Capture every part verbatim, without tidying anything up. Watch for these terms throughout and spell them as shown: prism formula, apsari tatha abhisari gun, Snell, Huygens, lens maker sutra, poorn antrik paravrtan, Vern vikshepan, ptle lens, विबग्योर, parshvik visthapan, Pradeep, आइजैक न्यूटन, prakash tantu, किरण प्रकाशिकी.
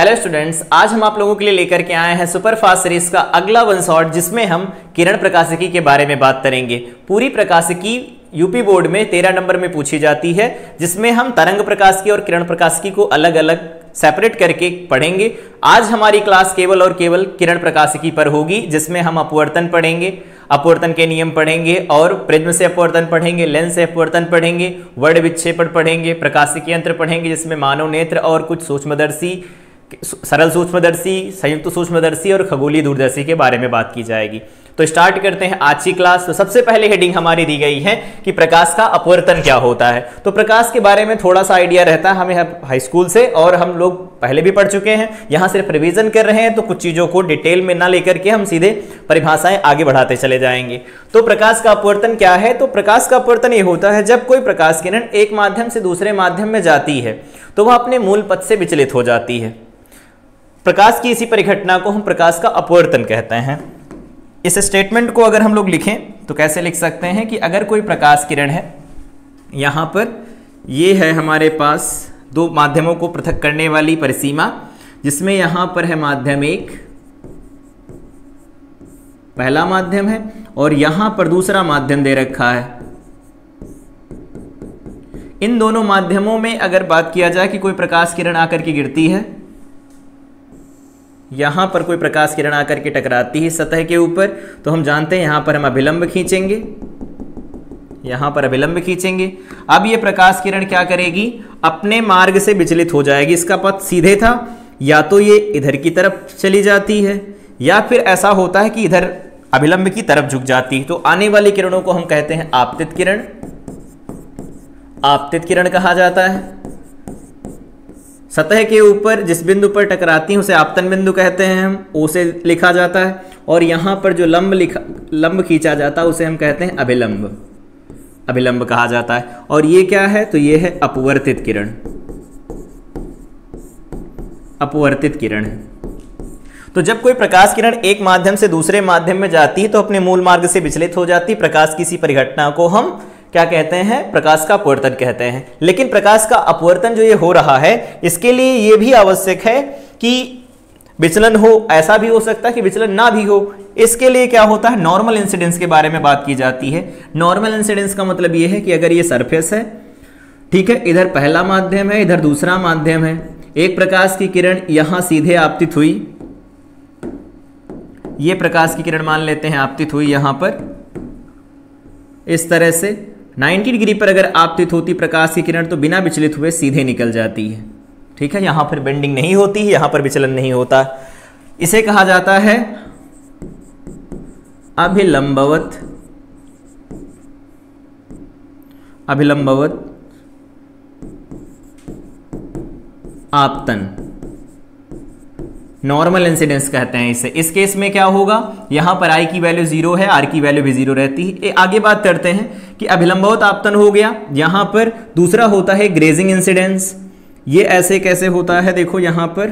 Hello students, आज हम आप लोगों के लिए लेकर के आए हैं सुपर फास्ट सीरीज का अगला वन शॉट, जिसमें हम किरण प्रकाशिकी के बारे में बात करेंगे। पूरी प्रकाशिकी यूपी बोर्ड में तेरह नंबर में पूछी जाती है, जिसमें हम तरंग प्रकाशिकी और किरण प्रकाशिकी को अलग अलग सेपरेट करके पढ़ेंगे। आज हमारी क्लास केवल और केवल किरण प्रकाशिकी पर होगी, जिसमें हम अपवर्तन पढ़ेंगे, अपवर्तन के नियम पढ़ेंगे और प्रिज्म से अपवर्तन पढ़ेंगे, लेंस से अपवर्तन पढ़ेंगे, वर्ड विक्षेपण पढ़ेंगे, प्रकाशिकी यंत्र पढ़ेंगे, जिसमें मानव नेत्र और कुछ सूक्ष्मदर्शी, सरल सूक्ष्मदर्शी, संयुक्त सूक्ष्मदर्शी और खगोलीय दूरदर्शी के बारे में बात की जाएगी। तो स्टार्ट करते हैं आज की क्लास। तो सबसे पहले हेडिंग हमारी दी गई है कि प्रकाश का अपवर्तन क्या होता है। तो प्रकाश के बारे में थोड़ा सा आइडिया रहता है हमें हाई स्कूल से, और हम लोग पहले भी पढ़ चुके हैं, यहाँ सिर्फ रिवीजन कर रहे हैं, तो कुछ चीज़ों को डिटेल में ना लेकर के हम सीधे परिभाषाएं आगे बढ़ाते चले जाएंगे। तो प्रकाश का अपवर्तन क्या है? तो प्रकाश का अपवर्तन ये होता है जब कोई प्रकाश किरण एक माध्यम से दूसरे माध्यम में जाती है तो वह अपने मूल पथ से विचलित हो जाती है। प्रकाश की इसी परिघटना को हम प्रकाश का अपवर्तन कहते हैं। इस स्टेटमेंट को अगर हम लोग लिखें तो कैसे लिख सकते हैं कि अगर कोई प्रकाश किरण है, यहाँ पर ये है हमारे पास दो माध्यमों को पृथक करने वाली परिसीमा, जिसमें यहाँ पर है माध्यम एक, पहला माध्यम है, और यहाँ पर दूसरा माध्यम दे रखा है। इन दोनों माध्यमों में अगर बात किया जाए कि कोई प्रकाश किरण आकर के गिरती है, यहाँ पर कोई प्रकाश किरण आकर के टकराती है सतह के ऊपर, तो हम जानते हैं यहाँ पर हम अभिलंब खींचेंगे, यहाँ पर अभिलंब खींचेंगे। अब ये प्रकाश किरण क्या करेगी? अपने मार्ग से विचलित हो जाएगी। इसका पथ सीधे था, या तो ये इधर की तरफ चली जाती है या फिर ऐसा होता है कि इधर अभिलंब की तरफ झुक जाती है। तो आने वाली किरणों को हम कहते हैं आपतित किरण, आपतित किरण कहा जाता है। सतह के ऊपर जिस बिंदु पर टकराती हैं उसे आपतन बिंदु कहते हैं, हम ओ से लिखा जाता है, और यहाँ पर जो लंब लिखा लंब खींचा जाता है उसे हम कहते हैं अभिलंब, अभिलंब कहा जाता है। और ये क्या है? तो ये है अपवर्तित किरण, अपवर्तित किरण है। तो जब कोई प्रकाश किरण एक माध्यम से दूसरे माध्यम में जाती है तो अपने मूल मार्ग से विचलित हो जाती है। प्रकाश की इसी परिघटना को हम क्या कहते हैं? प्रकाश का अपवर्तन कहते हैं। लेकिन प्रकाश का अपवर्तन जो ये हो रहा है, इसके लिए ये भी आवश्यक है कि विचलन हो। ऐसा भी हो सकता है कि विचलन ना भी हो। इसके लिए क्या होता है? नॉर्मल इंसिडेंस के बारे में बात की जाती है। नॉर्मल इंसिडेंस का मतलब ये है कि अगर ये सरफेस है, ठीक है, इधर पहला माध्यम है, इधर दूसरा माध्यम है, एक प्रकाश की किरण यहाँ सीधे आपतित हुई, ये प्रकाश की किरण मान लेते हैं आपतित हुई यहाँ पर इस तरह से नब्बे डिग्री पर। अगर आपतित होती प्रकाश की किरण तो बिना विचलित हुए सीधे निकल जाती है, ठीक है, यहाँ पर बेंडिंग नहीं होती है, यहाँ पर विचलन नहीं होता। इसे कहा जाता है अभिलंबवत, अभिलंबवत आपतन, नॉर्मल इंसिडेंस कहते हैं इसे। इस केस में क्या होगा? यहाँ पर आई की वैल्यू जीरो है, आर की वैल्यू भी जीरो रहती है। ए, आगे बात करते हैं कि अभिलंबवत आपतन हो गया। यहाँ पर दूसरा होता है ग्रेजिंग इंसिडेंस। ये ऐसे कैसे होता है? देखो यहाँ पर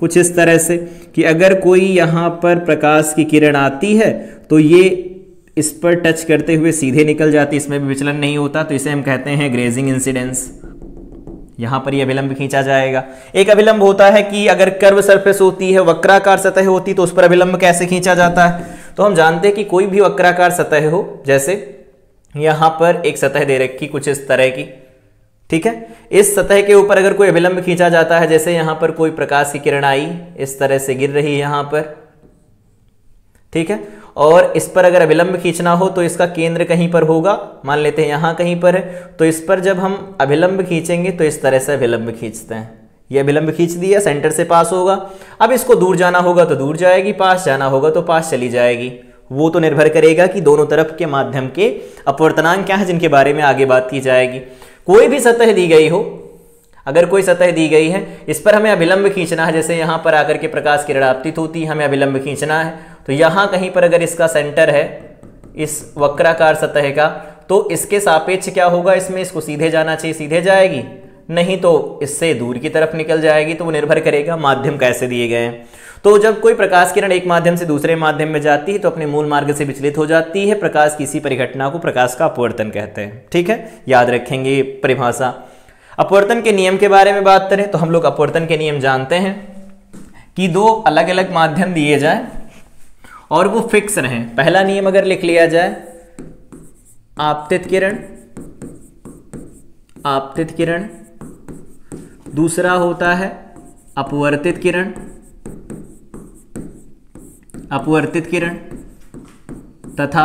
कुछ इस तरह से कि अगर कोई यहाँ पर प्रकाश की किरण आती है तो ये इस पर टच करते हुए सीधे निकल जाती, इसमें भी विचलन नहीं होता, तो इसे हम कहते हैं ग्रेजिंग इंसिडेंस। यहाँ पर ये अभिलंब खींचा जाएगा। एक अभिलंब होता है कि अगर कर्व सरफेस होती है, वक्राकार सतह होती है, तो उस पर अभिलंब कैसे खींचा जाता है? तो हम जानते हैं कि कोई भी वक्राकार सतह हो, जैसे यहाँ पर एक सतह दे रखी कुछ इस तरह की, ठीक है, इस सतह के ऊपर अगर कोई अभिलंब खींचा जाता है, जैसे यहाँ पर कोई प्रकाश की किरण आई इस तरह से गिर रही है यहाँ पर, ठीक है, और इस पर अगर अभिलंब खींचना हो तो इसका केंद्र कहीं पर होगा, मान लेते हैं यहाँ कहीं पर है, तो इस पर जब हम अभिलंब खींचेंगे तो इस तरह से अभिलंब खींचते हैं। ये अभिलंब खींच दिया, सेंटर से पास होगा। अब इसको दूर जाना होगा तो दूर जाएगी, पास जाना होगा तो पास चली जाएगी। वो तो निर्भर करेगा कि दोनों तरफ के माध्यम के अपवर्तनांक क्या है, जिनके बारे में आगे बात की जाएगी। कोई भी सतह दी गई हो, अगर कोई सतह दी गई है, इस पर हमें अभिलंब खींचना है, जैसे यहाँ पर आकर के प्रकाश किरण आपतित होती है, हमें अभिलंब खींचना है, तो यहाँ कहीं पर अगर इसका सेंटर है इस वक्राकार सतह का, तो इसके सापेक्ष क्या होगा? इसमें इसको सीधे जाना चाहिए, सीधे जाएगी, नहीं तो इससे दूर की तरफ निकल जाएगी। तो वो निर्भर करेगा माध्यम कैसे दिए गए हैं। तो जब कोई प्रकाश किरण एक माध्यम से दूसरे माध्यम में जाती है तो अपने मूल मार्ग से विचलित हो जाती है। प्रकाश की इसी परिघटना को प्रकाश का अपवर्तन कहते हैं, ठीक है, याद रखेंगे परिभाषा। अपवर्तन के नियम के बारे में बात करें तो हम लोग अपवर्तन के नियम जानते हैं। कि दो अलग अलग माध्यम दिए जाए और वो फिक्स रहें। पहला नियम अगर लिख लिया जाए, आपतित किरण आपतित किरण दूसरा होता है अपवर्तित किरण अपवर्तित किरण तथा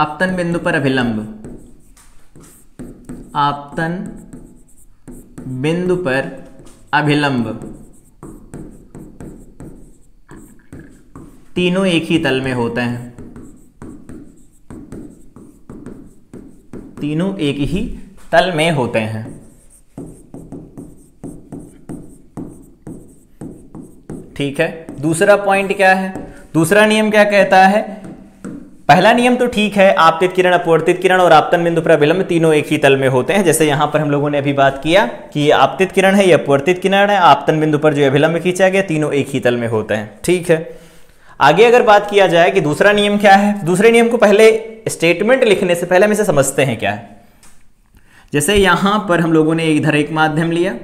आपतन बिंदु पर अभिलंब आपतन बिंदु पर अभिलंब तीनों एक ही तल में होते हैं तीनों एक ही तल में होते हैं। ठीक है, दूसरा पॉइंट क्या है, दूसरा नियम क्या कहता है? पहला नियम तो ठीक है, आपतित किरण अपवर्तित किरण और आपतन बिंदु पर अभिलंब तीनों एक ही तल में होते हैं। जैसे यहां पर हम लोगों ने अभी बात किया कि ये आपतित किरण है, ये अपवर्तित किरण है, आपतन बिंदु पर जो अभिलंब खींचा गया तीनों एक ही तल में होते हैं। ठीक है, आगे अगर बात किया जाए कि दूसरा नियम क्या है, दूसरे नियम को पहले स्टेटमेंट लिखने से पहले हम इसे समझते हैं क्या है। जैसे यहां पर हम लोगों ने इधर एक माध्यम लिया,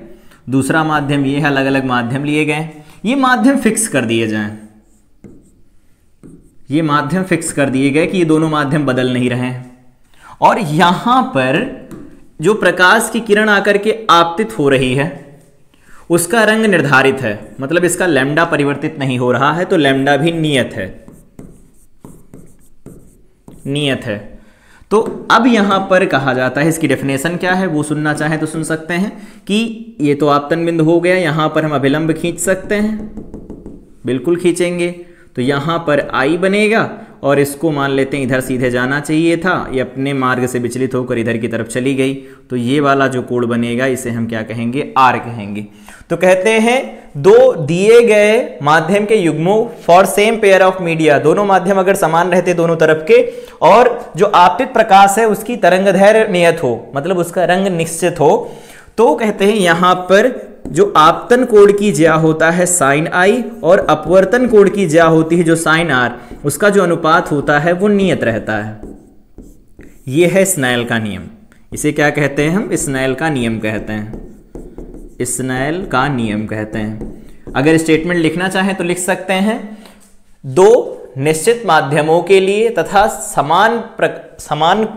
दूसरा माध्यम ये है, अलग अलग माध्यम लिए गए, ये माध्यम फिक्स कर दिए जाएं, ये माध्यम फिक्स कर दिए गए कि ये दोनों माध्यम बदल नहीं रहे हैं। और यहां पर जो प्रकाश की किरण आकर के आपतित हो रही है उसका रंग निर्धारित है, मतलब इसका लैम्डा परिवर्तित नहीं हो रहा है, तो लैम्डा भी नियत है नियत है तो अब यहां पर कहा जाता है, इसकी डेफिनेशन क्या है वो सुनना चाहें तो सुन सकते हैं, कि ये तो आपतन बिंदु हो गया, यहां पर हम अभिलंब खींच सकते हैं, बिल्कुल खींचेंगे, तो यहां पर I बनेगा और इसको मान लेते हैं इधर सीधे जाना चाहिए था, ये अपने मार्ग से विचलित होकर इधर की तरफ चली गई, तो ये वाला जो कोण बनेगा इसे हम क्या कहेंगे, R कहेंगे। तो कहते हैं दो दिए गए माध्यम के युग्मों for same pair of media, दोनों माध्यम अगर समान रहते दोनों तरफ के, और जो आपतित प्रकाश है उसकी तरंगदैर्घ्य नियत हो, मतलब उसका रंग निश्चित हो, तो कहते हैं यहां पर जो आपतन कोण की ज्या होता है साइन आई और अपवर्तन कोण की ज्या होती है जो साइन आर, उसका जो अनुपात होता है वो नियत रहता है। यह है स्नेल का नियम। इसे क्या कहते हैं हम, स्नेल का नियम कहते हैं, स्नेल का नियम कहते हैं। अगर स्टेटमेंट लिखना चाहें तो लिख सकते हैं, दो निश्चित माध्यमों के लिए तथा समान समान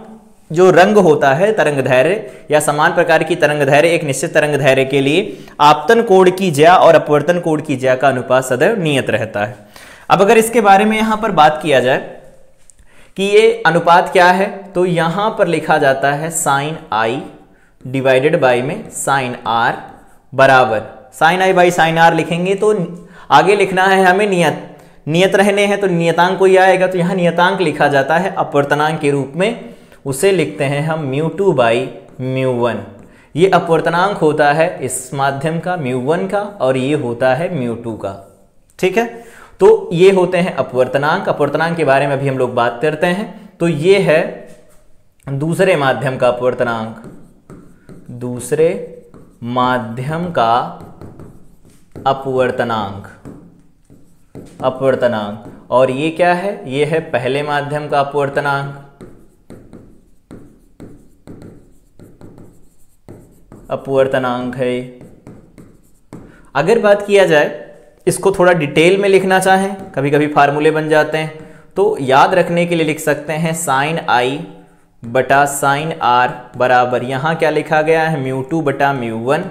जो रंग होता है तरंगदैर्घ्य या समान प्रकार की तरंगदैर्घ्य, एक निश्चित तरंगदैर्घ्य के लिए आपतन कोण की ज्या और अपवर्तन कोण की ज्या का अनुपात सदैव नियत रहता है। अब अगर इसके बारे में यहाँ पर बात किया जाए कि ये अनुपात क्या है, तो यहाँ पर लिखा जाता है साइन आई डिवाइडेड बाई में साइन आर बराबर, sine I by sine r लिखेंगे तो आगे लिखना है हमें नियत, नियत रहने हैं तो नियतांक कोई आएगा, तो यहाँ नियतांक लिखा जाता है अपवर्तनांक के रूप में, उसे लिखते हैं हम mu two by mu one. ये अपवर्तनांक होता है इस माध्यम का म्यू वन का, और ये होता है म्यू टू का। ठीक है, तो ये होते हैं अपवर्तनांक। अपवर्तनांक के बारे में अभी हम लोग बात करते हैं, तो ये है दूसरे माध्यम का अपवर्तनांक, दूसरे माध्यम का अपवर्तनांक अपवर्तनांक और ये क्या है, ये है पहले माध्यम का अपवर्तनांक अपवर्तनांक है। अगर बात किया जाए, इसको थोड़ा डिटेल में लिखना चाहें, कभी कभी फार्मूले बन जाते हैं, तो याद रखने के लिए लिख सकते हैं साइन आई बटा साइन आर बराबर, यहाँ क्या लिखा गया है म्यू टू बटा म्यू वन,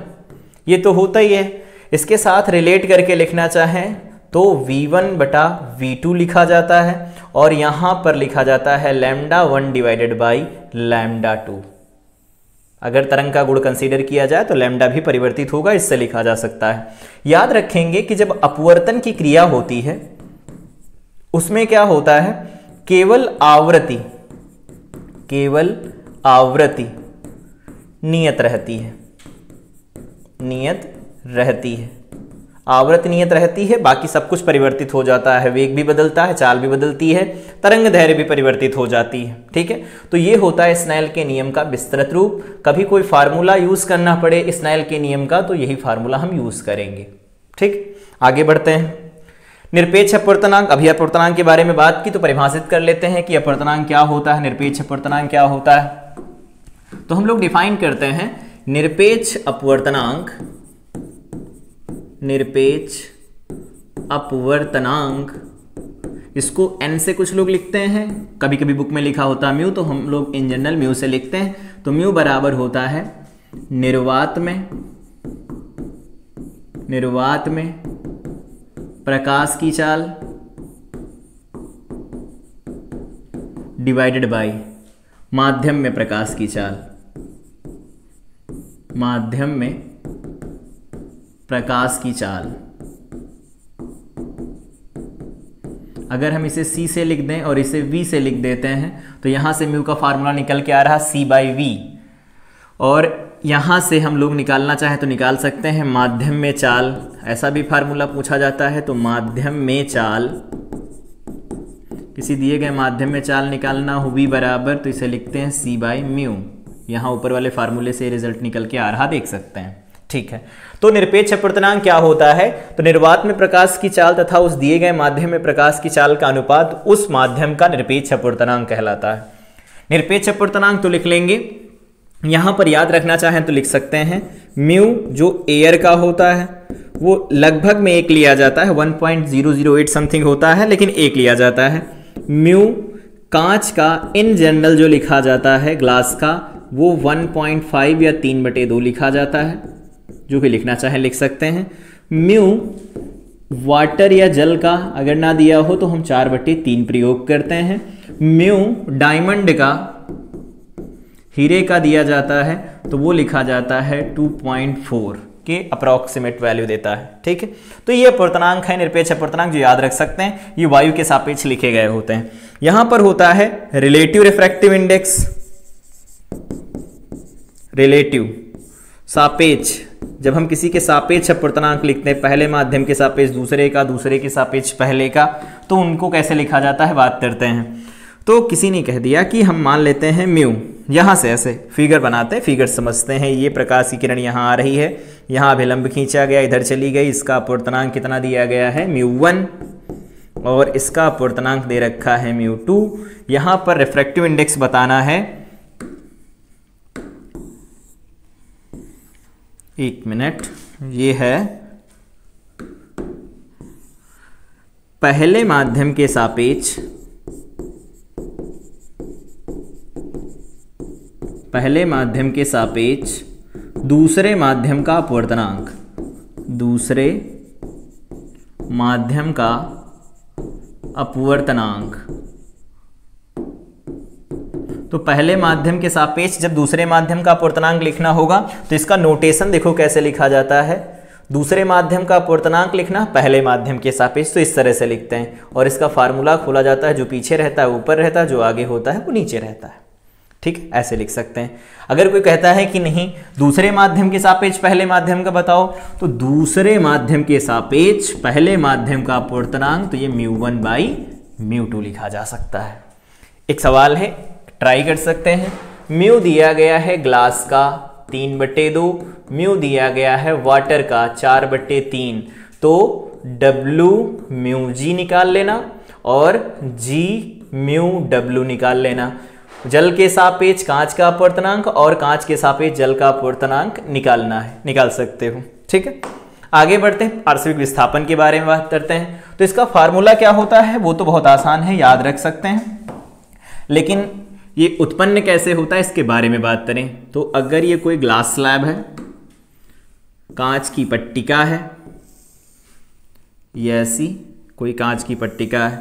ये तो होता ही है। इसके साथ रिलेट करके लिखना चाहें तो वी वन बटा वी टू लिखा जाता है, और यहाँ पर लिखा जाता है lambda one divided by lambda two. अगर तरंग का गुण कंसीडर किया जाए तो लैम्डा भी परिवर्तित होगा, इससे लिखा जा सकता है। याद रखेंगे कि जब अपवर्तन की क्रिया होती है उसमें क्या होता है, केवल आवृत्ति केवल आवृत्ति नियत रहती है नियत रहती है आवृत्ति नियत रहती है, बाकी सब कुछ परिवर्तित हो जाता है, वेग भी बदलता है, चाल भी बदलती है, तरंगदैर्घ्य भी परिवर्तित हो जाती है। ठीक है, तो ये होता है स्नेल के नियम का विस्तृत रूप। कभी कोई फार्मूला यूज करना पड़े स्नेल के नियम का तो यही फार्मूला हम यूज करेंगे। ठीक, आगे बढ़ते हैं। निरपेक्ष अपवर्तनांक, अभी अपवर्तनांक के बारे में बात की तो परिभाषित कर लेते हैं कि अपवर्तनांक क्या होता है, निरपेक्ष अपवर्तनांक क्या होता है। तो हम लोग डिफाइन करते हैं निरपेक्ष अपवर्तनांक निरपेक्ष अपवर्तनांक, इसको एन से कुछ लोग लिखते हैं, कभी कभी बुक में लिखा होता है म्यू, तो हम लोग इन जनरल म्यू से लिखते हैं। तो म्यू बराबर होता है निर्वात में निर्वात में प्रकाश की चाल डिवाइडेड बाय माध्यम में प्रकाश की चाल माध्यम में प्रकाश की चाल। अगर हम इसे C से लिख दें और इसे V से लिख देते हैं तो यहाँ से म्यू का फार्मूला निकल के आ रहा C बाई वी, और यहाँ से हम लोग निकालना चाहें तो निकाल सकते हैं माध्यम में चाल, ऐसा भी फार्मूला पूछा जाता है। तो माध्यम में चाल, किसी दिए गए माध्यम में चाल निकालना हो V बराबर, तो इसे लिखते हैं C बाई म्यू। यहाँ ऊपर वाले फार्मूले से रिजल्ट निकल के आ रहा देख सकते हैं, ठीक है। तो निरपेक्ष अपवर्तनांक क्या होता है? तो निर्वात में प्रकाश की चाल तथा उस दिए गए माध्यम में प्रकाश की चाल का अनुपात उस माध्यम का निरपेक्ष अपवर्तनांक कहलाता है। निरपेक्ष अपवर्तनांक तो लिख लेंगे, यहां पर याद रखना चाहें तो लिख सकते हैं म्यू जो एयर का होता है वो लगभग में एक लिया जाता है, one point zero zero eight something होता है, लेकिन एक लिया जाता है। म्यू कांच का इन जनरल जो लिखा जाता है ग्लास का वो वन पॉइंट फाइव या तीन बटे दो लिखा जाता है, जो भी लिखना चाहे लिख सकते हैं। म्यू वाटर या जल का अगर ना दिया हो तो हम चार बटे तीन प्रयोग करते हैं। म्यू डायमंड का, हीरे का दिया जाता है तो वो लिखा जाता है टू पॉइंट फोर के अप्रॉक्सीमेट वैल्यू देता है, ठीक है। तो ये अपवर्तनांक है निरपेक्ष अपवर्तनांक, जो याद रख सकते हैं ये वायु के सापेक्ष लिखे गए होते हैं। यहां पर होता है रिलेटिव रिफ्रैक्टिव इंडेक्स, रिलेटिव सापेक्ष, जब हम किसी के सापेक्ष अपवर्तनांक लिखते हैं, पहले माध्यम के सापेक्ष दूसरे का, दूसरे के सापेक्ष पहले का, तो उनको कैसे लिखा जाता है बात करते हैं। तो किसी ने कह दिया कि हम मान लेते हैं म्यू, यहाँ से ऐसे फिगर बनाते हैं, फिगर समझते हैं, ये प्रकाश की किरण यहाँ आ रही है, यहाँ अभिलंब खींचा गया, इधर चली गई, इसका अपवर्तनांक कितना दिया गया है म्यू वन, और इसका अपवर्तनांक दे रखा है म्यू टू। यहाँ पर रिफ्रैक्टिव इंडेक्स बताना है, एक मिनट, ये है पहले माध्यम के सापेक्ष, पहले माध्यम के सापेक्ष दूसरे माध्यम का अपवर्तनांक, दूसरे माध्यम का अपवर्तनांक। तो पहले माध्यम के सापेक्ष जब दूसरे माध्यम का अपवर्तनांक लिखना होगा तो इसका नोटेशन देखो कैसे लिखा जाता है, दूसरे माध्यम का अपवर्तनांक लिखना पहले माध्यम के सापेक्ष, तो इस तरह से लिखते हैं। और इसका फार्मूला खोला जाता है, जो पीछे रहता है ऊपर रहता है, जो आगे होता है वो नीचे रहता है, ठीक, ऐसे लिख सकते हैं। अगर कोई कहता है कि नहीं दूसरे माध्यम के सापेक्ष पहले माध्यम का बताओ, तो दूसरे माध्यम के सापेक्ष पहले माध्यम का अपवर्तनांक, तो ये mu one by mu two लिखा जा सकता है। एक सवाल है, ट्राई कर सकते हैं। म्यू दिया गया है ग्लास का तीन बटे दो, म्यू दिया गया है वाटर का चार बटे तीन, तो W म्यू G निकाल लेना और G म्यू W निकाल लेना। जल के सापेक्ष कांच का अपवर्तनांक और कांच के सापेक्ष जल का अपवर्तनांक निकालना है, निकाल सकते हो, ठीक है। आगे बढ़ते हैं, पार्श्विक विस्थापन के बारे में बात करते हैं। तो इसका फार्मूला क्या होता है वो तो बहुत आसान है, याद रख सकते हैं, लेकिन ये उत्पन्न कैसे होता है इसके बारे में बात करें तो अगर ये कोई ग्लास स्लैब है, कांच की पट्टिका है, ये ऐसी कोई कांच की पट्टिका है,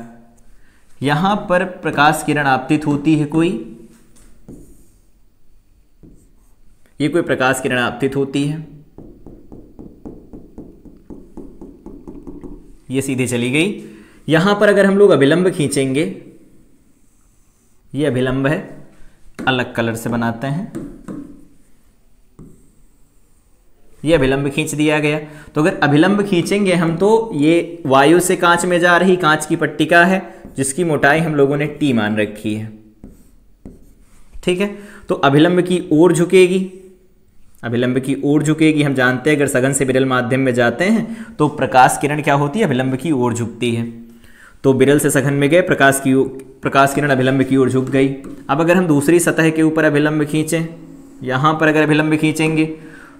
यहां पर प्रकाश किरण आपतित होती है, कोई ये कोई प्रकाश किरण आपतित होती है, ये सीधे चली गई। यहां पर अगर हम लोग अभिलंब खींचेंगे, ये अभिलंब है, अलग कलर से बनाते हैं, ये अभिलंब खींच दिया गया। तो अगर अभिलंब खींचेंगे हम तो ये वायु से कांच में जा रही कांच की पट्टिका है, जिसकी मोटाई हम लोगों ने टी मान रखी है, ठीक है। तो अभिलंब की ओर झुकेगी, अभिलंब की ओर झुकेगी, हम जानते हैं अगर सघन से विरल माध्यम में जाते हैं तो प्रकाश किरण क्या होती है, अभिलंब की ओर झुकती है। तो विरल से सघन में गए, प्रकाश की प्रकाश किरण अभिलंब की ओर झुक गई। अब अगर हम दूसरी सतह के ऊपर अभिलंब खींचें, यहाँ पर अगर अभिलंब खींचेंगे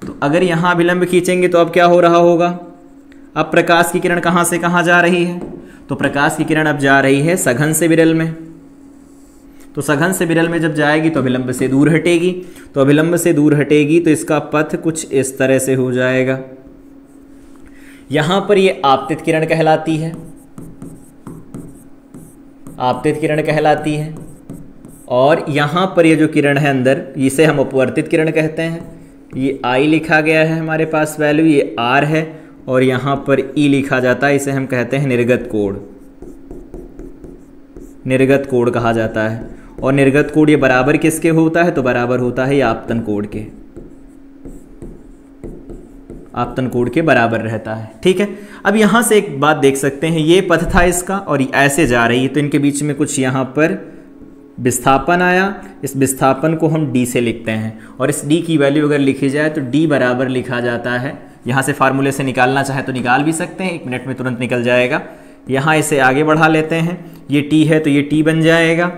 तो अगर यहाँ अभिलंब खींचेंगे तो अब क्या हो रहा होगा, अब प्रकाश की किरण कहाँ से कहाँ जा रही है, तो प्रकाश की किरण अब जा रही है सघन से विरल में, तो सघन से विरल में जब जाएगी तो अभिलंब से दूर हटेगी, तो अभिलंब से दूर हटेगी तो इसका पथ कुछ इस तरह से हो जाएगा। यहां पर ये आपतित किरण कहलाती है, आपतित किरण कहलाती है, और यहाँ पर ये जो किरण है अंदर, इसे हम अपवर्तित किरण कहते हैं। ये I लिखा गया है हमारे पास वैल्यू, ये R है और यहाँ पर E लिखा जाता है, इसे हम कहते हैं निर्गत कोण, निर्गत कोण कहा जाता है। और निर्गत कोण ये बराबर किसके होता है, तो बराबर होता है ये आपतन कोण के, आपतन कोण के बराबर रहता है। ठीक है, अब यहाँ से एक बात देख सकते हैं, ये पथ था इसका और ऐसे जा रही है, तो इनके बीच में कुछ यहाँ पर विस्थापन आया, इस विस्थापन को हम d से लिखते हैं, और इस d की वैल्यू अगर लिखी जाए तो d बराबर लिखा जाता है, यहाँ से फार्मूले से निकालना चाहे तो निकाल भी सकते हैं, एक मिनट में तुरंत निकल जाएगा। यहाँ इसे आगे बढ़ा लेते हैं, ये t है तो ये t बन जाएगा,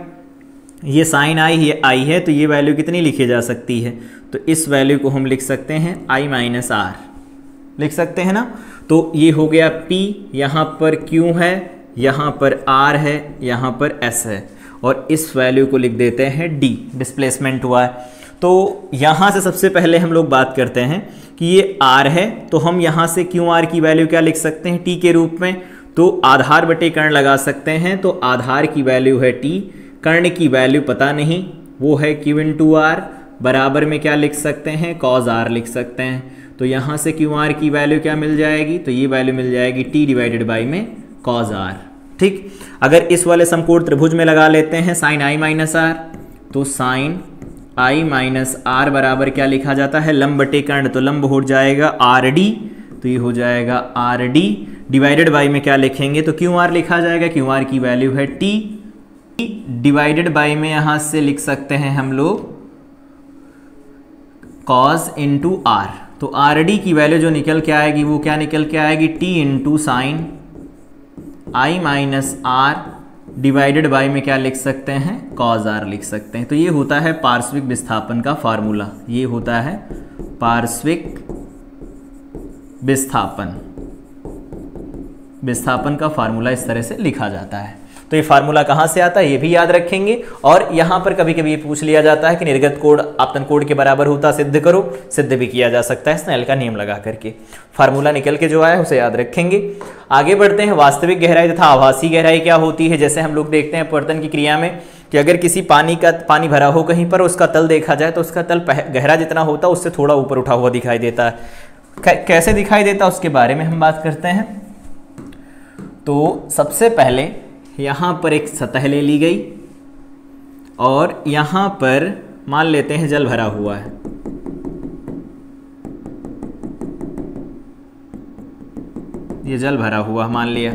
ये साइन i ये i है, तो ये वैल्यू कितनी लिखी जा सकती है, तो इस वैल्यू को हम लिख सकते हैं i माइनस आर, लिख सकते हैं ना। तो ये हो गया p, यहाँ पर q है, यहाँ पर r है, यहाँ पर s है, और इस वैल्यू को लिख देते हैं d, डिस्प्लेसमेंट हुआ है। तो यहाँ से सबसे पहले हम लोग बात करते हैं कि ये r है, तो हम यहाँ से क्यों r की वैल्यू क्या लिख सकते हैं t के रूप में, तो आधार बटे कर्ण लगा सकते हैं, तो आधार की वैल्यू है t, कर्ण की वैल्यू पता नहीं, वो है q इंटू r, बराबर में क्या लिख सकते हैं cos r लिख सकते हैं। तो यहाँ से क्यू r की वैल्यू क्या मिल जाएगी, तो ये वैल्यू मिल जाएगी t डिवाइडेड बाई में cos r। ठीक, अगर इस वाले समकोण त्रिभुज में लगा लेते हैं साइन आई माइनस आर, तो साइन आई माइनस आर बराबर क्या लिखा जाता है लंब बटे कर्ण, तो लंब हो जाएगा आर डी, तो ये हो जाएगा आर डी डिवाइडेड बाई में क्या लिखेंगे, तो क्यू आर लिखा जाएगा, क्यू आर की वैल्यू है टी, डिवाइडेड बाई में यहाँ से लिख सकते हैं हम लोग कॉस इंटू आर, तो आर डी की वैल्यू जो निकल के आएगी वो क्या निकल के आएगी T into sine i minus are divided by में क्या लिख सकते हैं cos r लिख सकते हैं। तो ये होता है पार्श्विक विस्थापन का फार्मूला, ये होता है पार्श्विक विस्थापन, विस्थापन का फार्मूला इस तरह से लिखा जाता है। तो ये फार्मूला कहाँ से आता है ये भी याद रखेंगे। और यहाँ पर कभी कभी ये पूछ लिया जाता है कि निर्गत कोण आपतन कोण के बराबर होता सिद्ध करो, सिद्ध भी किया जा सकता है स्नेल का नियम लगा करके, फार्मूला निकल के जो आया उसे याद रखेंगे। आगे बढ़ते हैं, वास्तविक गहराई तथा आभासी गहराई क्या होती है। जैसे हम लोग देखते हैं अपवर्तन की क्रिया में कि अगर किसी पानी का पानी भरा हो कहीं पर, उसका तल देखा जाए तो उसका तल गहरा जितना होता है उससे थोड़ा ऊपर उठा हुआ दिखाई देता है। कैसे दिखाई देता है उसके बारे में हम बात करते हैं। तो सबसे पहले यहाँ पर एक सतह ले ली गई और यहाँ पर मान लेते हैं जल भरा हुआ है, ये जल भरा हुआ मान लिया,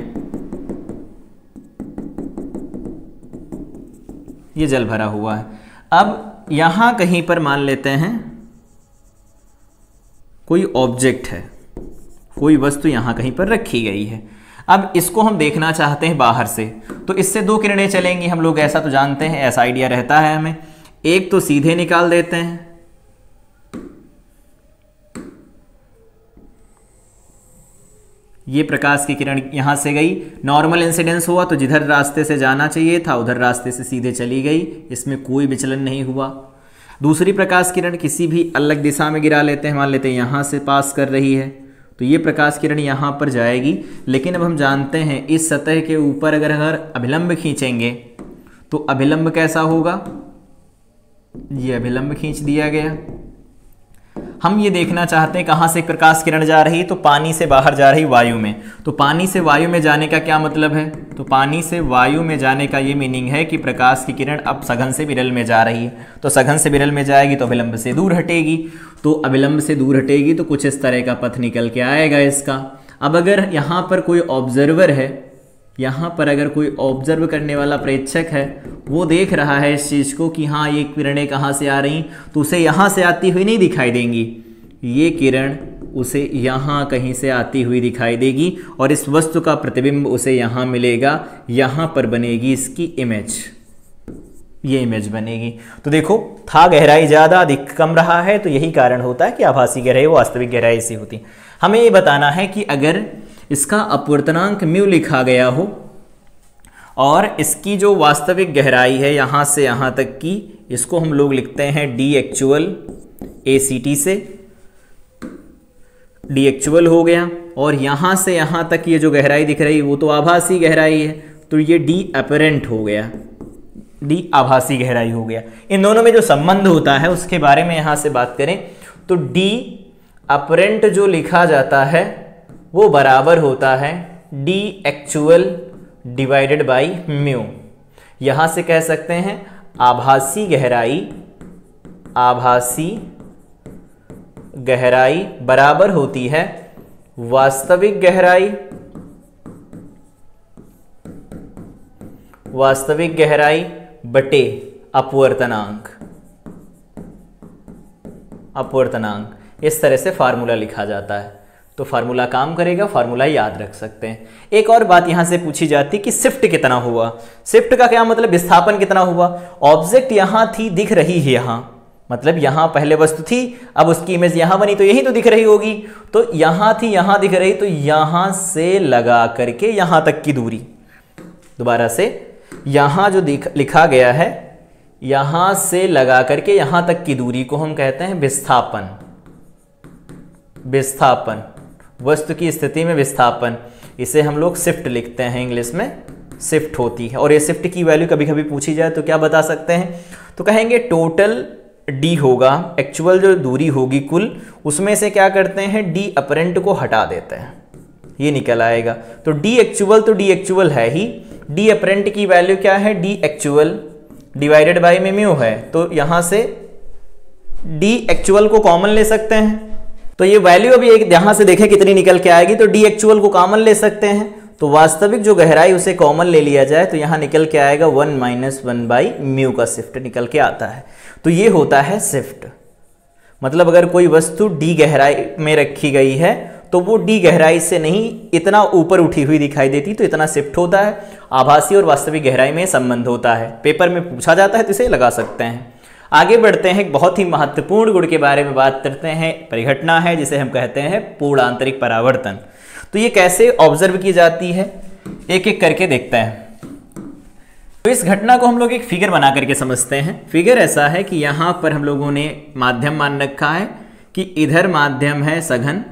ये जल भरा हुआ है। अब यहाँ कहीं पर मान लेते हैं कोई ऑब्जेक्ट है, कोई वस्तु यहाँ कहीं पर रखी गई है। अब इसको हम देखना चाहते हैं बाहर से, तो इससे दो किरणें चलेंगी हम लोग ऐसा तो जानते हैं, ऐसा आइडिया रहता है हमें। एक तो सीधे निकाल देते हैं, ये प्रकाश की किरण यहाँ से गई, नॉर्मल इंसिडेंस हुआ तो जिधर रास्ते से जाना चाहिए था उधर रास्ते से सीधे चली गई, इसमें कोई विचलन नहीं हुआ। दूसरी प्रकाश किरण किसी भी अलग दिशा में गिरा लेते हैं, मान लेते हैं यहाँ से पास कर रही है, तो ये प्रकाश किरण यहाँ पर जाएगी, लेकिन अब हम जानते हैं इस सतह के ऊपर अगर अगर अभिलंब खींचेंगे तो अभिलंब कैसा होगा। ये अभिलंब खींच दिया गया, हम ये देखना चाहते हैं कहाँ से प्रकाश किरण जा रही है, तो पानी से बाहर जा रही वायु में। तो पानी से वायु में जाने का क्या मतलब है, तो पानी से वायु में जाने का ये मीनिंग है कि प्रकाश की किरण अब सघन से विरल में जा रही है, तो सघन से विरल में जाएगी तो अभिलंब से दूर हटेगी, तो अभिलंब से दूर हटेगी तो कुछ इस तरह का पथ निकल के आएगा इसका। अब अगर यहाँ पर कोई ऑब्जर्वर है, यहाँ पर अगर कोई ऑब्जर्व करने वाला प्रेक्षक है, वो देख रहा है इस चीज़ को कि हाँ ये किरणें कहाँ से आ रही, तो उसे यहाँ से आती हुई नहीं दिखाई देंगी, ये किरण उसे यहाँ कहीं से आती हुई दिखाई देगी और इस वस्तु का प्रतिबिंब उसे यहाँ मिलेगा, यहाँ पर बनेगी इसकी इमेज, ये इमेज बनेगी। तो देखो था गहराई ज़्यादा अधिक कम रहा है, तो यही कारण होता है कि आभासी गहराई वास्तविक गहराई से होती। हमें ये बताना है कि अगर इसका अपवर्तनांक म्यू लिखा गया हो और इसकी जो वास्तविक गहराई है यहाँ से यहाँ तक की, इसको हम लोग लिखते हैं डी एक्चुअल ए सी टी से, डी एक्चुअल हो गया। और यहाँ से यहाँ तक ये जो गहराई दिख रही है वो तो आभासी गहराई है, तो ये डी अपरेंट हो गया, डी आभासी गहराई हो गया। इन दोनों में जो संबंध होता है उसके बारे में यहाँ से बात करें तो डी अपरेंट जो लिखा जाता है वो बराबर होता है D actual divided by mu. यहाँ से कह सकते हैं आभासी गहराई, आभासी गहराई बराबर होती है वास्तविक गहराई, वास्तविक गहराई बटे अपवर्तनांक, अपवर्तनांक। इस तरह से फार्मूला लिखा जाता है, तो फार्मूला काम करेगा, फार्मूला याद रख सकते हैं। एक और बात यहाँ से पूछी जाती कि शिफ्ट कितना हुआ, शिफ्ट का क्या मतलब, विस्थापन कितना हुआ। ऑब्जेक्ट यहाँ थी, दिख रही है यहाँ, मतलब यहाँ पहले वस्तु थी, अब उसकी इमेज यहाँ बनी, तो यही तो दिख रही होगी, तो यहाँ थी यहाँ दिख रही, तो यहाँ से लगा करके यहाँ तक की दूरी, दोबारा से यहाँ जो लिखा गया है यहाँ से लगा करके यहाँ तक की दूरी को हम कहते हैं विस्थापन, विस्थापन, वस्तु की स्थिति में विस्थापन, इसे हम लोग शिफ्ट लिखते हैं, इंग्लिश में शिफ्ट होती है। और ये शिफ्ट की वैल्यू कभी कभी पूछी जाए तो क्या बता सकते हैं, तो कहेंगे टोटल डी होगा, एक्चुअल जो दूरी होगी कुल, उसमें से क्या करते हैं डी अपरेंट को हटा देते हैं, ये निकल आएगा। तो डी एक्चुअल तो डी एक्चुअल है ही, डी अपरेंट की वैल्यू क्या है, डी एक्चुअल डिवाइडेड बाई में म्यू है, तो यहाँ से डी एक्चुअल को कॉमन ले सकते हैं, तो ये वैल्यू अभी एक यहाँ से देखें कितनी निकल के आएगी, तो डी एक्चुअल को कॉमन ले सकते हैं, तो वास्तविक जो गहराई उसे कॉमन ले लिया जाए तो यहाँ निकल के आएगा one minus one by mu का शिफ्ट निकल के आता है। तो ये होता है शिफ्ट, मतलब अगर कोई वस्तु डी गहराई में रखी गई है तो वो डी गहराई से नहीं इतना ऊपर उठी हुई दिखाई देती, तो इतना शिफ्ट होता है। आभासी और वास्तविक गहराई में संबंध होता है, पेपर में पूछा जाता है तो इसे लगा सकते हैं। आगे बढ़ते हैं, एक बहुत ही महत्वपूर्ण गुण के बारे में बात करते हैं, परिघटना है जिसे हम कहते हैं पूर्ण आंतरिक परावर्तन। तो ये कैसे ऑब्जर्व की जाती है, एक एक करके देखते हैं। तो इस घटना को हम लोग एक फिगर बना करके समझते हैं। फिगर ऐसा है कि यहाँ पर हम लोगों ने माध्यम मान रखा है कि इधर माध्यम है सघन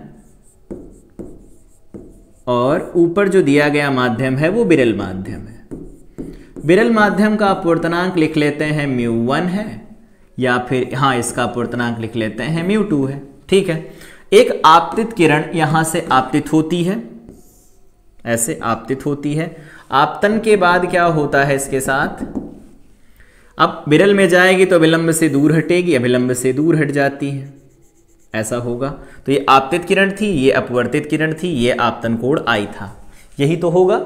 और ऊपर जो दिया गया माध्यम है वो बिरल माध्यम है। बिरल माध्यम का अपवर्तनांक लिख लेते हैं म्यू वन है, या फिर हाँ इसका अपवर्तनांक लिख लेते हैं म्यू टू है, ठीक है। एक आपतित किरण यहाँ से आपतित होती है, ऐसे आपतित होती है, आपतन के बाद क्या होता है इसके साथ, अब बिरल में जाएगी तो अभिलंब से दूर हटेगी, अभिलंब से दूर हट जाती है, ऐसा होगा। तो ये आपतित किरण थी, ये अपवर्तित किरण थी, ये आपतन कोण आई था, यही तो होगा।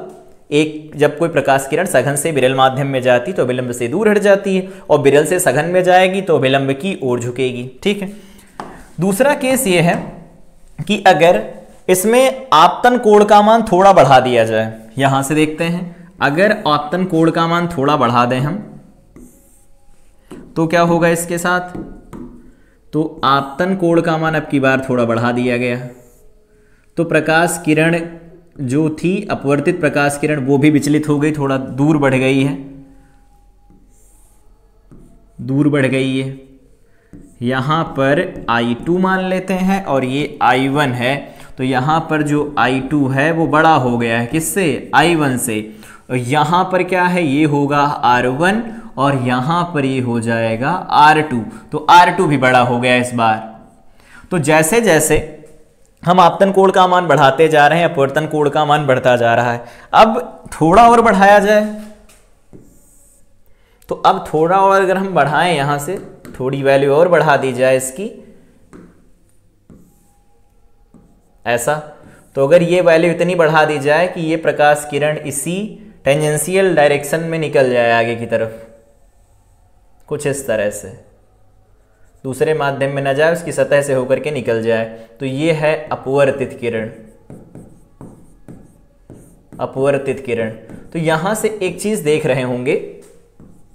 एक जब कोई प्रकाश किरण सघन से बिरल माध्यम में जाती तो अभिलंब से दूर हट जाती है, और बिरल से सघन में जाएगी तो अभिलंब की ओर झुकेगी, ठीक है। दूसरा केस ये है कि अगर इसमें आपतन कोण का मान थोड़ा बढ़ा दिया जाए, यहां से देखते हैं, अगर आपतन कोण का मान थोड़ा बढ़ा दें हम तो क्या होगा इसके साथ, तो आपतन कोण का मान अब की बार थोड़ा बढ़ा दिया गया, तो प्रकाश किरण जो थी अपवर्तित प्रकाश किरण वो भी विचलित हो गई, थोड़ा दूर बढ़ गई है, दूर बढ़ गई है। यहाँ पर आई टू मान लेते हैं और ये आई वन है, तो यहाँ पर जो आई टू है वो बड़ा हो गया है किससे, आई वन से। और यहाँ पर क्या है, ये होगा आर वन और यहाँ पर ये हो जाएगा आर टू, तो आर टू भी बड़ा हो गया इस बार। तो जैसे जैसे हम आपतन कोण का मान बढ़ाते जा रहे हैं, अपवर्तन कोण का मान बढ़ता जा रहा है। अब थोड़ा और बढ़ाया जाए, तो अब थोड़ा और अगर हम बढ़ाएं, यहां से थोड़ी वैल्यू और बढ़ा दी जाए इसकी, ऐसा, तो अगर ये वैल्यू इतनी बढ़ा दी जाए कि ये प्रकाश किरण इसी टेंजेंशियल डायरेक्शन में निकल जाए आगे की तरफ, कुछ इस तरह से दूसरे माध्यम में न जाए, उसकी सतह से होकर के निकल जाए, तो ये है अपवर्तित किरण, अपवर्तित किरण। तो यहां से एक चीज देख रहे होंगे,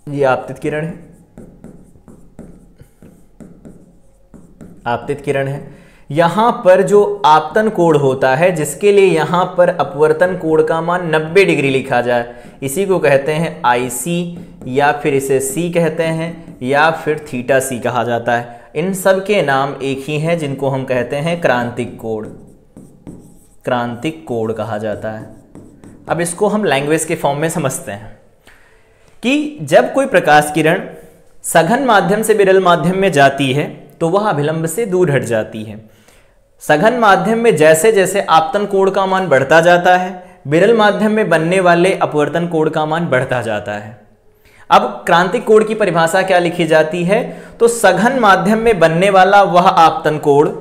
ये आपतित किरण है, आपतित किरण है, यहाँ पर जो आपतन कोण होता है, जिसके लिए यहाँ पर अपवर्तन कोण का मान नब्बे डिग्री लिखा जाए, इसी को कहते हैं आई सी, या फिर इसे सी कहते हैं, या फिर थीटा सी कहा जाता है। इन सब के नाम एक ही हैं, जिनको हम कहते हैं क्रांतिक कोण, क्रांतिक कोण कहा जाता है। अब इसको हम लैंग्वेज के फॉर्म में समझते हैं कि जब कोई प्रकाश किरण सघन माध्यम से विरल माध्यम में जाती है तो वह अभिलंब से दूर हट जाती है। सघन माध्यम में जैसे जैसे आपतन कोण का मान बढ़ता जाता है, विरल माध्यम में बनने वाले अपवर्तन कोण का मान बढ़ता जाता है। अब क्रांतिक कोण की परिभाषा क्या लिखी जाती है, तो सघन माध्यम में बनने वाला वह आपतन कोण,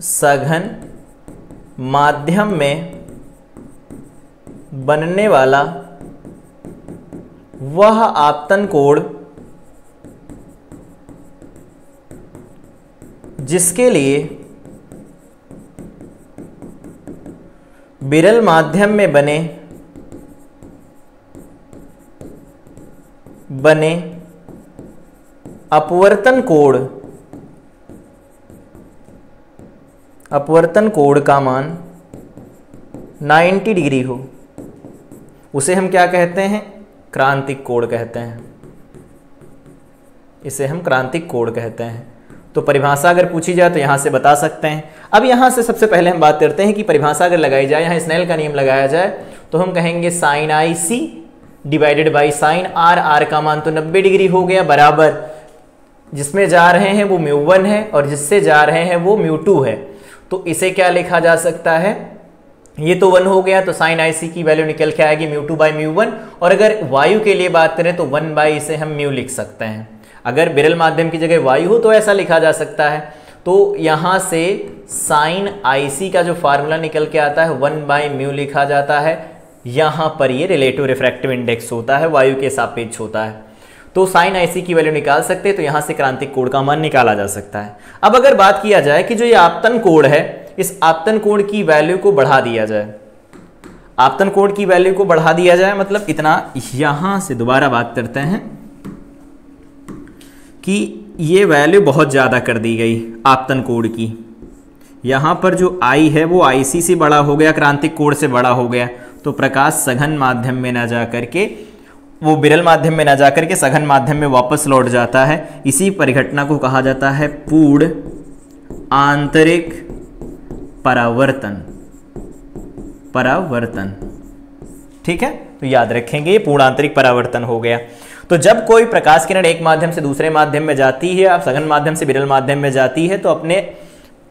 सघन माध्यम में बनने वाला वह आपतन कोण जिसके लिए विरल माध्यम में बने बने अपवर्तन कोण अपवर्तन कोण का मान नब्बे डिग्री हो, उसे हम क्या कहते हैं, क्रांतिक कोण कहते हैं। इसे हम क्रांतिक कोण कहते हैं। तो परिभाषा अगर पूछी जाए तो यहाँ से बता सकते हैं। अब यहाँ से सबसे पहले हम बात करते हैं कि परिभाषा अगर लगाई जाए, यहाँ स्नेल का नियम लगाया जाए, तो हम कहेंगे sine i c divided by sine r, r का मान तो नब्बे डिग्री हो गया, बराबर जिसमें जा रहे हैं वो म्यू वन है और जिससे जा रहे हैं वो म्यू टू है। तो इसे क्या लिखा जा सकता है, ये तो वन हो गया, तो साइन आई सी की वैल्यू निकल के आएगी mu two by mu one. और अगर वायु के लिए बात करें तो वन बाई इसे हम म्यू लिख सकते हैं। अगर विरल माध्यम की जगह वायु हो तो ऐसा लिखा जा सकता है। तो यहाँ से साइन आई सी का जो फार्मूला निकल के आता है वन बाई म्यू लिखा जाता है। यहाँ पर ये रिलेटिव रिफ्रैक्टिव इंडेक्स होता है, वायु के सापेक्ष होता है। तो साइन आई सी की वैल्यू निकाल सकते हैं, तो यहाँ से क्रांतिक कोण का मान निकाला जा सकता है। अब अगर बात किया जाए कि जो ये आपतन कोण है, इस आपतन कोण की वैल्यू को बढ़ा दिया जाए, आपतन कोण की वैल्यू को बढ़ा दिया जाए मतलब इतना, यहां से दोबारा बात करते हैं कि ये वैल्यू बहुत ज्यादा कर दी गई आपतन कोण की। यहां पर जो आई है वो आई सी से बड़ा हो गया, क्रांतिक कोण से बड़ा हो गया। तो प्रकाश सघन माध्यम में ना जा करके, वो विरल माध्यम में ना जा करके सघन माध्यम में वापस लौट जाता है। इसी परिघटना को कहा जाता है पूर्ण आंतरिक परावर्तन, परावर्तन ठीक है। तो याद रखेंगे ये पूर्ण आंतरिक परावर्तन हो गया। तो जब कोई प्रकाश किरण एक माध्यम से दूसरे माध्यम में जाती है, आप सघन माध्यम से विरल माध्यम में जाती है, तो अपने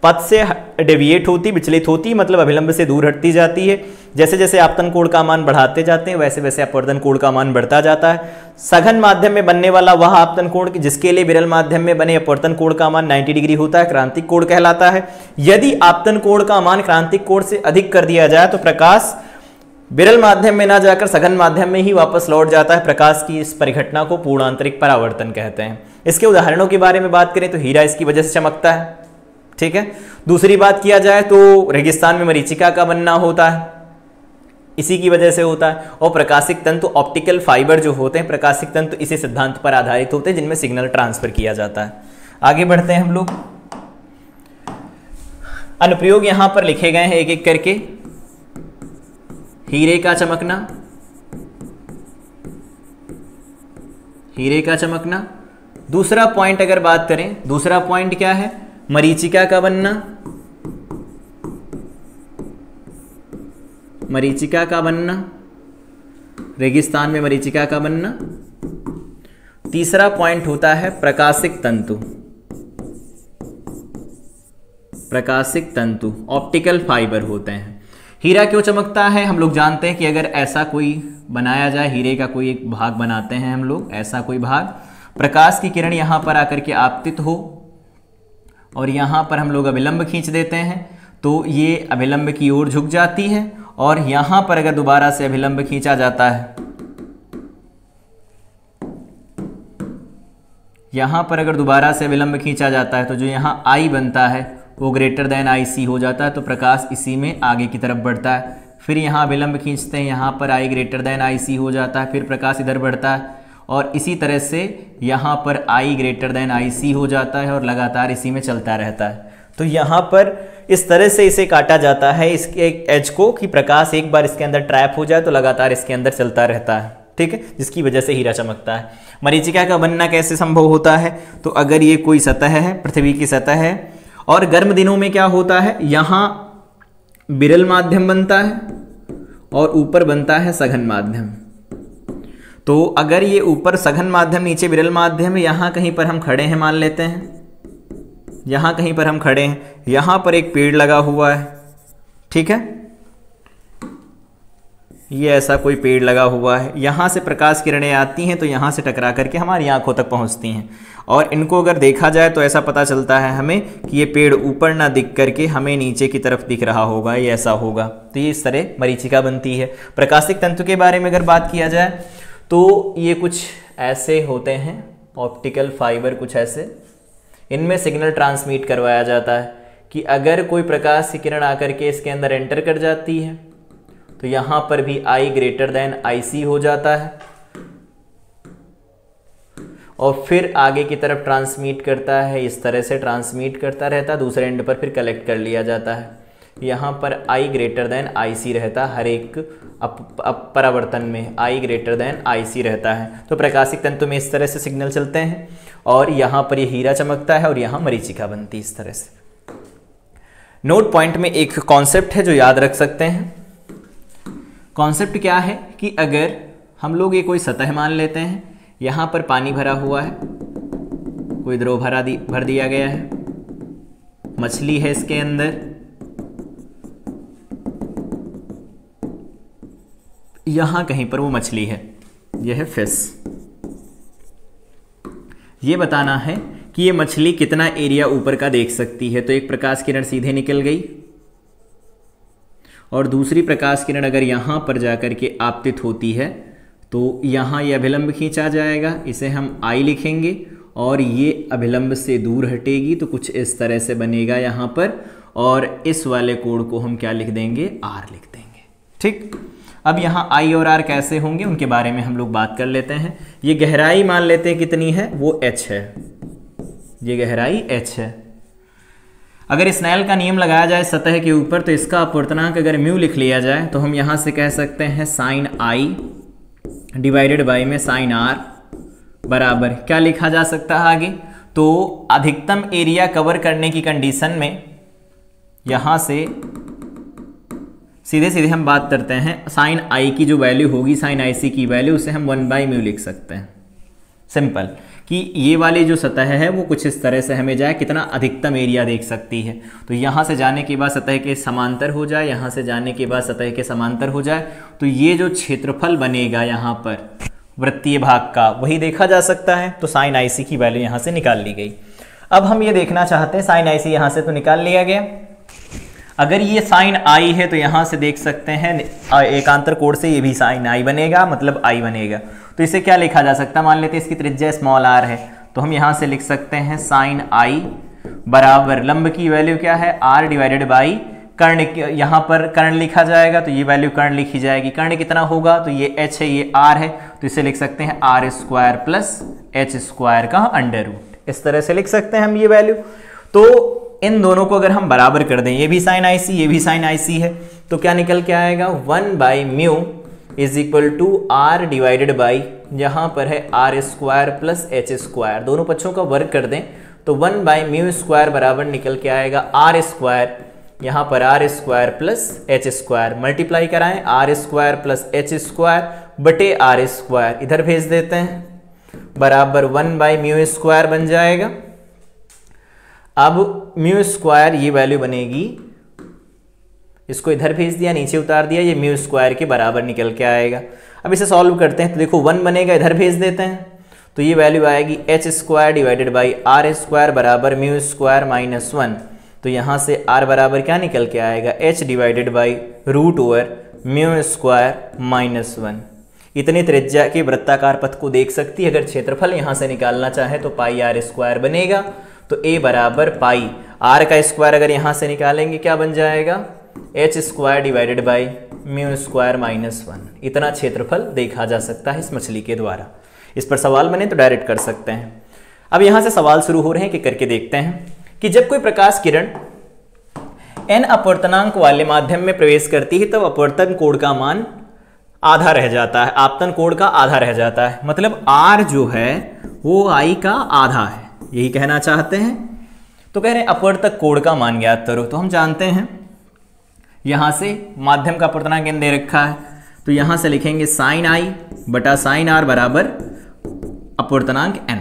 पथ से डेविएट होती, विचलित होती, मतलब अभिलंब से दूर हटती जाती है। जैसे जैसे आपतन कोण का मान बढ़ाते जाते हैं वैसे वैसे अपवर्तन कोण का मान बढ़ता जाता है। सघन माध्यम में बनने वाला वह आपतन कोण जिसके लिए विरल माध्यम में बने अपवर्तन कोण का मान नब्बे डिग्री होता है, क्रांतिक कोण कहलाता है। यदि आपतन कोण का मान क्रांतिक कोण से अधिक कर दिया जाए तो प्रकाश विरल माध्यम में ना जाकर सघन माध्यम में ही वापस लौट जाता है। प्रकाश की इस परिघटना को पूर्ण आंतरिक परावर्तन कहते हैं। इसके उदाहरणों के बारे में बात करें तो हीरा इसकी वजह से चमकता है, ठीक है। दूसरी बात किया जाए तो रेगिस्तान में मरीचिका का बनना होता है, इसी की वजह से होता है। और प्रकाशिक तंतु, ऑप्टिकल फाइबर जो होते हैं प्रकाशिक तंतु इसी सिद्धांत पर आधारित होते हैं, जिनमें सिग्नल ट्रांसफर किया जाता है। आगे बढ़ते हैं हम लोग। अनुप्रयोग यहां पर लिखे गए हैं एक एक करके। हीरे का चमकना, हीरे का चमकना। दूसरा पॉइंट अगर बात करें, दूसरा पॉइंट क्या है, मरीचिका का बनना, मरीचिका का बनना, रेगिस्तान में मरीचिका का बनना। तीसरा पॉइंट होता है प्रकाशिक तंतु, प्रकाशिक तंतु ऑप्टिकल फाइबर होते हैं। हीरा क्यों चमकता है, हम लोग जानते हैं कि अगर ऐसा कोई बनाया जाए, हीरे का कोई एक भाग बनाते हैं हम लोग, ऐसा कोई भाग, प्रकाश की किरण यहाँ पर आकर के आपतित हो और यहाँ पर हम लोग अभिलंब खींच देते हैं, तो ये अभिलंब की ओर झुक जाती है। और यहाँ पर अगर दोबारा से अभिलंब खींचा जाता है, यहाँ पर अगर दोबारा से अभिलंब खींचा जाता है, तो जो यहाँ आई बनता है वो ग्रेटर देन आई सी हो जाता है। तो प्रकाश इसी में आगे की तरफ बढ़ता है। फिर यहाँ अभिलंब खींचते हैं, यहाँ पर आई ग्रेटर देन आई सी हो जाता है, फिर प्रकाश इधर बढ़ता है और इसी तरह से यहाँ पर आई ग्रेटर देन आई सी हो जाता है और लगातार इसी में चलता रहता है। तो यहाँ पर इस तरह से इसे काटा जाता है इसके एक एज को कि प्रकाश एक बार इसके अंदर ट्रैप हो जाए तो लगातार इसके अंदर चलता रहता है, ठीक है, जिसकी वजह से हीरा चमकता है। मरीचिका का बनना कैसे संभव होता है? तो अगर ये कोई सतह है, पृथ्वी की सतह है, और गर्म दिनों में क्या होता है, यहाँ बिरल माध्यम बनता है और ऊपर बनता है सघन माध्यम। तो अगर ये ऊपर सघन माध्यम नीचे बिरल माध्यम, यहाँ कहीं पर हम खड़े हैं, मान लेते हैं यहाँ कहीं पर हम खड़े हैं, यहाँ पर एक पेड़ लगा हुआ है, ठीक है, ये ऐसा कोई पेड़ लगा हुआ है, यहाँ से प्रकाश किरणें आती हैं तो यहाँ से टकरा करके हमारी आंखों तक पहुँचती हैं। और इनको अगर देखा जाए तो ऐसा पता चलता है हमें कि ये पेड़ ऊपर ना दिख करके हमें नीचे की तरफ दिख रहा होगा, ये ऐसा होगा। तो ये इस तरह मरीचिका बनती है। प्रकाशिक तंतु के बारे में अगर बात किया जाए तो ये कुछ ऐसे होते हैं ऑप्टिकल फाइबर, कुछ ऐसे, इनमें सिग्नल ट्रांसमिट करवाया जाता है कि अगर कोई प्रकाश की किरण आकर के इसके अंदर एंटर कर जाती है तो यहाँ पर भी आई ग्रेटर देन आई सी हो जाता है और फिर आगे की तरफ ट्रांसमिट करता है, इस तरह से ट्रांसमिट करता रहता है, दूसरे एंड पर फिर कलेक्ट कर लिया जाता है। यहाँ पर आई ग्रेटर देन आई सी रहता है, हर एक अप, अप परावर्तन में आई ग्रेटर देन आई सी रहता है। तो प्रकाशिक तंतु में इस तरह से सिग्नल चलते हैं और यहाँ पर ये यह हीरा चमकता है और यहाँ मरीचिका बनती है इस तरह से। नोट पॉइंट में एक कॉन्सेप्ट है जो याद रख सकते हैं। कॉन्सेप्ट क्या है कि अगर हम लोग ये कोई सतह मान लेते हैं, यहाँ पर पानी भरा हुआ है, कोई द्रव भरा दी भर दिया गया है, मछली है इसके अंदर, यहाँ कहीं पर वो मछली है, यह है फिश। ये बताना है कि ये मछली कितना एरिया ऊपर का देख सकती है। तो एक प्रकाश किरण सीधे निकल गई और दूसरी प्रकाश किरण अगर यहाँ पर जाकर के आपतित होती है तो यहाँ ये यह अभिलंब खींचा जाएगा, इसे हम आई लिखेंगे, और ये अभिलंब से दूर हटेगी तो कुछ इस तरह से बनेगा यहाँ पर, और इस वाले कोण को हम क्या लिख देंगे, आर लिख देंगे, ठीक। अब यहाँ आई और आर कैसे होंगे उनके बारे में हम लोग बात कर लेते हैं। ये गहराई मान लेते हैं कितनी है, वो एच है, ये गहराई एच है। अगर स्नेल का नियम लगाया जाए सतह के ऊपर तो इसका अपवर्तनांक अगर म्यू लिख लिया जाए तो हम यहाँ से कह सकते हैं साइन आई डिवाइडेड बाई में साइन आर बराबर क्या लिखा जा सकता है आगे, तो अधिकतम एरिया कवर करने की कंडीशन में यहाँ से सीधे सीधे हम बात करते हैं साइन आई की जो वैल्यू होगी, साइन आई सी की वैल्यू, उसे हम वन बाई म्यू लिख सकते हैं। सिंपल कि ये वाली जो सतह है वो कुछ इस तरह से हमें जाए कितना अधिकतम एरिया देख सकती है। तो यहाँ से जाने के बाद सतह के समांतर हो जाए, यहाँ से जाने के बाद सतह के समांतर हो जाए, तो ये जो क्षेत्रफल बनेगा यहाँ पर वृत्तीय भाग का वही देखा जा सकता है। तो साइन आई सी की वैल्यू यहाँ से निकाल ली गई। अब हम ये देखना चाहते हैं, साइन आई सी यहाँ से तो निकाल लिया गया, अगर ये साइन आई है तो यहाँ से देख सकते हैं एकांतर कोण से ये भी साइन आई बनेगा, मतलब आई बनेगा। तो इसे क्या लिखा जा सकता है, मान लेते हैं इसकी त्रिज्या स्मॉल आर है, तो हम यहाँ से लिख सकते हैं साइन आई बराबर लंब की वैल्यू क्या है, आर डिवाइडेड बाई कर्ण, यहाँ पर कर्ण लिखा जाएगा तो ये वैल्यू कर्ण लिखी जाएगी। कर्ण कितना होगा, तो ये एच है ये आर है, तो इसे लिख सकते हैं r square plus h square का अंडर रूट, इस तरह से लिख सकते हैं हम ये वैल्यू। तो इन दोनों को अगर हम बराबर कर दें, ये भी साइन आई सी ये भी साइन आई सी है, तो क्या निकल के आएगा, one by mu is equal to r divided by, यहाँ पर है r square plus h square, दोनों पक्षों का वर्ग कर दें तो वन बाई म्यू स्क्वायर बराबर निकल के आएगा आर स्क्वायर, यहाँ पर r square plus h square, multiply कराएं r square plus h square बटे आर स्क्वायर, इधर भेज देते हैं, बराबर वन बाई म्यू स्क्वायर बन जाएगा। अब म्यू स्क्वायर ये वैल्यू बनेगी, इसको इधर भेज दिया नीचे उतार दिया, ये म्यू स्क्वायर के बराबर निकल के आएगा। अब इसे सॉल्व करते हैं तो देखो वन बनेगा, इधर भेज देते हैं तो ये वैल्यू आएगी h square divided by r square बराबर म्यू स्क्वायर माइनस वन, तो यहाँ से आर बराबर क्या निकल के आएगा, h divided by root over mu square minus one. इतनी त्रिज्या के वृत्ताकार पथ को देख सकती है। अगर क्षेत्रफल यहाँ से निकालना चाहे तो पाई आर स्क्वायर बनेगा, तो a बराबर पाई आर का स्क्वायर अगर यहाँ से निकालेंगे क्या बन जाएगा, h square divided by mu square minus one. इतना क्षेत्रफल देखा जा सकता है इस मछली के द्वारा। इस पर सवाल बने तो डायरेक्ट कर सकते हैं। अब यहाँ से सवाल शुरू हो रहे हैं कि करके देखते हैं कि जब कोई प्रकाश किरण n अपवर्तनांक वाले माध्यम में प्रवेश करती है तब तो अपवर्तन कोण का मान आधा रह जाता है, आपतन कोण का आधा रह जाता है, मतलब r जो है वो i का आधा है, यही कहना चाहते हैं। तो कह रहे हैं अपवर्तक कोण का मान ज्ञात करो। तो हम जानते हैं यहाँ से माध्यम का अपवर्तनांक n दे रखा है, तो यहाँ से लिखेंगे साइन आई बटा साइन आर बराबर अपवर्तनांक n,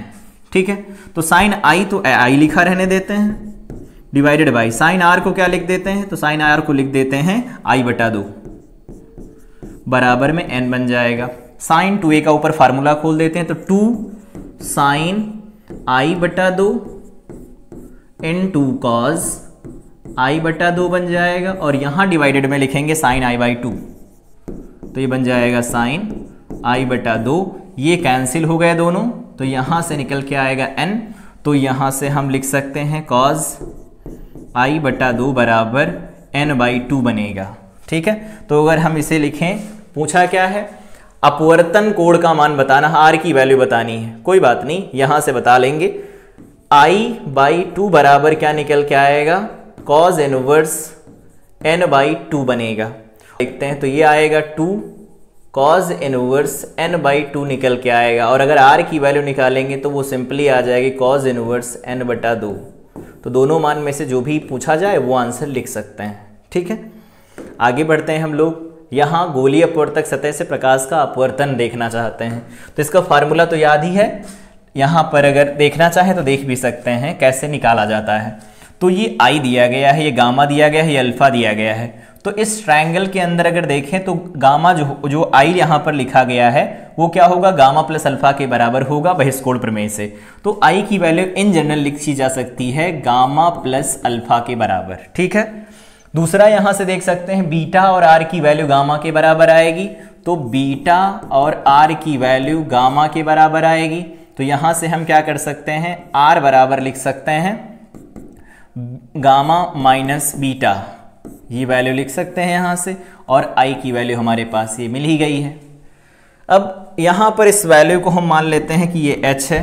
ठीक है। तो साइन आई तो आई लिखा रहने देते हैं डिवाइडेड बाई साइन आर को क्या लिख देते हैं, तो साइन आर को लिख देते हैं आई बटा दो बराबर में n बन जाएगा। साइन टू ए का ऊपर फार्मूला खोल देते हैं तो टू साइन आई बटा दो एन टू कॉज आई बटा दो बन जाएगा, और यहाँ डिवाइडेड में लिखेंगे साइन आई बाई टू, तो ये बन जाएगा साइन आई बटा दो। ये कैंसिल हो गए दोनों, तो यहाँ से निकल के आएगा n, तो यहाँ से हम लिख सकते हैं cos आई बटा दो बराबर n बाई टू बनेगा, ठीक है। तो अगर हम इसे लिखें, पूछा क्या है, अपवर्तन कोण का मान बताना, r की वैल्यू बतानी है, कोई बात नहीं यहाँ से बता लेंगे। i बाई टू बराबर क्या निकल के आएगा, cos inverse n by two बनेगा, देखते हैं। तो ये आएगा two cos inverse n by two निकल के आएगा, और अगर r की वैल्यू निकालेंगे तो वो सिंपली आ जाएगी cos इनवर्स n बटा दो। तो दोनों मान में से जो भी पूछा जाए वो आंसर लिख सकते हैं, ठीक है। आगे बढ़ते हैं हम लोग, यहाँ गोलीय अपवर्तक सतह से प्रकाश का अपवर्तन देखना चाहते हैं, तो इसका फार्मूला तो याद ही है, यहाँ पर अगर देखना चाहें तो देख भी सकते हैं कैसे निकाला जाता है। तो ये आई दिया गया है, ये गामा दिया गया है, ये अल्फा दिया गया है। तो इस ट्रायंगल के अंदर अगर देखें तो गामा जो जो आई यहाँ पर लिखा गया है वो क्या होगा, गामा प्लस अल्फा के बराबर होगा बहिष्कोण प्रमेय से। तो आई की वैल्यू इन जनरल लिखी जा सकती है गामा प्लस अल्फा के बराबर, ठीक है। दूसरा यहाँ से देख सकते हैं बीटा और आर की वैल्यू गामा के बराबर आएगी, तो बीटा और आर की वैल्यू गामा के बराबर आएगी। तो यहाँ से हम क्या कर सकते हैं, आर बराबर लिख सकते हैं गामा माइनस बीटा, ये वैल्यू लिख सकते हैं यहाँ से, और आई की वैल्यू हमारे पास ये मिल ही गई है। अब यहाँ पर इस वैल्यू को हम मान लेते हैं कि ये एच है,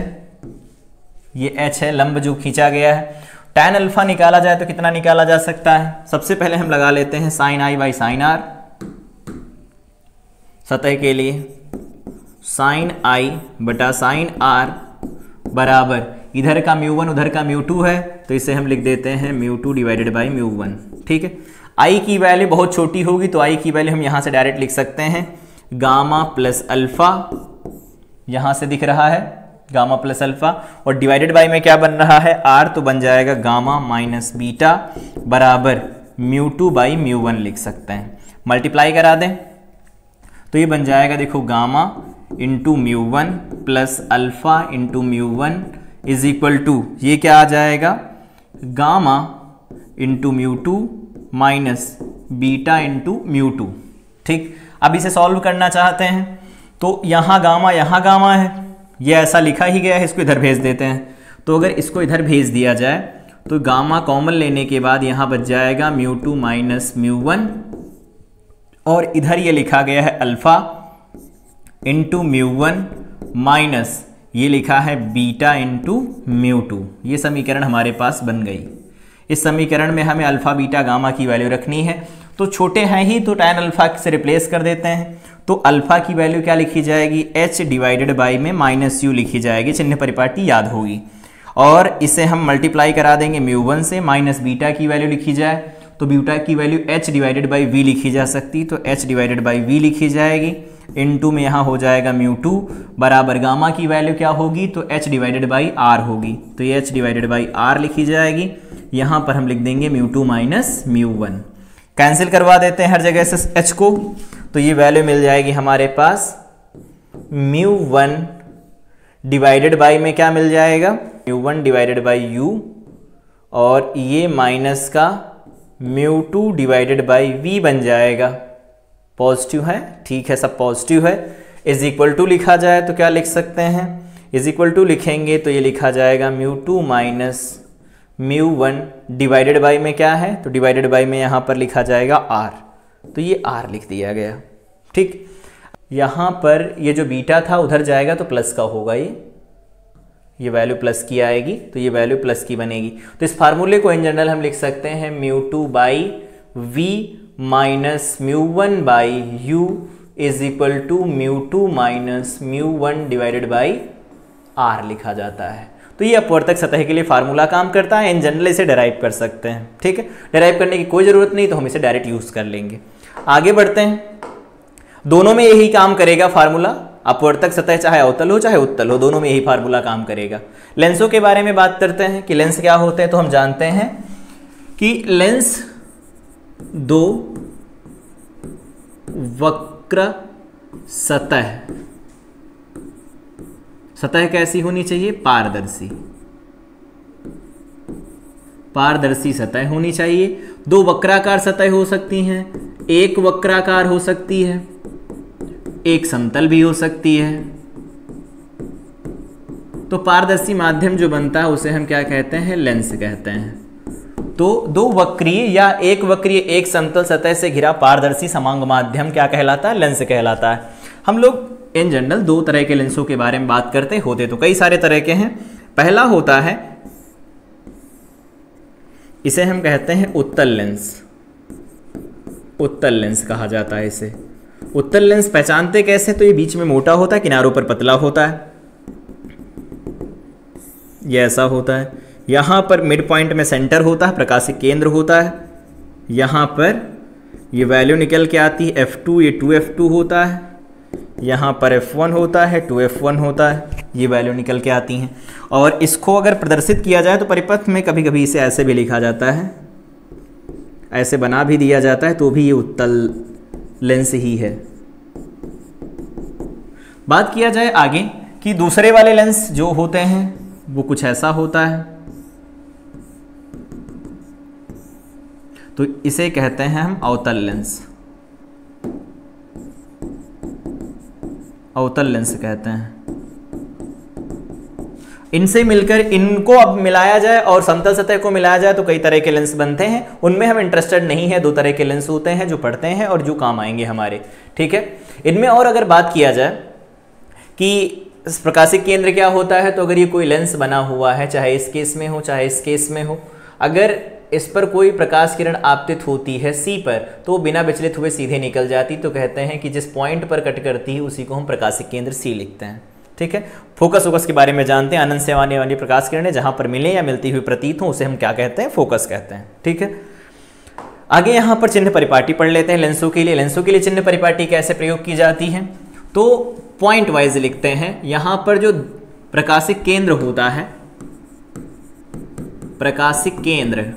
ये एच है लंब जो खींचा गया है। टैन अल्फा निकाला जाए तो कितना निकाला जा सकता है, सबसे पहले हम लगा लेते हैं sine I by sine are सतह के लिए, साइन आई बटा साइन आर बराबर, इधर का म्यू वन उधर का म्यू टू है, तो इसे हम लिख देते हैं mu two divided by mu one, ठीक है। आई की वैल्यू बहुत छोटी होगी तो आई की वैल्यू हम यहाँ से डायरेक्ट लिख सकते हैं गामा प्लस अल्फा, यहाँ से दिख रहा है गामा प्लस अल्फा, और डिवाइडेड बाई में क्या बन रहा है आर, तो बन जाएगा गामा माइनस बीटा बराबर mu two by mu one लिख सकते हैं। मल्टीप्लाई करा दें तो ये बन जाएगा, देखो gamma into mu one plus alpha into mu one is equal to, ये क्या आ जाएगा gamma into mu two minus beta into mu two, ठीक। अब इसे सॉल्व करना चाहते हैं तो यहाँ गामा यहाँ गामा है, ये ऐसा लिखा ही गया है, इसको इधर भेज देते हैं। तो अगर इसको इधर भेज दिया जाए तो गामा कॉमन लेने के बाद यहाँ बच जाएगा mu two minus mu one, और इधर ये लिखा गया है alpha into mu one minus ये लिखा है बीटा इंटू म्यू टू, ये समीकरण हमारे पास बन गई। इस समीकरण में हमें अल्फा बीटा गामा की वैल्यू रखनी है, तो छोटे हैं ही तो टैन अल्फा से रिप्लेस कर देते हैं। तो अल्फा की वैल्यू क्या लिखी जाएगी, एच डिवाइडेड बाई में माइनस यू लिखी जाएगी, चिन्ह परिपाटी याद होगी, और इसे हम मल्टीप्लाई करा देंगे म्यू वन से, माइनस बीटा की वैल्यू लिखी जाए तो बीटा की value H divided by we लिखी जा सकती, तो एच डिवाइडेड बाई वी लिखी जाएगी, इन टू में यहाँ हो जाएगा म्यू टू बराबर गामा की वैल्यू क्या होगी, तो एच डिवाइडेड बाई आर होगी, तो ये एच डिवाइडेड बाई आर लिखी जाएगी। यहाँ पर हम लिख देंगे mu two minus mu one, cancel करवा देते हैं हर जगह से एच को, तो ये वैल्यू मिल जाएगी हमारे पास म्यू वन डिवाइडेड बाई में क्या मिल जाएगा, mu one divided by you, और ये माइनस का mu two divided by we बन जाएगा, पॉजिटिव है, ठीक है, सब पॉजिटिव है। इज इक्वल टू लिखा जाए तो क्या लिख सकते हैं, इज इक्वल टू लिखेंगे तो ये लिखा जाएगा mu two minus mu one divided by में क्या है, तो डिवाइडेड बाई में यहाँ पर लिखा जाएगा आर, तो ये आर लिख दिया गया, ठीक। यहाँ पर ये जो बीटा था उधर जाएगा तो प्लस का होगा, ये ये वैल्यू प्लस की आएगी तो ये वैल्यू प्लस की बनेगी। तो इस फार्मूले को इन जनरल हम लिख सकते हैं mu two by we minus mu one by you is equal to mu two minus mu one divided by are लिखा जाता है। तो ये अपवर्तक सतह के लिए फार्मूला काम करता है, इन जनरल इसे डेराइव कर सकते हैं। ठीक है, डेराइव करने की कोई ज़रूरत नहीं तो हम इसे डायरेक्ट यूज़ कर लेंगे। आगे बढ़ते हैं, दोनों में यही काम करेगा फार्मूला, अपवर्तक सतह चाहे अवतल हो चाहे उत्तल हो, दोनों में यही फार्मूला काम करेगा। लेंसों के बारे में बात करते हैं कि लेंस क्या होते हैं, तो हम जानते हैं कि लेंस दो वक्र सतह, सतह कैसी होनी चाहिए, पारदर्शी, पारदर्शी सतह होनी चाहिए। दो वक्राकार सतह हो सकती हैं, एक वक्राकार हो सकती है, एक समतल भी हो सकती है। तो पारदर्शी माध्यम जो बनता है उसे हम क्या कहते हैं, लेंस कहते हैं। तो दो वक्रीय या एक वक्रीय एक समतल सतह से घिरा पारदर्शी समांग माध्यम क्या कहलाता है, लेंस कहलाता है। हम लोग इन जनरल दो तरह के लेंसों के बारे में बात करते होते तो कई सारे तरह के हैं। पहला होता है, इसे हम कहते हैं उत्तल लेंस, उत्तल लेंस कहा जाता है इसे। उत्तल लेंस पहचानते कैसे, तो ये बीच में मोटा होता है, किनारों पर पतला होता है, ये ऐसा होता है। यहाँ पर मिड पॉइंट में सेंटर होता है, प्रकाशिक केंद्र होता है। यहाँ पर ये वैल्यू निकल के आती है एफ टू, ये टू एफ टू होता है। यहाँ पर एफ वन होता है, टू एफ वन होता है, ये वैल्यू निकल के आती हैं। और इसको अगर प्रदर्शित किया जाए तो परिपथ में कभी कभी इसे ऐसे भी लिखा जाता है, ऐसे बना भी दिया जाता है, तो भी ये उत्तल लेंस ही है। बात किया जाए आगे कि दूसरे वाले लेंस जो होते हैं वो कुछ ऐसा होता है, तो इसे कहते हैं हम अवतल लेंस, अवतल लेंस कहते हैं। इनसे मिलकर, इनको अब मिलाया जाए और समतल सतह को मिलाया जाए तो कई तरह के लेंस बनते हैं, उनमें हम इंटरेस्टेड नहीं है। दो तरह के लेंस होते हैं जो पढ़ते हैं और जो काम आएंगे हमारे। ठीक है, इनमें और अगर बात किया जाए कि प्रकाशिक केंद्र क्या होता है, तो अगर ये कोई लेंस बना हुआ है, चाहे इस केस में हो चाहे इस केस में हो, अगर इस पर कोई प्रकाश किरण आपतित होती है सी पर तो वो बिना विचलित हुए सीधे निकल जाती, तो कहते हैं कि जिस पॉइंट पर कट करती है उसी को हम प्रकाशिक केंद्र सी लिखते हैं। ठीक है, फोकस वोकस के बारे में जानते हैं, अनंत से आने वाली प्रकाश किरणें जहां पर मिले या मिलती हुई प्रतीत हो उसे हम क्या कहते हैं, फोकस कहते हैं। ठीक है, आगे यहां पर चिन्ह परिपाटी पढ़ लेते हैं लेंसों के लिए। लेंसों के लिए चिन्ह परिपाटी कैसे प्रयोग की जाती है, तो पॉइंट वाइज लिखते हैं। यहां पर जो प्रकाशिक केंद्र होता है, प्रकाशिक केंद्र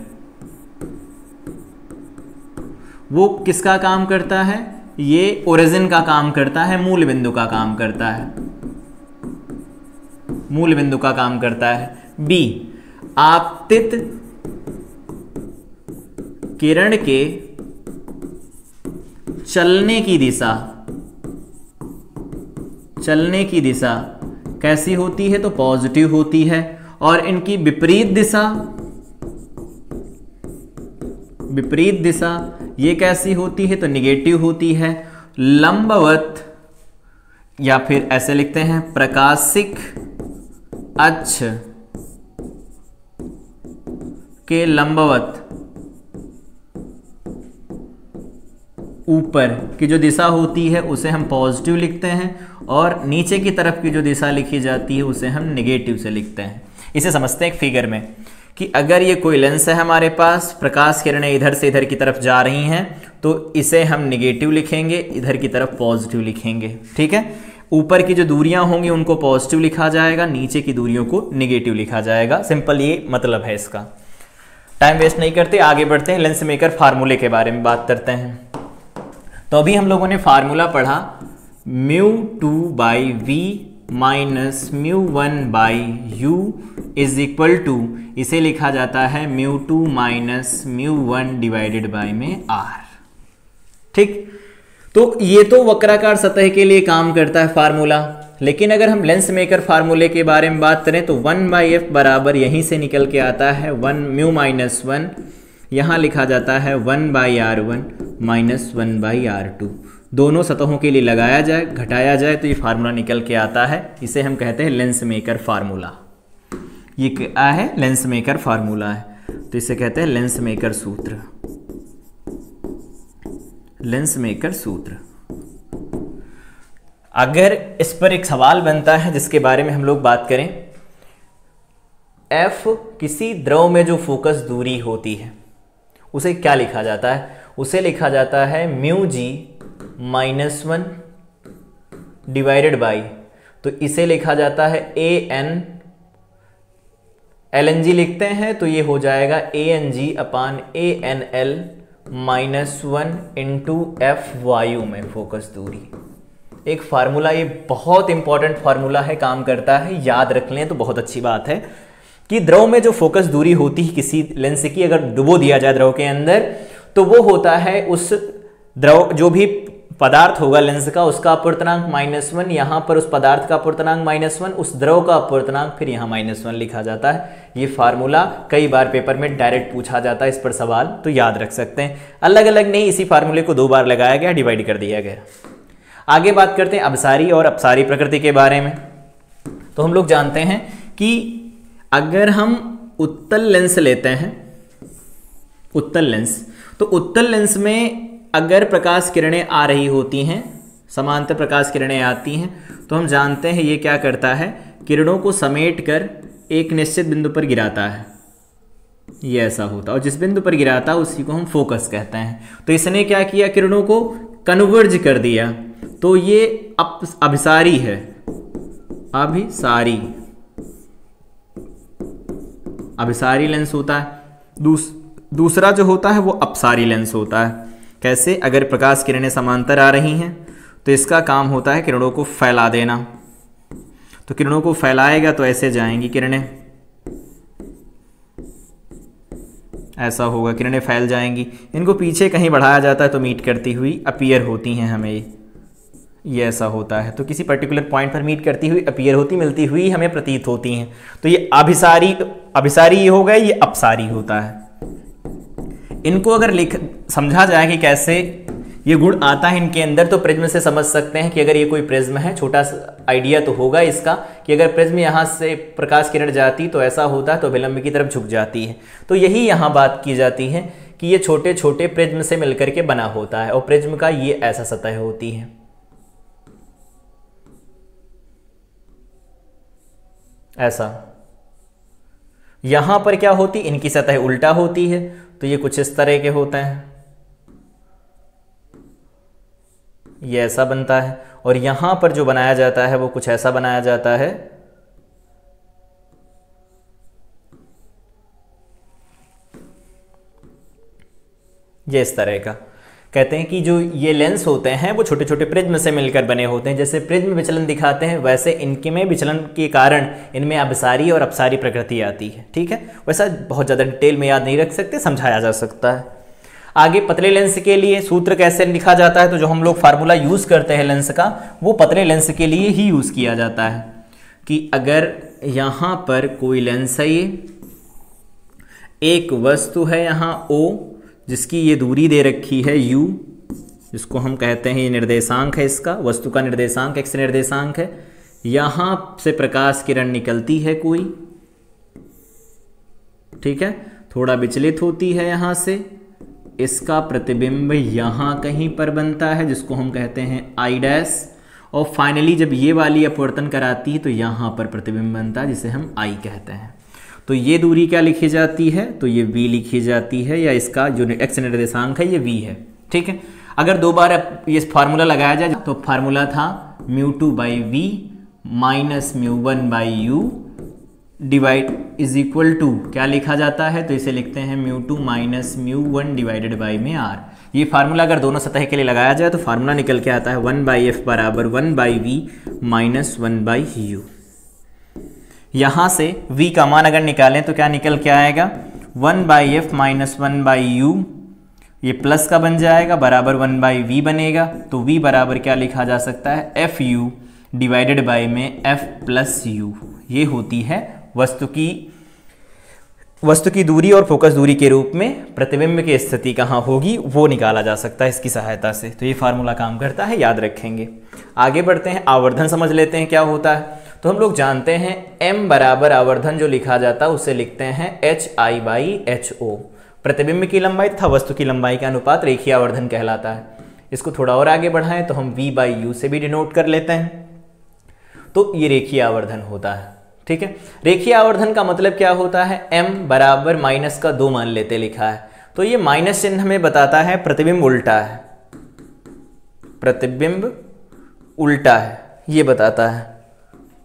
वो किसका काम करता है, ये ओरिजिन का काम करता है, मूल बिंदु का काम करता है, मूल बिंदु का काम करता है। बी आपतित किरण के चलने की दिशा, चलने की दिशा कैसी होती है, तो पॉजिटिव होती है। और इनकी विपरीत दिशा, विपरीत दिशा ये कैसी होती है, तो निगेटिव होती है। लंबवत या फिर ऐसे लिखते हैं प्रकाशिक अक्ष के लंबवत ऊपर की जो दिशा होती है उसे हम पॉजिटिव लिखते हैं और नीचे की तरफ की जो दिशा लिखी जाती है उसे हम नेगेटिव से लिखते हैं। इसे समझते हैं एक फिगर में कि अगर ये कोई लेंस है हमारे पास, प्रकाश किरणें इधर से इधर की तरफ जा रही हैं तो इसे हम नेगेटिव लिखेंगे, इधर की तरफ पॉजिटिव लिखेंगे। ठीक है, ऊपर की जो दूरियां होंगी उनको पॉजिटिव लिखा जाएगा, नीचे की दूरियों को नेगेटिव लिखा जाएगा। सिंपल ये मतलब है इसका। टाइम वेस्ट नहीं करते, आगे बढ़ते हैं, लेंस मेकर फार्मूले के बारे में बात करते हैं। तो अभी हम लोगों ने फार्मूला पढ़ा mu two by we minus mu one by you is equal to, इसे लिखा जाता है mu two minus mu one divided by में आर। ठीक, तो ये तो वक्राकार सतह के लिए काम करता है फार्मूला, लेकिन अगर हम लेंस मेकर फार्मूले के बारे में बात करें तो वन बाई एफ बराबर यहीं से निकल के आता है वन म्यू माइनस वन, यहाँ लिखा जाता है one by are one minus one by are two. दोनों सतहों के लिए लगाया जाए घटाया जाए तो ये फार्मूला निकल के आता है। इसे हम कहते हैं लेंस मेकर फार्मूला। ये क्या है? लेंस मेकर फार्मूला है। तो इसे कहते हैं लेंस मेकर सूत्र। लेंस मेकर सूत्र। अगर इस पर एक सवाल बनता है जिसके बारे में हम लोग बात करें, F किसी द्रव में जो फोकस दूरी होती है उसे क्या लिखा जाता है? उसे लिखा जाता है mu g minus one divided by, तो इसे लिखा जाता है a n l n g लिखते हैं तो ये हो जाएगा a n g upon a n l minus one into f वायु में फोकस दूरी। एक फार्मूला, ये बहुत इंपॉर्टेंट फार्मूला है, काम करता है, याद रख लें तो बहुत अच्छी बात है कि द्रव में जो फोकस दूरी होती है किसी लेंस की, अगर डुबो दिया जाए द्रव के अंदर तो वो होता है उस द्रव जो भी पदार्थ होगा लेंस का उसका अपवर्तनांक माइनस वन, यहाँ पर उस पदार्थ का अपवर्तनांक माइनस वन, उस द्रव का अपवर्तनांक फिर यहाँ माइनस वन लिखा जाता है। ये फार्मूला कई बार पेपर में डायरेक्ट पूछा जाता है, इस पर सवाल तो याद रख सकते हैं। अलग अलग नहीं, इसी फार्मूले को दो बार लगाया गया, डिवाइड कर दिया गया। आगे बात करते हैं अपसारी और अपसारी प्रकृति के बारे में। तो हम लोग जानते हैं कि अगर हम उत्तल लेंस लेते हैं, उत्तल लेंस, तो उत्तल लेंस में अगर प्रकाश किरणें आ रही होती हैं, समांतर प्रकाश किरणें आती हैं, तो हम जानते हैं ये क्या करता है, किरणों को समेट कर एक निश्चित बिंदु पर गिराता है। ये ऐसा होता है और जिस बिंदु पर गिराता है उसी को हम फोकस कहते हैं। तो इसने क्या किया, किरणों को कन्वर्ज कर दिया, तो ये अप अभिसारी है, अभिसारी अभिसारी लेंस होता है। दूस, दूसरा जो होता है वो अपसारी लेंस होता है। कैसे? अगर प्रकाश किरणें समांतर आ रही हैं तो इसका काम होता है किरणों को फैला देना, तो किरणों को फैलाएगा तो ऐसे जाएंगी किरणें, ऐसा होगा, किरणें फैल जाएंगी। इनको पीछे कहीं बढ़ाया जाता है तो मीट करती हुई अपीयर होती हैं हमें, ये ऐसा होता है। तो किसी पर्टिकुलर पॉइंट पर मीट करती हुई अपीयर होती, मिलती हुई हमें प्रतीत होती हैं। तो ये अभिसारी, अभिसारी ये होगा, ये अपसारी होता है। इनको अगर लिख समझा जाए कि कैसे ये गुण आता है इनके अंदर, तो प्रिज्म से समझ सकते हैं कि अगर ये कोई प्रिज्म है, छोटा आइडिया तो होगा इसका कि अगर प्रिज्म यहाँ से प्रकाश किरण जाती तो ऐसा होता है, तो अभिलंब की तरफ झुक जाती है। तो यही यहाँ बात की जाती है कि ये छोटे छोटे प्रिज्म से मिलकर के बना होता है और प्रिज्म का ये ऐसा सतह होती है, ऐसा। यहां पर क्या होती, इनकी सतह उल्टा होती है तो ये कुछ इस तरह के होते हैं, ये ऐसा बनता है। और यहां पर जो बनाया जाता है वो कुछ ऐसा बनाया जाता है, ये इस तरह का। कहते हैं कि जो ये लेंस होते हैं वो छोटे छोटे प्रिज्म से मिलकर बने होते हैं। जैसे प्रिज्म विचलन दिखाते हैं वैसे इनके में विचलन के कारण इनमें अपसारी और अपसारी प्रकृति आती है। ठीक है, वैसा बहुत ज़्यादा डिटेल में याद नहीं रख सकते, समझाया जा सकता है। आगे पतले लेंस के लिए सूत्र कैसे लिखा जाता है, तो जो हम लोग फार्मूला यूज़ करते हैं लेंस का वो पतले लेंस के लिए ही यूज़ किया जाता है कि अगर यहाँ पर कोई लेंस है, ये एक वस्तु है यहाँ O जिसकी ये दूरी दे रखी है u, जिसको हम कहते हैं ये निर्देशांक है, इसका वस्तु का निर्देशांक x निर्देशांक है। यहाँ से प्रकाश किरण निकलती है कोई, ठीक है, थोड़ा विचलित होती है यहाँ से, इसका प्रतिबिंब यहाँ कहीं पर बनता है जिसको हम कहते हैं i डैश, और फाइनली जब ये वाली अपवर्तन कराती है तो यहाँ पर प्रतिबिंब बनता है जिसे हम i कहते हैं। तो ये दूरी क्या लिखी जाती है, तो ये v लिखी जाती है, या इसका जो x निर्देशांक है ये v है। ठीक है, अगर दो बार ये फार्मूला लगाया जाए तो फार्मूला था mu two by we minus mu one by u divide is equal to क्या लिखा जाता है, तो इसे लिखते हैं mu two minus mu one divided by में r। ये फार्मूला अगर दोनों सतह के लिए लगाया जाए तो फार्मूला निकल के आता है वन बाई एफ बराबर one by we minus one by u. यहाँ से v का मान अगर निकालें तो क्या निकल के आएगा, one by f minus one by u, ये प्लस का बन जाएगा, बराबर वन बाई वी बनेगा। तो v बराबर क्या लिखा जा सकता है, एफ यू डिवाइडेड बाई में f प्लस यू। ये होती है वस्तु की वस्तु की दूरी और फोकस दूरी के रूप में प्रतिबिंब की स्थिति कहाँ होगी वो निकाला जा सकता है इसकी सहायता से। तो ये फार्मूला काम करता है, याद रखेंगे। आगे बढ़ते हैं, आवर्धन समझ लेते हैं क्या होता है। तो हम लोग जानते हैं m बराबर आवर्धन जो लिखा जाता है उसे लिखते हैं h i by h o. प्रतिबिंब की लंबाई तथा वस्तु की लंबाई का अनुपात रेखीय आवर्धन कहलाता है। इसको थोड़ा और आगे बढ़ाएं तो हम v बाई यू से भी डिनोट कर लेते हैं, तो ये रेखीय आवर्धन होता है। ठीक है, रेखीय आवर्धन का मतलब क्या होता है, m बराबर माइनस का दो मान लेते लिखा है, तो ये माइनस चिन्ह हमें बताता है प्रतिबिंब उल्टा है, प्रतिबिंब उल्टा है, ये बताता है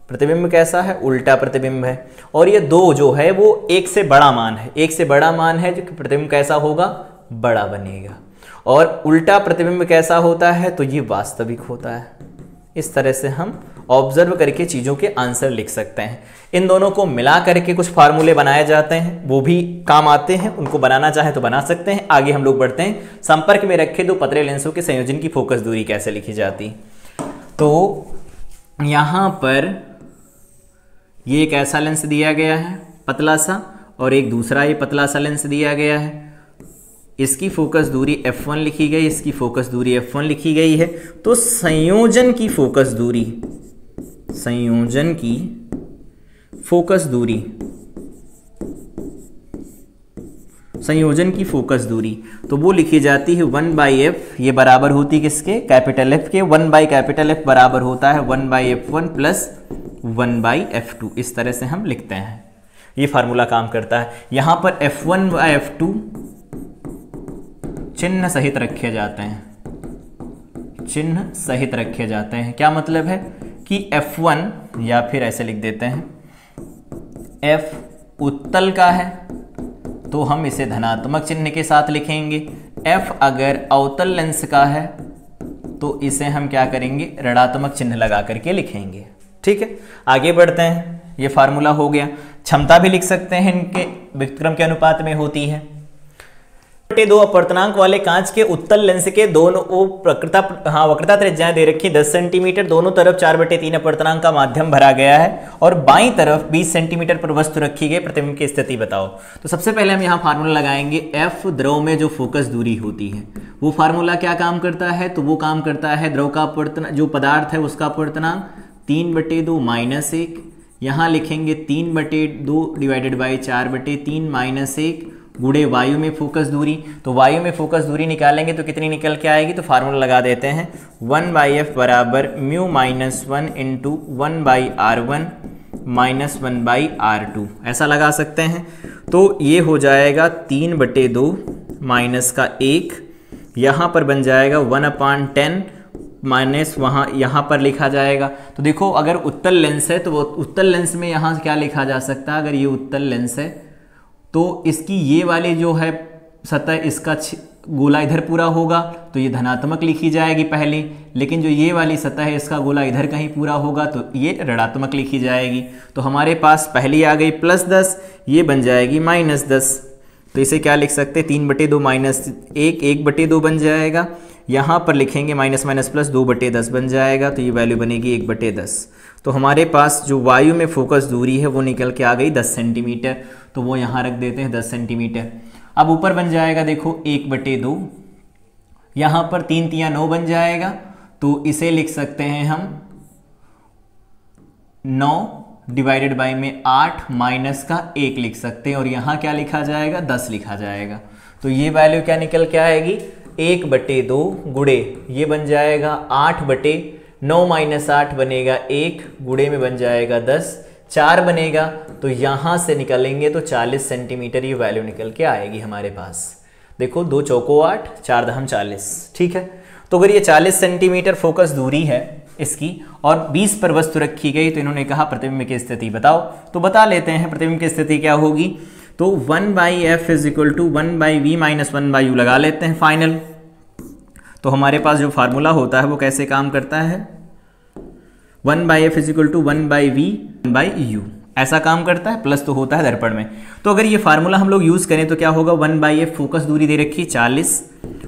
प्रतिबिंब कैसा है, उल्टा प्रतिबिंब है। और ये दो जो है वो एक से बड़ा मान है, एक से बड़ा मान है जो प्रतिबिंब कैसा होगा, बड़ा बनेगा। और उल्टा प्रतिबिंब कैसा होता है, तो ये वास्तविक होता है। इस तरह से हम ऑब्जर्व करके चीज़ों के आंसर लिख सकते हैं। इन दोनों को मिला करके कुछ फार्मूले बनाए जाते हैं, वो भी काम आते हैं, उनको बनाना चाहे तो बना सकते हैं। आगे हम लोग बढ़ते हैं, संपर्क में रखे दो पतले लेंसों के संयोजन की फोकस दूरी कैसे लिखी जाती। तो यहाँ पर ये एक ऐसा लेंस दिया गया है पतला सा, और एक दूसरा ये पतला सा लेंस दिया गया है, इसकी फोकस दूरी एफ वन लिखी गई, इसकी फोकस दूरी एफ वन लिखी गई है। तो संयोजन की फोकस दूरी, संयोजन की फोकस दूरी, संयोजन की फोकस दूरी तो वो लिखी जाती है वन बाई एफ, ये बराबर होती किसके, कैपिटल एफ के। वन बाई कैपिटल एफ बराबर होता है one by f one plus one by f two. इस तरह से हम लिखते हैं, ये फार्मूला काम करता है। यहाँ पर f one by f two चिन्ह सहित रखे जाते हैं, चिन्ह सहित रखे जाते हैं। क्या मतलब है कि एफ वन, या फिर ऐसे लिख देते हैं एफ उत्तल का है तो हम इसे धनात्मक चिन्ह के साथ लिखेंगे, एफ अगर अवतल लेंस का है तो इसे हम क्या करेंगे, ऋणात्मक चिन्ह लगा करके लिखेंगे। ठीक है, आगे बढ़ते हैं, ये फार्मूला हो गया। क्षमता भी लिख सकते हैं, इनके विक्रम के अनुपात में होती है। दो अपवर्तनांक वाले कांच के उत्तल लेंस के दोनों हाँ, वक्रता त्रिज्याएं दे रखी दस सेंटीमीटर, दोनों तरफ चार बटे तीन अपवर्तनांक का माध्यम भरा गया है और बाईं तरफ बीस सेंटीमीटर पर वस्तु रखी गई, प्रतिबिंब की स्थिति बताओ। तो सबसे पहले हम यहाँ फार्मूला लगाएंगे, एफ द्रव में जो फोकस दूरी होती है वो फार्मूला क्या काम करता है, तो वो काम करता है द्रव का अपवर्तन जो पदार्थ है उसका अपवर्तनांक तीन बटे दो माइनस एक, यहाँ लिखेंगे तीन बटे दो डिवाइडेड बाई चार बटे तीन माइनस एक गुणे वायु में फोकस दूरी। तो वायु में फोकस दूरी निकालेंगे तो कितनी निकल के आएगी, तो फार्मूला लगा देते हैं वन बाई एफ बराबर mu minus one into one by are one minus one by are two, ऐसा लगा सकते हैं। तो ये हो जाएगा तीन बटे दो माइनस का एक, यहाँ पर बन जाएगा वन अपान टेन माइनस वहाँ यहाँ पर लिखा जाएगा। तो देखो अगर उत्तल लेंस है तो वो उत्तल लेंस में यहाँ क्या लिखा जा सकता है, अगर ये उत्तल लेंस है तो इसकी ये वाले जो है सतह, इसका गोला इधर पूरा होगा तो ये धनात्मक लिखी जाएगी पहले, लेकिन जो ये वाली सतह है इसका गोला इधर कहीं पूरा होगा तो ये ऋणात्मक लिखी जाएगी। तो हमारे पास पहली आ गई प्लस दस, ये बन जाएगी माइनस दस। तो इसे क्या लिख सकते, तीन बटे दो माइनस एक, एक बटे दो बन जाएगा, यहाँ पर लिखेंगे माइनस माइनस प्लस दो बटे दस बन जाएगा, तो ये वैल्यू बनेगी एक बटे दस। तो हमारे पास जो वायु में फोकस दूरी है वो निकल के आ गई दस सेंटीमीटर, तो वो यहाँ रख देते हैं दस सेंटीमीटर। अब ऊपर बन जाएगा देखो एक बटे दो, यहाँ पर तीन तिया नौ बन जाएगा, तो इसे लिख सकते हैं हम नौ डिवाइडेड बाई में आठ माइनस का एक लिख सकते हैं, और यहाँ क्या लिखा जाएगा, दस लिखा जाएगा। तो ये वैल्यू क्या निकल के आएगी, एक बटे दो गुणे ये बन जाएगा आठ बटे नौ माइनस आठ बनेगा एक, गुणे में बन जाएगा दस, चार बनेगा तो यहाँ से निकलेंगे तो चालीस सेंटीमीटर ये वैल्यू निकल के आएगी हमारे पास। देखो दो चौको आठ, चार दहम चालीस। ठीक है, तो अगर ये चालीस सेंटीमीटर फोकस दूरी है इसकी और बीस पर वस्तु रखी गई, तो इन्होंने कहा प्रतिबिंब की स्थिति बताओ, तो बता लेते हैं प्रतिबिंब की स्थिति क्या होगी। तो one by f is equal to one by we minus one by u लगा लेते हैं फाइनल। तो हमारे पास जो फार्मूला होता है वो कैसे काम करता है, one by f is equal to one by v one by u, ऐसा काम करता है। प्लस तो होता है दर्पण में, तो अगर ये फार्मूला हम लोग यूज़ करें तो क्या होगा, वन बाई एफ फोकस दूरी दे रखी चालीस,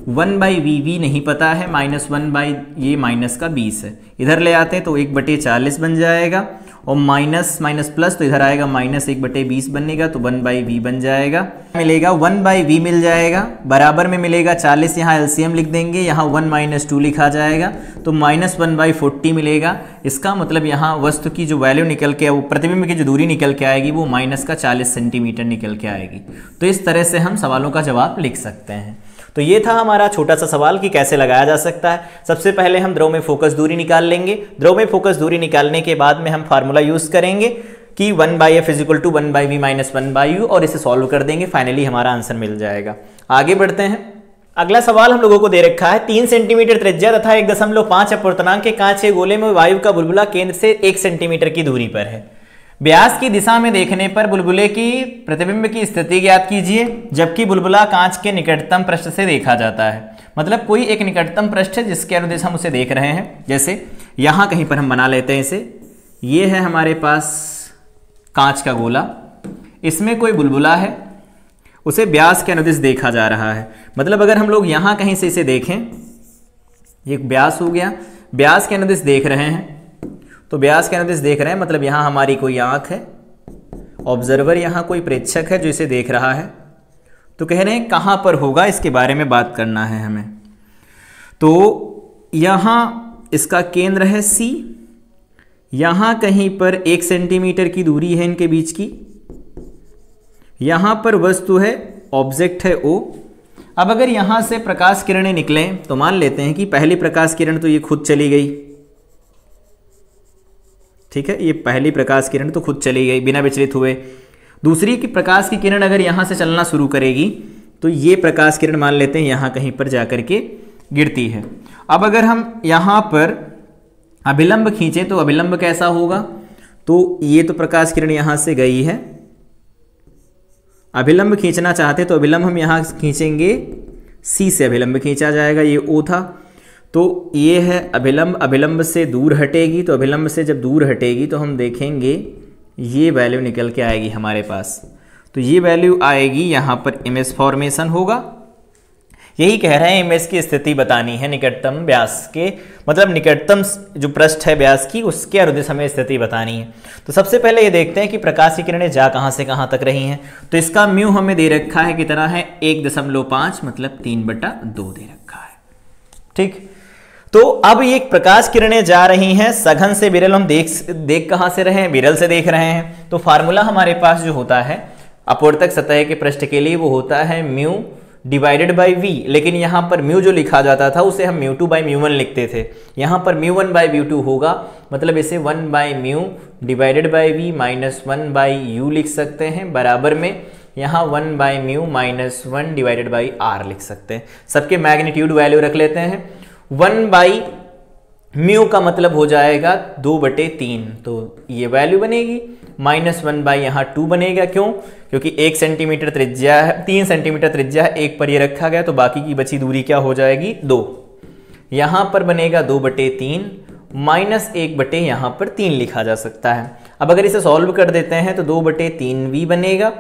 वन बाई वी वी नहीं पता है माइनस वन बाई ये माइनस का बीस है, इधर ले आते हैं तो एक बटे चालीस बन जाएगा, और माइनस माइनस प्लस, तो इधर आएगा माइनस एक बटे बीस बनेगा, तो वन बाई वी बन जाएगा, मिलेगा वन बाई वी मिल जाएगा। बराबर में मिलेगा चालीस, यहाँ एलसीएम लिख देंगे, यहाँ वन माइनस टू लिखा जाएगा, तो माइनस वन बाई फोर्टी मिलेगा। इसका मतलब यहाँ वस्तु की जो वैल्यू निकल के, वो प्रतिबिंब की जो दूरी निकल के आएगी वो माइनस का चालीस सेंटीमीटर निकल के आएगी। तो इस तरह से हम सवालों का जवाब लिख सकते हैं। तो ये था हमारा छोटा सा सवाल कि कैसे लगाया जा सकता है। सबसे पहले हम द्रव में फोकस दूरी निकाल लेंगे। द्रव में फोकस दूरी निकालने के बाद में हम फार्मूला यूज़ करेंगे कि one by f is equal to one by we minus one by you, और इसे सॉल्व कर देंगे, फाइनली हमारा आंसर मिल जाएगा। आगे बढ़ते हैं। अगला सवाल हम लोगों को दे रखा है, तीन सेंटीमीटर त्रिज्या तथा एक दशमलव पाँच अपवर्तनांक के कांच के गोले में वायु का बुलबुला केंद्र से एक सेंटीमीटर की दूरी पर है। व्यास की दिशा में देखने पर बुलबुले की प्रतिबिंब की स्थिति ज्ञात कीजिए, जबकि बुलबुला कांच के निकटतम पृष्ठ से देखा जाता है। मतलब कोई एक निकटतम पृष्ठ है जिसके अनुदेश हम उसे देख रहे हैं। जैसे यहाँ कहीं पर हम बना लेते हैं इसे, ये है हमारे पास कांच का गोला, इसमें कोई बुलबुला है, उसे व्यास के अनुदेश देखा जा रहा है। मतलब अगर हम लोग यहाँ कहीं से इसे देखें, ये व्यास हो गया, व्यास के अनुदेश देख रहे हैं, तो व्यास के अनुदेश देख रहे हैं मतलब यहाँ हमारी कोई आँख है, ऑब्जर्वर यहाँ कोई प्रेक्षक है जो इसे देख रहा है। तो कह रहे हैं कहाँ पर होगा इसके बारे में बात करना है हमें। तो यहाँ इसका केंद्र है सी, यहाँ कहीं पर एक सेंटीमीटर की दूरी है इनके बीच की, यहाँ पर वस्तु है, ऑब्जेक्ट है ओ। अब अगर यहाँ से प्रकाश किरणें निकलें, तो मान लेते हैं कि पहली प्रकाश किरण तो ये खुद चली गई, ठीक है, ये पहली प्रकाश किरण तो खुद चली गई बिना विचलित हुए। दूसरी की प्रकाश की किरण अगर यहाँ से चलना शुरू करेगी, तो ये प्रकाश किरण मान लेते हैं यहाँ कहीं पर जाकर के गिरती है। अब अगर हम यहाँ पर अभिलंब खींचें तो अभिलंब कैसा होगा, तो ये तो प्रकाश किरण यहाँ से गई है, अभिलंब खींचना चाहते तो अभिलंब हम यहाँ खींचेंगे, सी से अभिलंब खींचा जाएगा, ये ओ था, तो ये है अभिलंब, अभिलंब से दूर हटेगी, तो अभिलंब से जब दूर हटेगी तो हम देखेंगे ये वैल्यू निकल के आएगी हमारे पास। तो ये वैल्यू आएगी, यहाँ पर इमेज फॉर्मेशन होगा। यही कह रहे हैं इमेज की स्थिति बतानी है निकटतम व्यास के, मतलब निकटतम जो पृष्ठ है व्यास की उसके अनुदेश हमें स्थिति बतानी है। तो सबसे पहले ये देखते हैं कि प्रकाश की किरणें जा कहाँ से कहाँ तक रही हैं। तो इसका म्यू हमें दे रखा है कितना है, एक दशमलव पाँच, मतलब तीन बटा दो दे रखा है, ठीक। तो अब ये प्रकाश किरणें जा रही हैं सघन से विरल, हम देख देख कहाँ से रहे हैं, विरल से देख रहे हैं। तो फार्मूला हमारे पास जो होता है अपवर्तक सतह के पृष्ठ के लिए वो होता है म्यू डिवाइडेड बाय वी, लेकिन यहाँ पर म्यू जो लिखा जाता था उसे हम mu two by mu one लिखते थे, यहाँ पर mu one by mu two होगा, मतलब इसे one by mu divided by we minus one by u लिख सकते हैं, बराबर में यहाँ one by mu minus one divided by r लिख सकते हैं। सबके मैग्नीट्यूड वैल्यू रख लेते हैं, वन बाई म्यू का मतलब हो जाएगा दो बटे तीन, तो ये वैल्यू बनेगी, माइनस वन बाई यहाँ टू बनेगा, क्यों, क्योंकि एक सेंटीमीटर त्रिज्या है, तीन सेंटीमीटर त्रिज्या है, एक पर ये रखा गया, तो बाकी की बची दूरी क्या हो जाएगी, दो, यहाँ पर बनेगा दो बटे तीन, माइनस एक बटे यहाँ पर तीन लिखा जा सकता है। अब अगर इसे सॉल्व कर देते हैं तो दो बटे तीन वी बनेगा,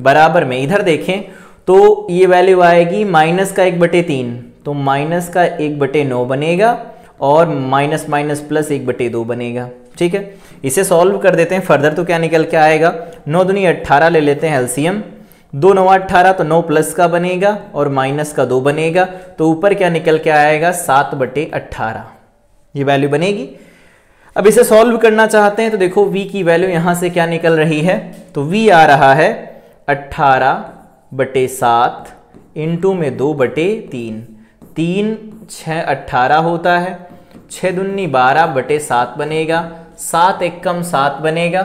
बराबर में इधर देखें तो ये वैल्यू आएगी माइनस का एक बटे तीन, तो माइनस का एक बटे नौ बनेगा, और माइनस माइनस प्लस एक बटे दो बनेगा, ठीक है। इसे सॉल्व कर देते हैं फर्दर तो क्या निकल के आएगा, नौ दुनी अट्ठारह ले लेते हैं एलसीएम, दो नौ अट्ठारह, तो नौ प्लस का बनेगा और माइनस का दो बनेगा, तो ऊपर क्या निकल के आएगा, सात बटे अट्ठारह, ये वैल्यू बनेगी। अब इसे सॉल्व करना चाहते हैं तो देखो v की वैल्यू यहाँ से क्या निकल रही है, तो v आ रहा है अट्ठारह बटे सात इंटू में दो बटे तीन, तीन छः अट्ठारह होता है, छः दुन्नी बारह बटे सात बनेगा, सात एक कम सात बनेगा,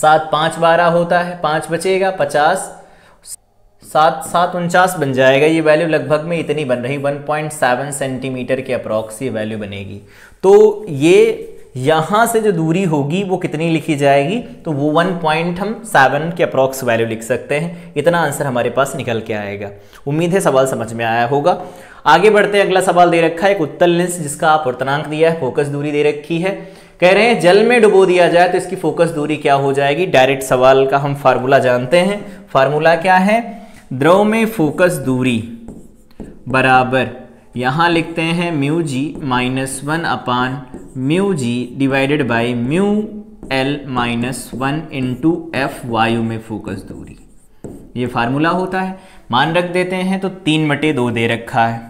सात पाँच बारह होता है, पाँच बचेगा पचास, सात सात उनचास बन जाएगा, ये वैल्यू लगभग में इतनी बन रही, वन पॉइंट सेवन सेंटीमीटर के अप्रॉक्स ये वैल्यू बनेगी। तो ये यहाँ से जो दूरी होगी वो कितनी लिखी जाएगी, तो वो वन पॉइंट हम सेवन के अप्रॉक्स वैल्यू लिख सकते हैं। इतना आंसर हमारे पास निकल के आएगा। उम्मीद है सवाल समझ में आया होगा। आगे बढ़ते हैं। अगला सवाल दे रखा है एक उत्तल लेंस जिसका अपवर्तनांक दिया है, फोकस दूरी दे रखी है। कह रहे हैं जल में डुबो दिया जाए तो इसकी फोकस दूरी क्या हो जाएगी। डायरेक्ट सवाल का हम फार्मूला जानते हैं। फार्मूला क्या है, द्रव में फोकस दूरी बराबर यहाँ लिखते हैं mu g minus one upon mu g divided by mu l minus one into f वायु में फोकस दूरी, ये फार्मूला होता है। मान रख देते हैं तो तीन बटे दो दे रखा है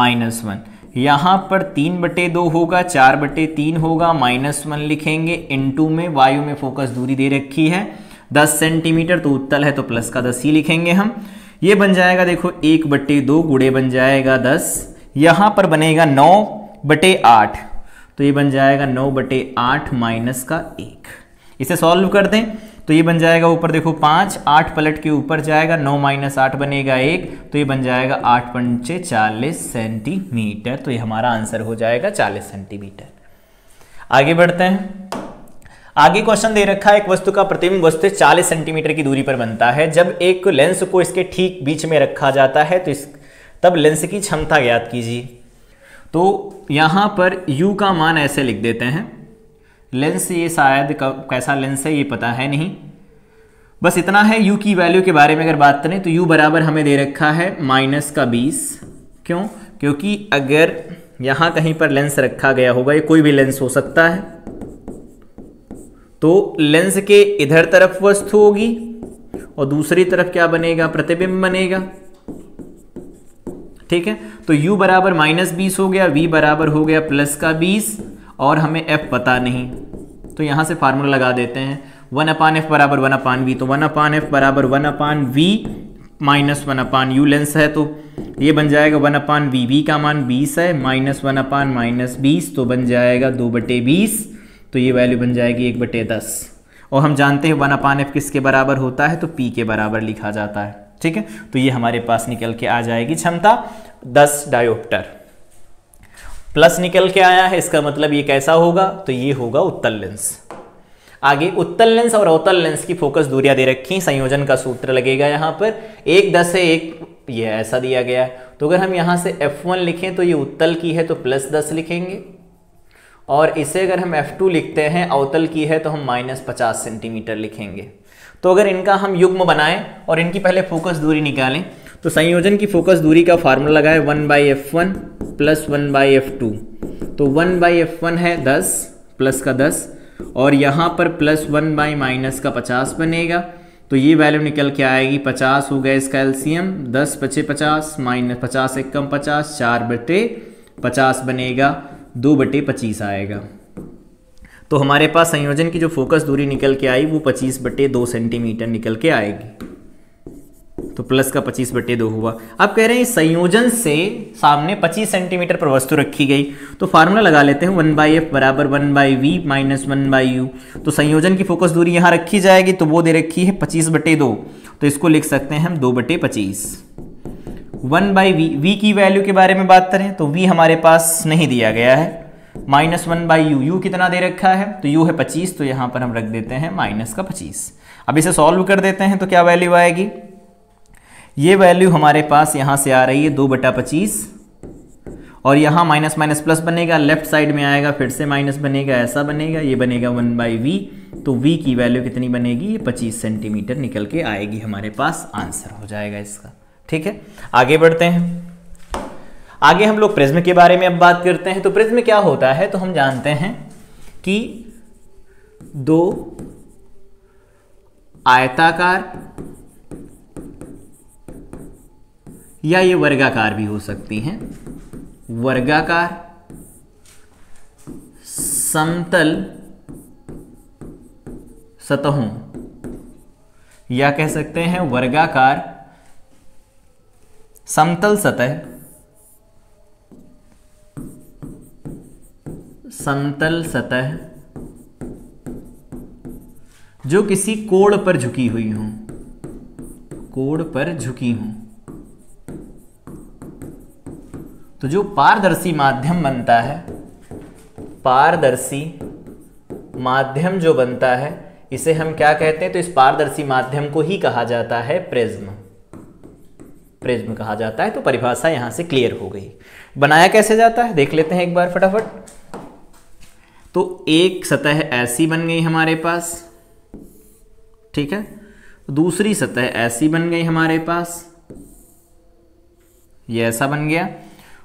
माइनस वन, यहाँ पर तीन बटे दो होगा, चार बटे तीन होगा, माइनस वन लिखेंगे, इंटू में वायु में फोकस दूरी दे रखी है दस सेंटीमीटर, तो उत्तल है तो प्लस का दस ही लिखेंगे हम। ये बन जाएगा देखो एक बटे दो गुणे बन जाएगा दस, यहाँ पर बनेगा नौ बटे आठ, तो ये बन जाएगा नौ बटे आठ माइनस का एक। इसे सॉल्व कर दें तो ये बन जाएगा ऊपर देखो पाँच, आठ पलट के ऊपर जाएगा, नौ माइनस आठ बनेगा एक, तो ये बन जाएगा आठ पंचे चालीस सेंटीमीटर, तो ये हमारा आंसर हो जाएगा चालीस सेंटीमीटर। आगे बढ़ते हैं। आगे क्वेश्चन दे रखा है एक वस्तु का प्रतिबिंब वस्तु से चालीस सेंटीमीटर की दूरी पर बनता है। जब एक लेंस को इसके ठीक बीच में रखा जाता है तो इस तब लेंस की क्षमता ज्ञात कीजिए। तो यहाँ पर U का मान ऐसे लिख देते हैं, लेंस ये शायद कैसा लेंस है ये पता है नहीं, बस इतना है U की वैल्यू के बारे में अगर बात करें तो U बराबर हमें दे रखा है माइनस का बीस। क्यों? क्योंकि अगर यहाँ कहीं पर लेंस रखा गया होगा, ये कोई भी लेंस हो सकता है, तो लेंस के इधर तरफ वस्तु होगी और दूसरी तरफ क्या बनेगा, प्रतिबिंब बनेगा, ठीक है। तो U बराबर माइनस बीस हो गया, V बराबर हो गया प्लस का बीस, और हमें F पता नहीं, तो यहाँ से फार्मूला लगा देते हैं वन अपान एफ बराबर वन अपान वी, तो वन अपान एफ बराबर one upon v minus one upon u lens है, तो ये बन जाएगा वन अपान वी, वी का मान बीस है, माइनस वन अपान माइनस बीस, तो बन जाएगा दो बटे बीस, तो ये वैल्यू बन जाएगी एक बटे दस। और हम जानते हैं वन अपान एफ किसके बराबर होता है, तो पी के बराबर लिखा जाता है, ठीक है। तो ये हमारे पास निकल के आ जाएगी क्षमता दस डायोप्टर। प्लस निकल के आया है, इसका मतलब ये कैसा होगा, तो ये होगा उत्तल लेंस। आगे उत्तल लेंस और अवतल लेंस की फोकस दूरियां दे रखी, संयोजन का सूत्र लगेगा यहाँ पर, एक दस है एक ये ऐसा दिया गया है, तो अगर हम यहाँ से एफ वन लिखें तो ये उत्तल की है तो प्लस दस लिखेंगे, और इसे अगर हम एफ टू लिखते हैं अवतल की है तो हम माइनस पचास सेंटीमीटर लिखेंगे। तो अगर इनका हम युग्म बनाएं और इनकी पहले फोकस दूरी निकालें, तो संयोजन की फोकस दूरी का फार्मूला लगाए one by f one plus one by f two, तो वन बाई एफ वन है दस प्लस का दस, और यहाँ पर प्लस वन बाई माइनस का पचास बनेगा, तो ये वैल्यू निकल के आएगी पचास हो गया इसका एलसीएम, दस पचे पचास माइनस पचास एक कम पचास, चार बटे पचास बनेगा दो बटे पच्चीस आएगा। तो हमारे पास संयोजन की जो फोकस दूरी निकल के आई वो पच्चीस बटे दो सेंटीमीटर निकल के आएगी, तो प्लस का पच्चीस बटे दो हुआ। अब कह रहे हैं इस संयोजन से सामने पच्चीस सेंटीमीटर पर वस्तु रखी गई, तो फार्मूला लगा लेते हैं वन बाई एफ बराबर one by we minus one by u, तो संयोजन की फोकस दूरी यहाँ रखी जाएगी, तो वो दे रखी है पच्चीस बटे दो, तो इसको लिख सकते हैं हम दो बटे पच्चीस। वन बाई वी, वी की वैल्यू के बारे में बात करें तो वी हमारे पास नहीं दिया गया है, minus one by u, u कितना दे रखा है, तो यू है पच्चीस, तो यहाँ पर हम रख देते हैं माइनस का पच्चीस। अब इसे सॉल्व कर देते हैं तो क्या वैल्यू आएगी, ये वैल्यू हमारे पास यहाँ से आ रही है दो बटा पच्चीस, और यहाँ माइनस माइनस प्लस बनेगा, लेफ्ट साइड में आएगा फिर से माइनस बनेगा, ऐसा बनेगा, ये बनेगा वन बाई वी, तो वी की वैल्यू कितनी बनेगी, ये पच्चीस सेंटीमीटर निकल के आएगी, हमारे पास आंसर हो जाएगा इसका, ठीक है। आगे बढ़ते हैं। आगे हम लोग प्रिज्म के बारे में अब बात करते हैं। तो प्रिज्म क्या होता है, तो हम जानते हैं कि दो आयताकार या ये वर्गाकार भी हो सकती हैं, वर्गाकार समतल सतहों, या कह सकते हैं वर्गाकार समतल सतह, समतल सतह जो किसी कोण पर झुकी हुई हो, कोण पर झुकी हो, तो जो पारदर्शी माध्यम बनता है, पारदर्शी माध्यम जो बनता है इसे हम क्या कहते हैं, तो इस पारदर्शी माध्यम को ही कहा जाता है प्रिज्म, प्रिज्म कहा जाता है। तो परिभाषा यहां से क्लियर हो गई। बनाया कैसे जाता है देख लेते हैं एक बार फटाफट। तो एक सतह ऐसी बन गई हमारे पास, ठीक है, दूसरी सतह ऐसी बन गई हमारे पास, ये ऐसा बन गया,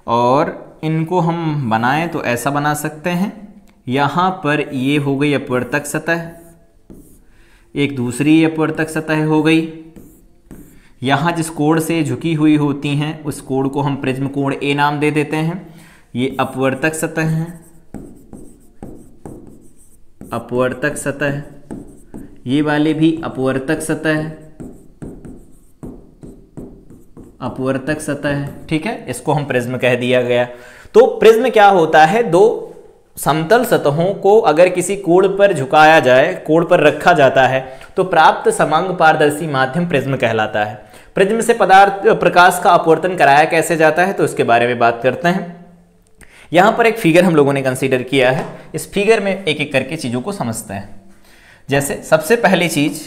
और इनको हम बनाएं तो ऐसा बना सकते हैं, यहाँ पर ये हो गई अपवर्तक सतह, एक दूसरी अपवर्तक सतह हो गई। यहाँ जिस कोण से झुकी हुई होती हैं उस कोण को हम प्रिज्म कोण ए नाम दे देते हैं। ये अपवर्तक सतह है, अपवर्तक सतह, ये वाले भी अपवर्तक सतह, अपवर्तक सतह, ठीक है, इसको हम प्रिज्म कह दिया गया। तो प्रिज्म क्या होता है, दो समतल सतहों को अगर किसी कोण पर झुकाया जाए, कोण पर रखा जाता है तो प्राप्त समांग पारदर्शी माध्यम प्रिज्म कहलाता है। प्रिज्म से पदार्थ प्रकाश का अपवर्तन कराया कैसे जाता है, तो इसके बारे में बात करते हैं। यहाँ पर एक फिगर हम लोगों ने कंसीडर किया है, इस फिगर में एक एक करके चीज़ों को समझते हैं। जैसे सबसे पहली चीज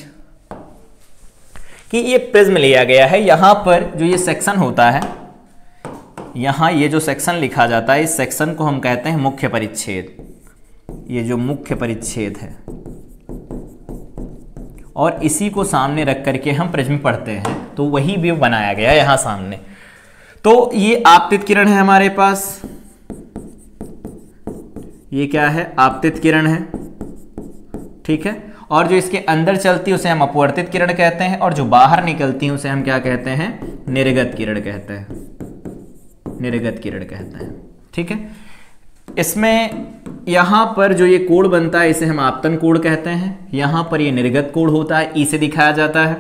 कि ये प्रिज्म लिया गया है, यहाँ पर जो ये सेक्शन होता है, यहाँ ये जो सेक्शन लिखा जाता है, इस सेक्शन को हम कहते हैं मुख्य परिच्छेद। ये जो मुख्य परिच्छेद है और इसी को सामने रख करके हम प्रिज्म पढ़ते हैं, तो वही भी बनाया गया है यहाँ सामने। तो ये आपतित किरण है हमारे पास, ये क्या है, आपतित किरण है, ठीक है, और जो इसके अंदर चलती है उसे हम अपवर्तित किरण कहते हैं और जो बाहर निकलती है उसे हम क्या कहते हैं, निर्गत किरण कहते हैं, निर्गत किरण कहते हैं, ठीक है। इसमें यहाँ पर जो ये कोण बनता है इसे हम आपतन कोण कहते हैं, यहाँ पर ये निर्गत कोण होता है, इसे दिखाया जाता है।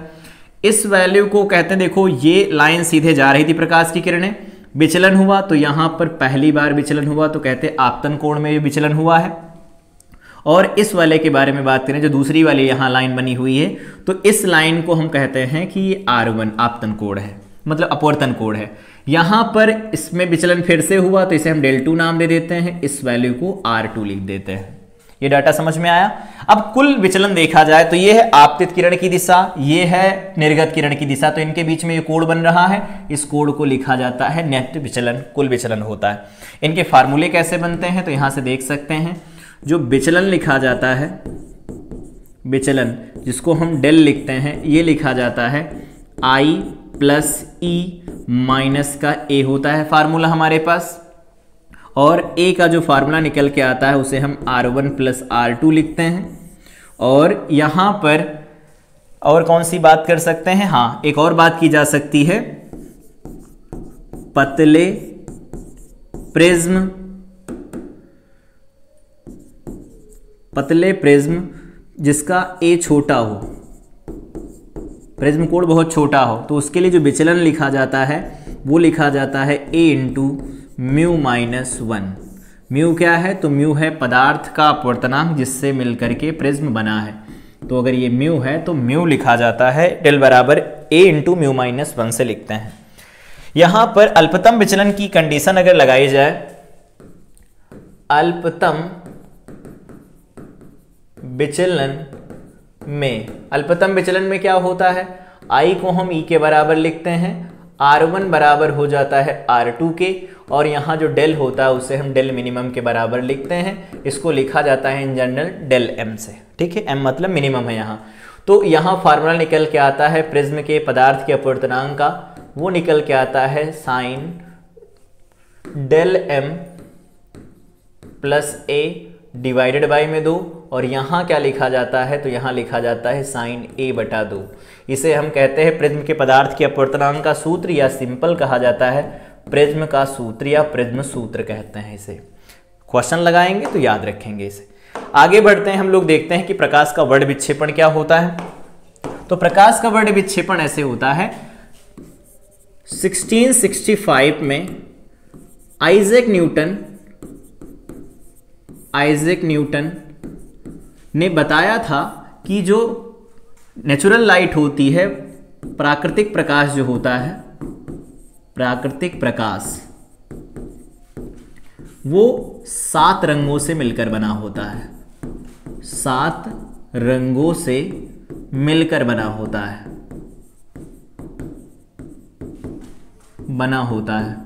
इस वैल्यू को कहते हैं, देखो ये लाइन सीधे जा रही थी प्रकाश की किरणें, विचलन हुआ तो यहाँ पर पहली बार विचलन हुआ तो कहते हैं आपतन कोण में भी विचलन हुआ है। और इस वाले के बारे में बात करें जो दूसरी वाली यहाँ लाइन बनी हुई है, तो इस लाइन को हम कहते हैं कि ये आर वन आपतन कोण है, मतलब अपवर्तन कोण है। यहाँ पर इसमें विचलन फिर से हुआ तो इसे हम डेल टू नाम दे देते हैं, इस वैल्यू को आर टू लिख देते हैं। ये डाटा समझ में आया। अब कुल विचलन देखा जाए तो ये है आपतित किरण की दिशा, ये है निर्गत किरण की दिशा, तो इनके बीच में ये कोण बन रहा है, इस कोण को लिखा जाता है नेट विचलन, कुल विचलन होता है। इनके फार्मूले कैसे बनते हैं, तो यहाँ से देख सकते हैं, जो विचलन लिखा जाता है, विचलन जिसको हम डेल लिखते हैं, ये लिखा जाता है आई प्लस ई माइनस का ए होता है फार्मूला हमारे पास, और ए का जो फार्मूला निकल के आता है उसे हम r one plus r two लिखते हैं। और यहाँ पर और कौन सी बात कर सकते हैं, हाँ एक और बात की जा सकती है, पतले प्रिज्म, पतले प्रिज्म जिसका ए छोटा हो, प्रिज्म कोण बहुत छोटा हो, तो उसके लिए जो विचलन लिखा जाता है वो लिखा जाता है ए into mu minus one. Mu क्या है, तो म्यू है पदार्थ का अपवर्तनांक जिससे मिलकर के प्रिज्म बना है, तो अगर ये म्यू है तो म्यू लिखा जाता है डेल बराबर ए इंटू म्यू माइनस वन से लिखते हैं। यहाँ पर अल्पतम विचलन की कंडीशन अगर लगाई जाए, अल्पतम विचलन में, अल्पतम विचलन में क्या होता है, I को हम E के बराबर लिखते हैं, R वन बराबर हो जाता है R टू के, और यहाँ जो डेल होता है उसे हम डेल मिनिमम के बराबर लिखते हैं, इसको लिखा जाता है इन जनरल डेल M से, ठीक है, M मतलब मिनिमम है यहाँ। तो यहाँ फार्मूला निकल के आता है प्रिज्म के पदार्थ के अपवर्तनांक का, वो निकल के आता है sine del M plus A divided by में दो, और यहाँ क्या लिखा जाता है, तो यहाँ लिखा जाता है साइन ए बटा दो। इसे हम कहते हैं प्रिज्म के पदार्थ के अपवर्तनांक का सूत्र, या सिंपल कहा जाता है प्रिज्म का सूत्र या प्रिज्म सूत्र कहते हैं इसे। क्वेश्चन लगाएंगे तो याद रखेंगे इसे। आगे बढ़ते हैं, हम लोग देखते हैं कि प्रकाश का वर्ड विक्षेपण क्या होता है। तो प्रकाश का वर्ड विक्षेपण ऐसे होता है, सिक्सटीन सिक्सटी फाइव में आइजैक न्यूटन आइजैक न्यूटन ने बताया था कि जो नेचुरल लाइट होती है, प्राकृतिक प्रकाश जो होता है, प्राकृतिक प्रकाश वो सात रंगों से मिलकर बना होता है, सात रंगों से मिलकर बना होता है, बना होता है।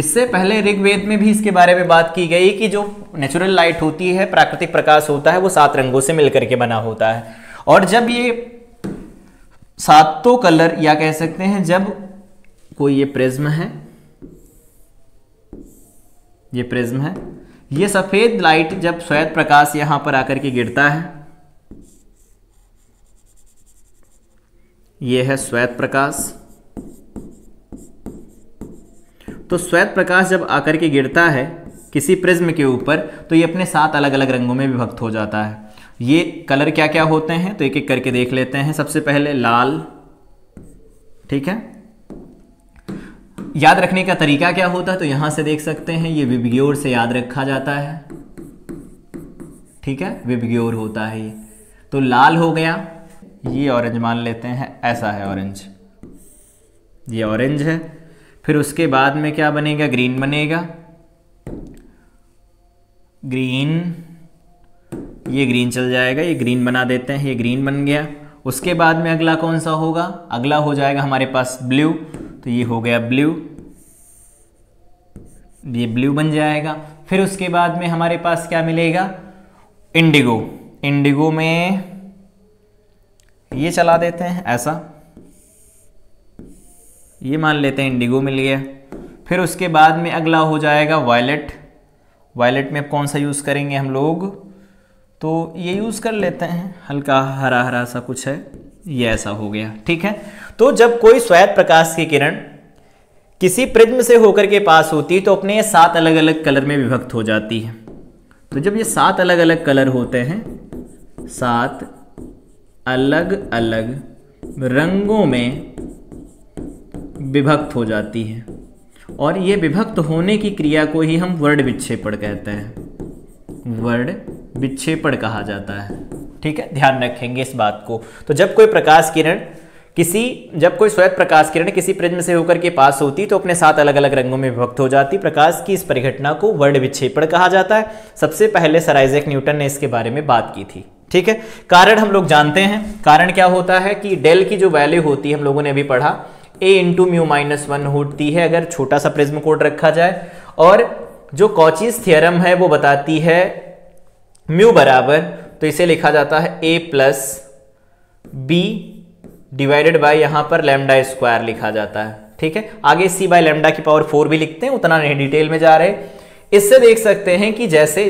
इससे पहले ऋग्वेद में भी इसके बारे में बात की गई कि जो नेचुरल लाइट होती है, प्राकृतिक प्रकाश होता है, वो सात रंगों से मिलकर के बना होता है। और जब ये सातों कलर, या कह सकते हैं जब कोई ये प्रिज्म है, ये प्रिज्म है, ये सफेद लाइट जब श्वेत प्रकाश यहां पर आकर के गिरता है, ये है श्वेत प्रकाश। तो श्वेत प्रकाश जब आकर के गिरता है किसी प्रिज्म के ऊपर तो ये अपने सात अलग अलग रंगों में विभक्त हो जाता है। ये कलर क्या क्या होते हैं तो एक एक करके देख लेते हैं। सबसे पहले लाल, ठीक है। याद रखने का तरीका क्या होता है तो यहां से देख सकते हैं, ये विबग्योर से याद रखा जाता है, ठीक है, विबग्योर होता है ये। तो लाल हो गया, ये ऑरेंज मान लेते हैं, ऐसा है ऑरेंज, ये ऑरेंज है। फिर उसके बाद में क्या बनेगा, ग्रीन बनेगा, ग्रीन, ये ग्रीन चल जाएगा, ये ग्रीन बना देते हैं, ये ग्रीन बन गया। उसके बाद में अगला कौन सा होगा, अगला हो जाएगा हमारे पास ब्लू, तो ये हो गया ब्लू, ये ब्लू बन जाएगा। फिर उसके बाद में हमारे पास क्या मिलेगा, इंडिगो। इंडिगो में ये चला देते हैं, ऐसा, ये मान लेते हैं इंडिगो मिल गया। फिर उसके बाद में अगला हो जाएगा वायलेट। वायलेट में अब कौन सा यूज़ करेंगे हम लोग, तो ये यूज़ कर लेते हैं, हल्का हरा हरा सा कुछ है, ये ऐसा हो गया, ठीक है। तो जब कोई श्वेत प्रकाश की किरण किसी प्रिज्म से होकर के पास होती है तो अपने ये सात अलग अलग कलर में विभक्त हो जाती है। तो जब ये सात अलग अलग कलर होते हैं, सात अलग अलग रंगों में विभक्त हो जाती है, और ये विभक्त होने की क्रिया को ही हम वर्ड विक्षेपण कहते हैं, वर्ड विक्षेपण कहा जाता है, ठीक है, ध्यान रखेंगे इस बात को। तो जब कोई प्रकाश किरण किसी जब कोई श्वेत प्रकाश किरण किसी प्रिज्म से होकर के पास होती तो अपने सात अलग अलग रंगों में विभक्त हो जाती। प्रकाश की इस परिघटना को वर्ड विक्षेपण कहा जाता है। सबसे पहले सर आइजैक न्यूटन ने इसके बारे में बात की थी, ठीक है। कारण हम लोग जानते हैं, कारण क्या होता है कि डेल की जो वैल्यू होती है, हम लोगों ने अभी पढ़ा, a into mu minus one होती है अगर छोटा सा प्रिज्म कोड रखा जाए। और जो कॉचीज थियरम है वो बताती है म्यू बराबर, तो इसे लिखा जाता है a plus B divided by यहाँ पर लैम्डा स्क्वायर लिखा जाता है, ठीक है। आगे सी बाय लैम्डा की पावर फोर भी लिखते हैं, उतना नहीं डिटेल में जा रहे। इससे देख सकते हैं कि जैसे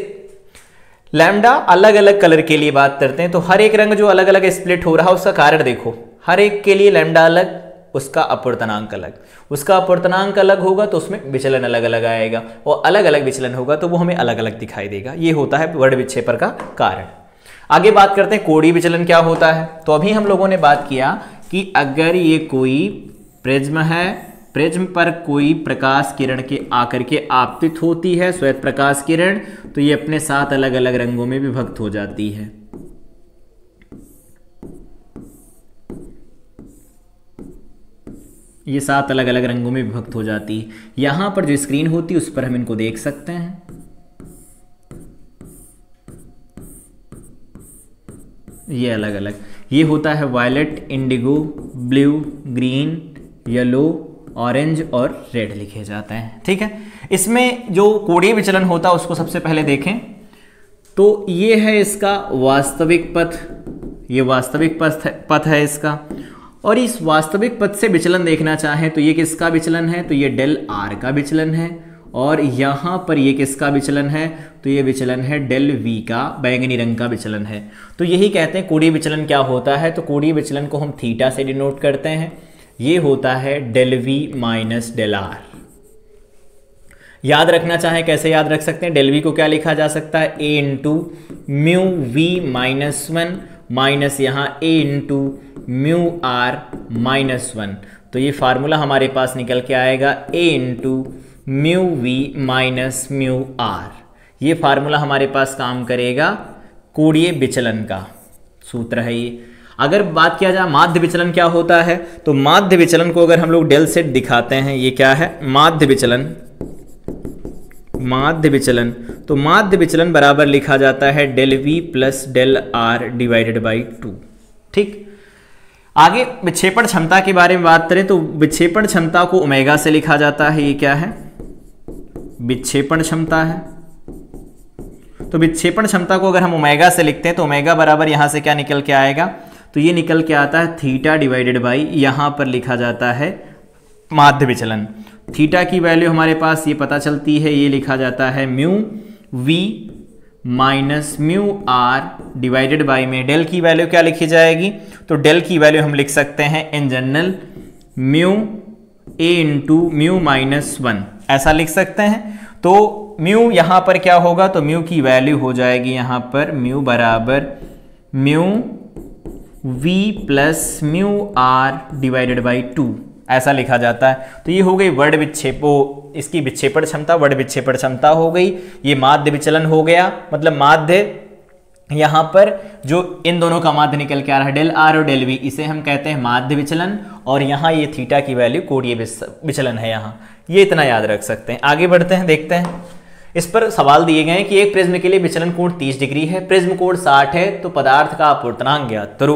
लैम्डा अलग अलग कलर के लिए बात करते हैं तो हर एक रंग जो अलग अलग स्प्लिट हो रहा है उसका कारण देखो, हर एक के लिए लैम्डा अलग, उसका अपवर्तनांक अलग, उसका अपवर्तनांक अलग होगा तो उसमें विचलन अलग अलग आएगा, और अलग अलग विचलन होगा तो वो हमें अलग अलग दिखाई देगा। ये होता है वर्ड विक्षेपण का कारण। आगे बात करते हैं कोणीय विचलन क्या होता है। तो अभी हम लोगों ने बात किया कि अगर ये कोई प्रिज्म है, प्रिज्म पर कोई प्रकाश किरण के आकर के आपतित होती है श्वेत प्रकाश किरण, तो ये अपने सात अलग अलग रंगों में विभक्त हो जाती है। ये सात अलग अलग रंगों में विभक्त हो जाती है। यहां पर जो स्क्रीन होती है उस पर हम इनको देख सकते हैं, ये अलग अलग, ये होता है violet, indigo, blue, green, yellow, orange और रेड लिखे जाते हैं, ठीक है। इसमें जो कोणीय विचलन होता है उसको सबसे पहले देखें तो ये है इसका वास्तविक पथ, ये वास्तविक पथ पथ है इसका, और इस वास्तविक पथ से विचलन देखना चाहें तो ये किसका विचलन है, तो ये डेल आर का विचलन है। और यहाँ पर ये किसका विचलन है, तो ये विचलन है डेल वी का, बैंगनी रंग का विचलन है। तो यही कहते हैं कोणीय विचलन क्या होता है। तो कोणीय विचलन को हम थीटा से डिनोट करते हैं, ये होता है del we minus del are. याद रखना चाहे कैसे याद रख सकते हैं, डेल वी को क्या लिखा जा सकता है, ए into mu we minus one minus यहाँ ए into mu r minus one. तो ये फार्मूला हमारे पास निकल के आएगा ए into mu we minus mu are. ये फार्मूला हमारे पास काम करेगा कोणीय विचलन का, सूत्र है ये। अगर बात किया जाए माध्य विचलन क्या होता है, तो माध्य विचलन को अगर हम लोग डेल से दिखाते हैं, ये क्या है माध्य विचलन, माध्य विचलन, तो माध्य विचलन बराबर लिखा जाता है del we plus del are divided by two, ठीक। आगे विक्षेपण क्षमता के बारे में बात करें तो विक्षेपण क्षमता को ओमेगा से लिखा जाता है, ये क्या है विक्षेपण क्षमता है। तो विक्षेपण क्षमता को अगर हम ओमेगा से लिखते हैं तो ओमेगा बराबर यहां से क्या निकल के आएगा, तो ये निकल के आता है थीटा डिवाइडेड बाई, यहां पर लिखा जाता है माध्य विचलन। थीटा की वैल्यू हमारे पास ये पता चलती है, ये लिखा जाता है mu v minus mu are divided by में डेल की वैल्यू क्या लिखी जाएगी, तो डेल की वैल्यू हम लिख सकते हैं in general mu A into mu minus one, ऐसा लिख सकते हैं। तो म्यू यहाँ पर क्या होगा, तो म्यू की वैल्यू हो जाएगी यहाँ पर म्यू बराबर mu we plus mu are divided by two, ऐसा लिखा जाता है। तो ये हो गई वर्ड विक्षेपो, इसकी विक्षेपण क्षमता, वर्ड विक्षेपण क्षमता हो गई, ये माध्य विचलन हो गया, मतलब माध्य यहाँ पर जो इन दोनों का माध्य निकल के आ रहा है डेल आर और डेल वी, इसे हम कहते हैं माध्य विचलन। और यहाँ ये थीटा की वैल्यू कोणीय विचलन है, यहाँ ये इतना याद रख सकते हैं। आगे बढ़ते हैं, देखते हैं इस पर सवाल दिए गए हैं कि एक प्रिज्म के लिए विचलन कोण तीस डिग्री है, प्रिज्म कोण साठ है, तो पदार्थ का अपवर्तनांक ज्ञात करो।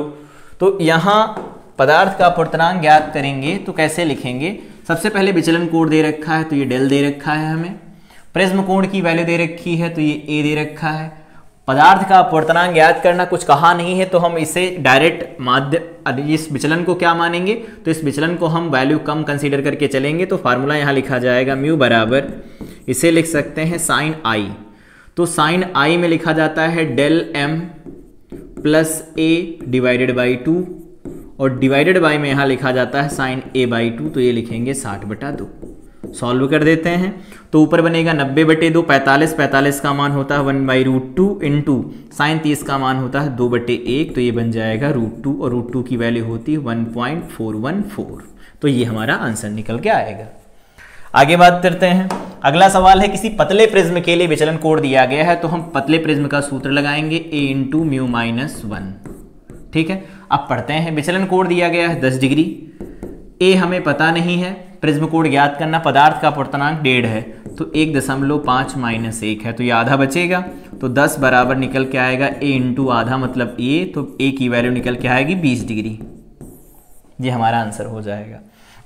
तो यहाँ पदार्थ का अपवर्तनांक ज्ञात करेंगे तो कैसे लिखेंगे, सबसे पहले विचलन कोण दे रखा है तो ये डेल दे रखा है हमें, प्रिज्म कोण की वैल्यू दे रखी है तो ये ए दे रखा है, पदार्थ का अपवर्तनांक ज्ञात करना कुछ कहा नहीं है, तो हम इसे डायरेक्ट माध्य इस विचलन को क्या मानेंगे, तो इस विचलन को हम वैल्यू कम कंसीडर करके चलेंगे। तो फार्मूला यहाँ लिखा जाएगा म्यू बराबर, इसे लिख सकते हैं साइन आई, तो साइन आई में लिखा जाता है del M plus A divided by two, और डिवाइडेड बाय में यहाँ लिखा जाता है साइन ए बाई टू, तो ये लिखेंगे साठ बटा दो। सॉल्व कर देते हैं तो ऊपर बनेगा नब्बे बटे दो, पैंतालीस, पैंतालीस का मान होता है one by root two into sine तीस का मान होता है दो बटे एक, तो ये बन जाएगा रूट टू, और रूट टू की वैल्यू होती है one point four one four, तो ये हमारा आंसर निकल के आएगा। आगे बात करते हैं, अगला सवाल है किसी पतले प्रिज्म के लिए विचलन कोण दिया गया है, तो हम पतले प्रिज्म का सूत्र लगाएंगे ए इंटू म्यू माइनस वन, ठीक है। अब पढ़ते हैं, विचलन कोण दिया गया है दस डिग्री, ए हमें पता नहीं है, प्रिज्म कोण ज्ञात करना, पदार्थ का अपवर्तनांक डेढ़ है, तो एक दशमलव पाँच माइनस एक है, तो ये आधा बचेगा, तो दस बराबर निकल के आएगा ए इंटू आधा मतलब ए, तो ए की वैल्यू निकल के आएगी बीस डिग्री, ये हमारा आंसर हो जाएगा।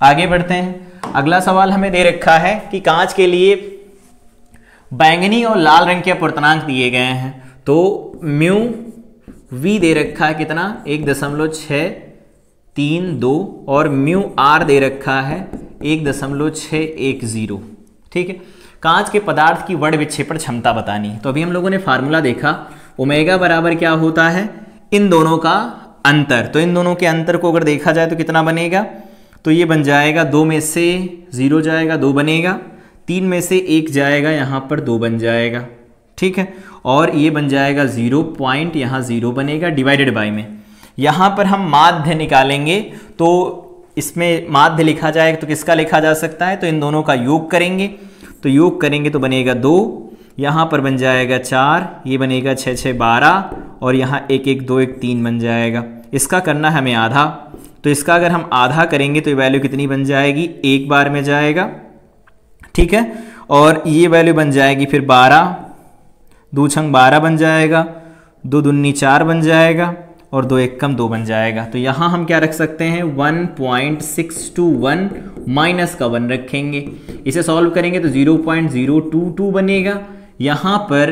आगे बढ़ते हैं, अगला सवाल हमें दे रखा है कि कांच के लिए बैंगनी और लाल रंग के अपवर्तनांक दिए गए हैं, तो म्यू v दे रखा है कितना, एक दशमलव छः तीन दो, और म्यू r दे रखा है एक दशमलव छः एक जीरो, ठीक है। कांच के पदार्थ की वर्ड विक्षेपण क्षमता बतानी है, तो अभी हम लोगों ने फार्मूला देखा ओमेगा बराबर क्या होता है इन दोनों का अंतर, तो इन दोनों के अंतर को अगर देखा जाए तो कितना बनेगा, तो ये बन जाएगा दो में से जीरो जाएगा दो बनेगा, तीन में से एक जाएगा यहाँ पर दो बन जाएगा, ठीक है, और ये बन जाएगा जीरो पॉइंट यहाँ जीरो बनेगा डिवाइडेड बाय में, यहाँ पर हम माध्य निकालेंगे तो इसमें माध्य लिखा जाएगा, तो किसका लिखा जा सकता है, तो इन दोनों का योग करेंगे, तो योग करेंगे तो बनेगा दो, यहाँ पर बन जाएगा चार, ये बनेगा छः छः बारह, और यहाँ एक एक दो एक तीन बन जाएगा। इसका करना हमें आधा, तो इसका अगर हम आधा करेंगे तो ये वैल्यू कितनी बन जाएगी, एक बार में जाएगा, ठीक है, और ये वैल्यू बन जाएगी फिर बारह, दो छंग बारह बन जाएगा, दो दुन्नी चार बन जाएगा, और दो एक कम दो बन जाएगा। तो यहाँ हम क्या रख सकते हैं one point six two one minus का वन रखेंगे, इसे सॉल्व करेंगे तो zero point zero two two बनेगा, यहाँ पर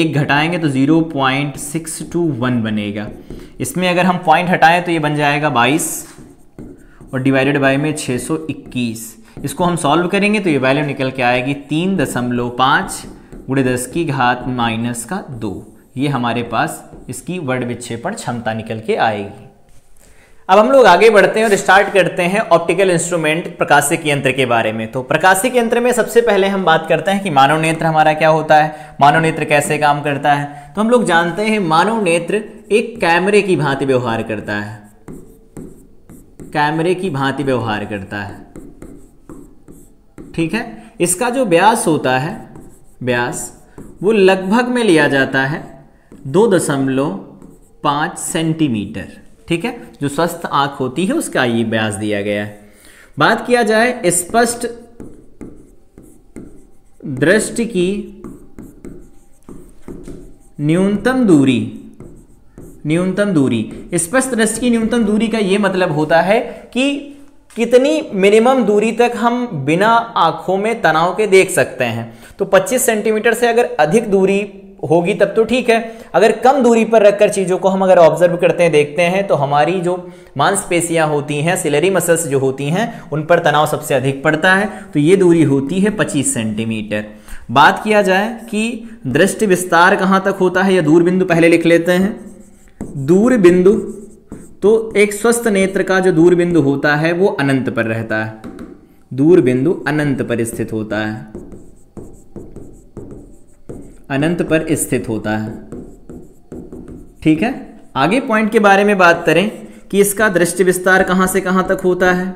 एक घटाएंगे तो zero point six two one बनेगा, इसमें अगर हम पॉइंट हटाएं तो ये बन जाएगा बाईस और डिवाइडेड बाय में छः सौ इक्कीस, इसको हम सॉल्व करेंगे तो ये वैल्यू निकल के आएगी तीन दशमलव पाँच गुणे दस की घात माइनस का दो, ये हमारे पास इसकी वर्ड विक्षेपण क्षमता निकल के आएगी। अब हम लोग आगे बढ़ते हैं और स्टार्ट करते हैं ऑप्टिकल इंस्ट्रूमेंट प्रकाशिक यंत्र के बारे में। तो प्रकाशिक यंत्र में सबसे पहले हम बात करते हैं कि मानव नेत्र हमारा क्या होता है, मानव नेत्र कैसे काम करता है। तो हम लोग जानते हैं मानव नेत्र एक कैमरे की भांति व्यवहार करता है, कैमरे की भांति व्यवहार करता है, ठीक है। इसका जो व्यास होता है, व्यास वो लगभग में लिया जाता है दो दशमलव पाँच सेंटीमीटर, ठीक है, जो स्वस्थ आंख होती है उसका ये व्यास दिया गया है। बात किया जाए स्पष्ट दृष्टि की न्यूनतम दूरी, न्यूनतम दूरी स्पष्ट दृष्टि की न्यूनतम दूरी का ये मतलब होता है कि कितनी मिनिमम दूरी तक हम बिना आंखों में तनाव के देख सकते हैं। तो पच्चीस सेंटीमीटर से अगर अधिक दूरी होगी तब तो ठीक है, अगर कम दूरी पर रखकर चीज़ों को हम अगर ऑब्जर्व करते हैं, देखते हैं, तो हमारी जो मांसपेशियां होती हैं, सिलरी मसल्स जो होती हैं, उन पर तनाव सबसे अधिक पड़ता है। तो ये दूरी होती है पच्चीस सेंटीमीटर। बात किया जाए कि दृष्टि विस्तार कहाँ तक होता है या दूर बिंदु, पहले लिख लेते हैं दूर बिंदु। तो एक स्वस्थ नेत्र का जो दूर बिंदु होता है वो अनंत पर रहता है, दूर बिंदु अनंत पर स्थित होता है, अनंत पर स्थित होता है। ठीक है, आगे पॉइंट के बारे में बात करें कि इसका दृष्टि विस्तार कहाँ से कहाँ तक होता है,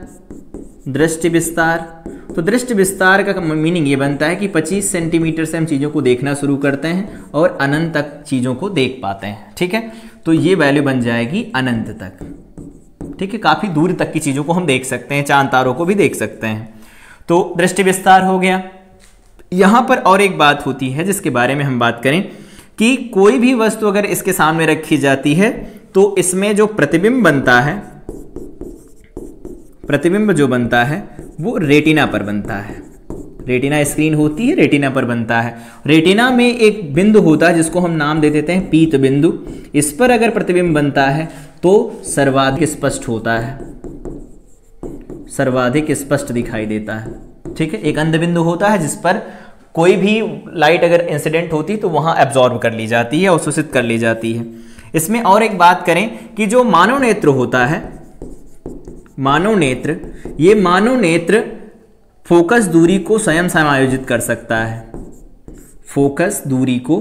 दृष्टि विस्तार। तो दृष्टि विस्तार का मीनिंग ये बनता है कि पच्चीस सेंटीमीटर से हम चीज़ों को देखना शुरू करते हैं और अनंत तक चीज़ों को देख पाते हैं। ठीक है, तो ये वैल्यू बन जाएगी अनंत तक। ठीक है, काफ़ी दूर तक की चीज़ों को हम देख सकते हैं, चांद तारों को भी देख सकते हैं। तो दृष्टि विस्तार हो गया। यहाँ पर और एक बात होती है जिसके बारे में हम बात करें कि कोई भी वस्तु अगर इसके सामने रखी जाती है तो इसमें जो प्रतिबिंब बनता है, प्रतिबिंब जो बनता है वो रेटिना पर बनता है। रेटिना स्क्रीन होती है, रेटिना पर बनता है। रेटिना में एक बिंदु होता है जिसको हम नाम दे देते हैं पीत बिंदु। इस पर अगर प्रतिबिंब बनता है तो सर्वाधिक स्पष्ट होता है, सर्वाधिक स्पष्ट दिखाई देता है। ठीक है, एक अंध बिंदु होता है जिस पर कोई भी लाइट अगर इंसिडेंट होती तो वहाँ एब्जॉर्ब कर ली जाती है और अवशोषित कर ली जाती है। इसमें और एक बात करें कि जो मानव नेत्र होता है, मानव नेत्र, ये मानव नेत्र फोकस दूरी को स्वयं समायोजित कर सकता है, फोकस दूरी को।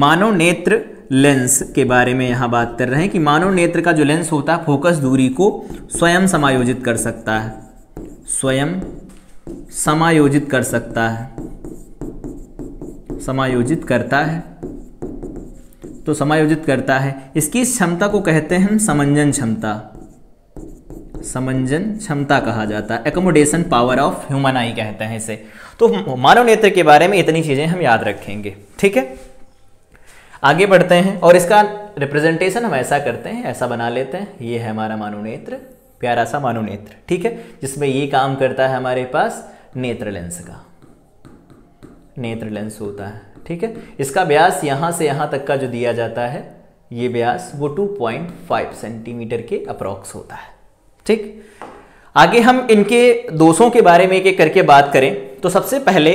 मानव नेत्र लेंस के बारे में यहाँ बात कर रहे हैं कि मानव नेत्र का जो लेंस होता है फोकस दूरी को स्वयं समायोजित कर सकता है, स्वयं समायोजित कर सकता है, समायोजित करता है। तो समायोजित करता है, इसकी क्षमता को कहते हैं समंजन क्षमता, समंजन क्षमता कहा जाता है, accommodation power of human eye कहते हैं इसे। तो मानव नेत्र के बारे में इतनी चीजें हम याद रखेंगे। ठीक है, आगे बढ़ते हैं और इसका रिप्रेजेंटेशन हम ऐसा करते हैं, ऐसा बना लेते हैं। ये है हमारा मानव नेत्र, प्यारा सा मानव नेत्र। ठीक है, जिसमें ये काम करता है हमारे पास नेत्र लेंस का, नेत्र लेंस होता है। ठीक है, इसका व्यास यहाँ से यहाँ तक का जो दिया जाता है, ये व्यास वो दो पॉइंट पाँच सेंटीमीटर के अप्रॉक्स होता है। ठीक, आगे हम इनके दोषों के बारे में एक एक करके बात करें। तो सबसे पहले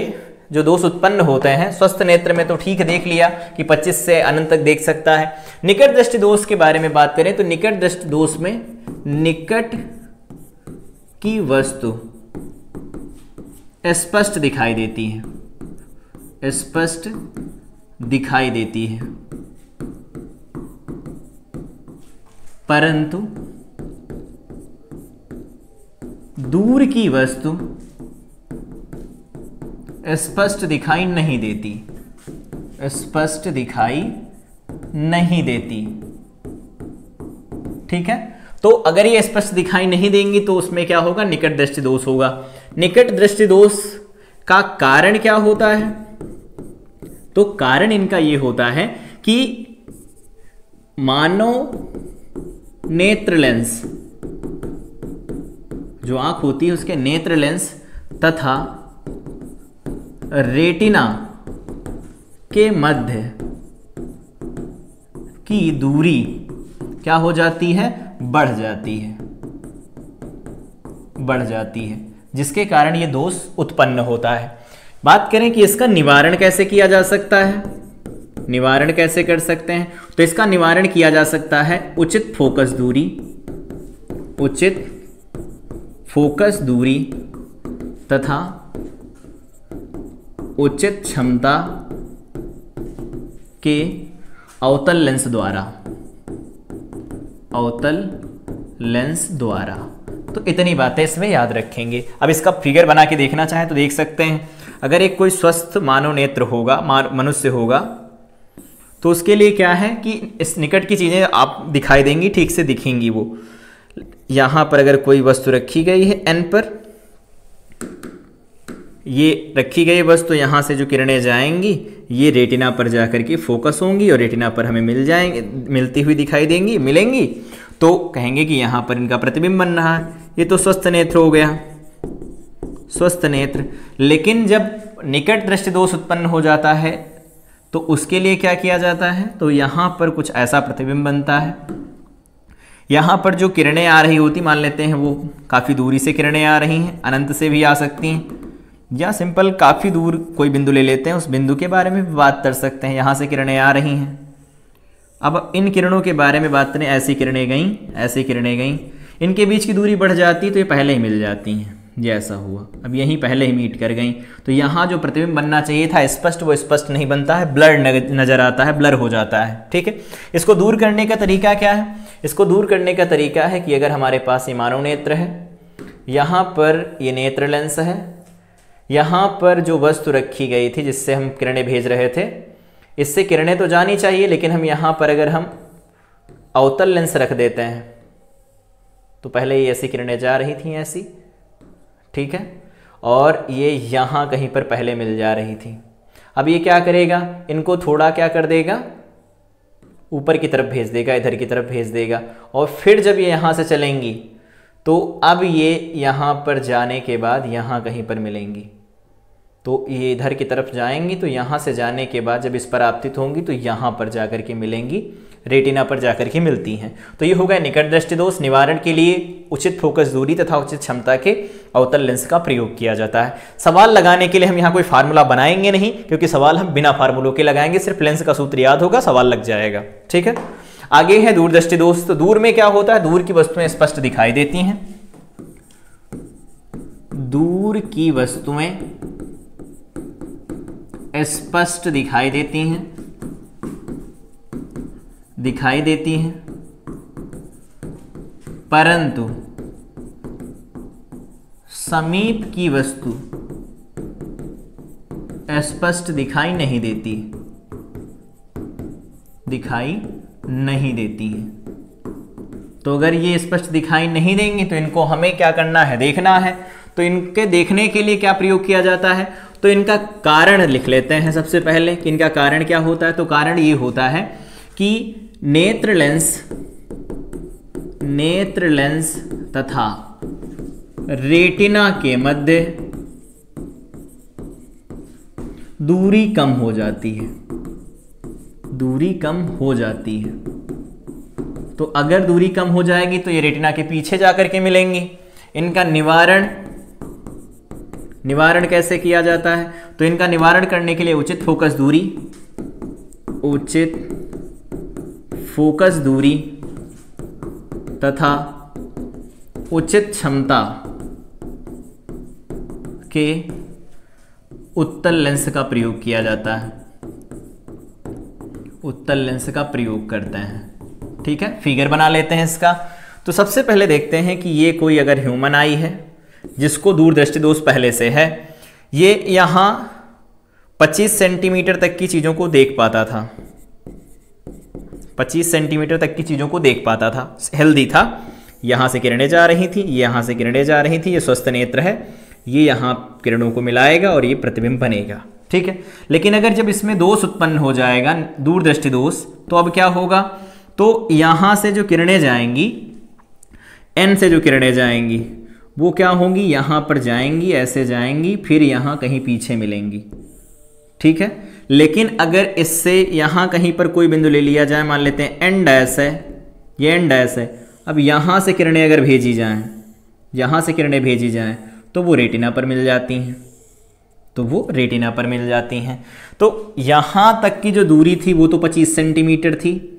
जो दोष उत्पन्न होते हैं, स्वस्थ नेत्र में तो ठीक देख लिया कि पच्चीस से अनंत तक देख सकता है। निकट दृष्टि दोष के बारे में बात करें तो निकट दृष्टि दोष में निकट की वस्तु स्पष्ट दिखाई देती है, स्पष्ट दिखाई देती है, परंतु दूर की वस्तु स्पष्ट दिखाई नहीं देती, स्पष्ट दिखाई नहीं देती। ठीक है, तो अगर ये स्पष्ट दिखाई नहीं देंगी तो उसमें क्या होगा, निकट दृष्टि दोष होगा। निकट दृष्टि दोष का कारण क्या होता है, तो कारण इनका ये होता है कि मानव नेत्र लेंस जो आंख होती है उसके नेत्र लेंस तथा रेटिना के मध्य की दूरी क्या हो जाती है, बढ़ जाती है, बढ़ जाती है, जिसके कारण ये दोष उत्पन्न होता है। बात करें कि इसका निवारण कैसे किया जा सकता है, निवारण कैसे कर सकते हैं, तो इसका निवारण किया जा सकता है उचित फोकस दूरी, उचित फोकस दूरी तथा उचित क्षमता के अवतल लेंस द्वारा, अवतल लेंस द्वारा। तो इतनी बातें इसमें याद रखेंगे। अब इसका फिगर बना के देखना चाहें तो देख सकते हैं। अगर एक कोई स्वस्थ मानव नेत्र होगा, मनुष्य होगा, तो उसके लिए क्या है कि इस निकट की चीज़ें आप दिखाई देंगी, ठीक से दिखेंगी वो। यहाँ पर अगर कोई वस्तु रखी गई है एन पर, ये रखी गई वस्तु, तो यहाँ से जो किरणें जाएंगी ये रेटिना पर जाकर के फोकस होंगी और रेटिना पर हमें मिल जाएंगे, मिलती हुई दिखाई देंगी, मिलेंगी तो कहेंगे कि यहाँ पर इनका प्रतिबिंब बन रहा है। ये तो स्वस्थ नेत्र हो गया, स्वस्थ नेत्र। लेकिन जब निकट दृष्टि दोष उत्पन्न हो जाता है तो उसके लिए क्या किया जाता है, तो यहाँ पर कुछ ऐसा प्रतिबिंब बनता है, यहाँ पर जो किरणें आ रही होती, मान लेते हैं वो काफ़ी दूरी से किरणें आ रही हैं, अनंत से भी आ सकती हैं, या सिंपल काफ़ी दूर कोई बिंदु ले लेते हैं, उस बिंदु के बारे में भी बात कर सकते हैं, यहाँ से किरणें आ रही हैं। अब इन किरणों के बारे में बात करें, ऐसी किरणें गईं, ऐसी किरणें गईं, इनके बीच की दूरी बढ़ जाती तो ये पहले ही मिल जाती हैं। ये ऐसा हुआ, अब यहीं पहले ही मीट कर गईं, तो यहाँ जो प्रतिबिंब बनना चाहिए था स्पष्ट, वो स्पष्ट नहीं बनता है, ब्लर नज़र आता है, ब्लर हो जाता है। ठीक है, इसको दूर करने का तरीका क्या है? इसको दूर करने का तरीका है कि अगर हमारे पास ये मानव नेत्र है, यहाँ पर ये नेत्र लेंस है, यहाँ पर जो वस्तु रखी गई थी जिससे हम किरणें भेज रहे थे, इससे किरणें तो जानी चाहिए, लेकिन हम यहाँ पर अगर हम अवतल लेंस रख देते हैं तो पहले ये ऐसी किरणें जा रही थी ऐसी, ठीक है, और ये यहाँ कहीं पर पहले मिल जा रही थी। अब ये क्या करेगा, इनको थोड़ा क्या कर देगा, ऊपर की तरफ भेज देगा, इधर की तरफ भेज देगा, और फिर जब ये यहाँ से चलेंगी तो अब ये यहाँ पर जाने के बाद यहाँ कहीं पर मिलेंगी, तो ये इधर की तरफ जाएंगी, तो यहाँ से जाने के बाद जब इस पर आपतित होंगी तो यहाँ पर जाकर के मिलेंगी, रेटिना पर जाकर के मिलती हैं। तो ये होगा निकट दृष्टि दोष निवारण के लिए उचित फोकस दूरी तथा उचित क्षमता के अवतल लेंस का प्रयोग किया जाता है। सवाल लगाने के लिए हम यहाँ कोई फार्मूला बनाएंगे नहीं, क्योंकि सवाल हम बिना फार्मूलों के लगाएंगे, सिर्फ लेंस का सूत्र याद होगा, सवाल लग जाएगा। ठीक है, आगे है दूरदृष्टि दोष। तो दूर में क्या होता है, दूर की वस्तुएं स्पष्ट दिखाई देती हैं, दूर की वस्तुएं स्पष्ट दिखाई देती हैं, दिखाई देती हैं, परंतु समीप की वस्तु स्पष्ट दिखाई नहीं देती, दिखाई नहीं देती है। तो अगर ये स्पष्ट दिखाई नहीं देंगी तो इनको हमें क्या करना है, देखना है। तो इनके देखने के लिए क्या प्रयोग किया जाता है, तो इनका कारण लिख लेते हैं सबसे पहले कि इनका कारण क्या होता है। तो कारण ये होता है कि नेत्र लेंस, नेत्र लेंस तथा रेटिना के मध्य दूरी कम हो जाती है, दूरी कम हो जाती है। तो अगर दूरी कम हो जाएगी तो ये रेटिना के पीछे जाकर के मिलेंगी। इनका निवारण, निवारण कैसे किया जाता है, तो इनका निवारण करने के लिए उचित फोकस दूरी, उचित फोकस दूरी तथा उचित क्षमता के उत्तल लेंस का प्रयोग किया जाता है, उत्तल लेंस का प्रयोग करते हैं। ठीक है, फिगर बना लेते हैं इसका। तो सबसे पहले देखते हैं कि ये कोई अगर ह्यूमन आई है जिसको दूरदृष्टि दोष पहले से है, ये यहाँ पच्चीस सेंटीमीटर तक की चीज़ों को देख पाता था, पच्चीस सेंटीमीटर तक की चीज़ों को देख पाता था, हेल्दी था, यहाँ से किरणें जा रही थी, यहाँ से किरणें जा रही थी, ये स्वस्थ नेत्र है, ये यहाँ किरणों को मिलाएगा और ये प्रतिबिंब बनेगा। ठीक है, लेकिन अगर जब इसमें दोष उत्पन्न हो जाएगा दूरदृष्टि दोष, तो अब क्या होगा, तो यहाँ से जो किरणें जाएंगी, एन से जो किरणें जाएंगी वो क्या होंगी, यहाँ पर जाएंगी, ऐसे जाएंगी, फिर यहाँ कहीं पीछे मिलेंगी। ठीक है, लेकिन अगर इससे यहाँ कहीं पर कोई बिंदु ले लिया जाए, मान लेते हैं एन डैश है, ये एन डैश है, अब यहाँ से किरणें अगर भेजी जाएं, यहाँ से किरणें भेजी जाएं, तो वो रेटिना पर मिल जाती हैं, तो वो रेटिना पर मिल जाती हैं। तो यहाँ तक की जो दूरी थी वो तो पच्चीस सेंटीमीटर थी,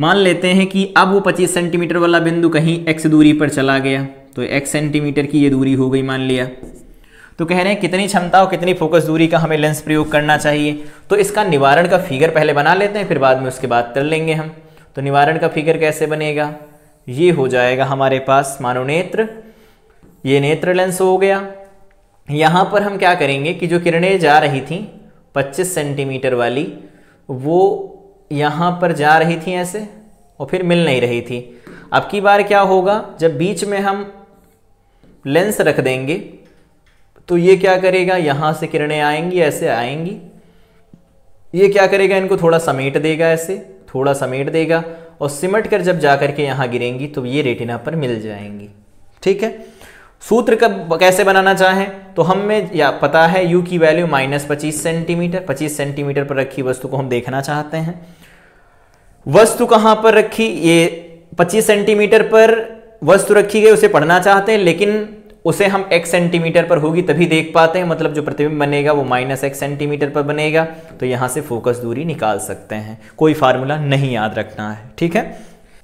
मान लेते हैं कि अब वो पच्चीस सेंटीमीटर वाला बिंदु कहीं x दूरी पर चला गया, तो x सेंटीमीटर की ये दूरी हो गई मान लिया। तो कह रहे हैं कितनी क्षमता और कितनी फोकस दूरी का हमें लेंस प्रयोग करना चाहिए। तो इसका निवारण का फिगर पहले बना लेते हैं, फिर बाद में उसके बाद कर लेंगे हम। तो निवारण का फिगर कैसे बनेगा, ये हो जाएगा हमारे पास मानव नेत्र, ये नेत्र लेंस हो गया, यहाँ पर हम क्या करेंगे कि जो किरणें जा रही थी पच्चीस सेंटीमीटर वाली, वो यहाँ पर जा रही थी ऐसे और फिर मिल नहीं रही थी। अब की बार क्या होगा, जब बीच में हम लेंस रख देंगे तो ये क्या करेगा, यहाँ से किरणें आएंगी, ऐसे आएंगी, ये क्या करेगा, इनको थोड़ा समेट देगा, ऐसे थोड़ा समेट देगा, और सिमट कर जब जा कर के यहाँ गिरेंगी तो ये रेटिना पर मिल जाएंगी। ठीक है, सूत्र कब कैसे बनाना चाहें तो हमें या पता है u की वैल्यू माइनस पच्चीस सेंटीमीटर, पच्चीस सेंटीमीटर पर रखी वस्तु को हम देखना चाहते हैं, वस्तु कहां पर रखी, ये पच्चीस सेंटीमीटर पर वस्तु रखी गई, उसे पढ़ना चाहते हैं लेकिन उसे हम एक सेंटीमीटर पर होगी तभी देख पाते हैं, मतलब जो प्रतिबिंब बनेगा वो माइनस एक सेंटीमीटर पर बनेगा, तो यहाँ से फोकस दूरी निकाल सकते हैं, कोई फार्मूला नहीं याद रखना है। ठीक है,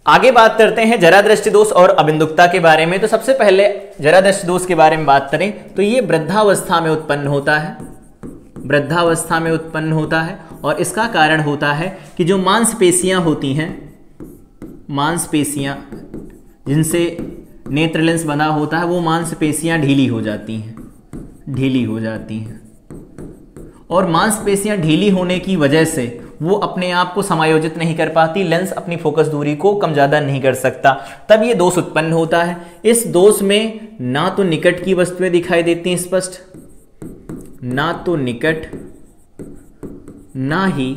आगे बात करते हैं जरा दृष्टि दोष और अबिंदुकता के बारे में। तो सबसे पहले जरा दृष्टि दोष के बारे में बात करें तो ये वृद्धावस्था में उत्पन्न होता है, वृद्धावस्था में उत्पन्न होता है और इसका कारण होता है कि जो मांसपेशियां होती हैं, मांसपेशियां जिनसे नेत्र लेंस बना होता है, वो मांसपेशियां ढीली हो जाती हैं, ढीली हो जाती हैं और मांसपेशियां ढीली होने की वजह से वो अपने आप को समायोजित नहीं कर पाती, लेंस अपनी फोकस दूरी को कम ज़्यादा नहीं कर सकता, तब ये दोष उत्पन्न होता है। इस दोष में ना तो निकट की वस्तुएं दिखाई देती हैं स्पष्ट, ना तो निकट ना ही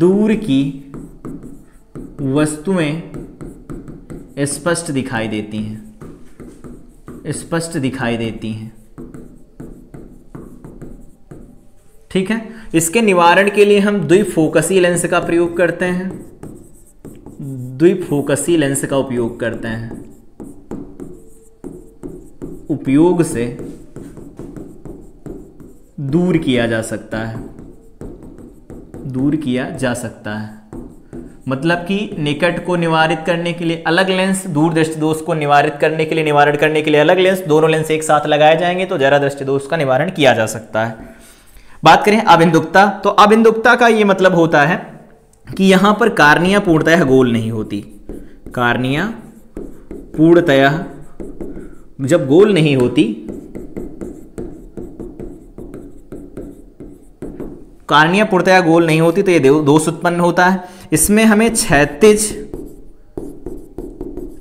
दूर की वस्तुएं स्पष्ट दिखाई देती हैं, स्पष्ट दिखाई देती हैं। ठीक है, इसके निवारण के लिए हम द्विफोकसी लेंस का प्रयोग करते हैं, द्विफोकसी लेंस का उपयोग करते हैं। उपयोग से दूर किया जा सकता है, दूर किया जा सकता है, मतलब कि निकट को निवारित करने के लिए अलग लेंस, दूर दृष्टि दोष को निवारित करने के लिए, निवारण करने के लिए अलग लेंस, दोनों लेंस एक साथ लगाए जाएंगे तो जरा दृष्टि दोष का निवारण किया जा सकता है। बात करें अबिंदुकता, तो अबिंदुकता का ये मतलब होता है कि यहाँ पर कार्निया पूर्णतः गोल नहीं होती, कार्निया पूर्णतः जब गोल नहीं होती, कार्निया पूर्णतया गोल नहीं होती तो ये दोष उत्पन्न होता है। इसमें हमें क्षैतिज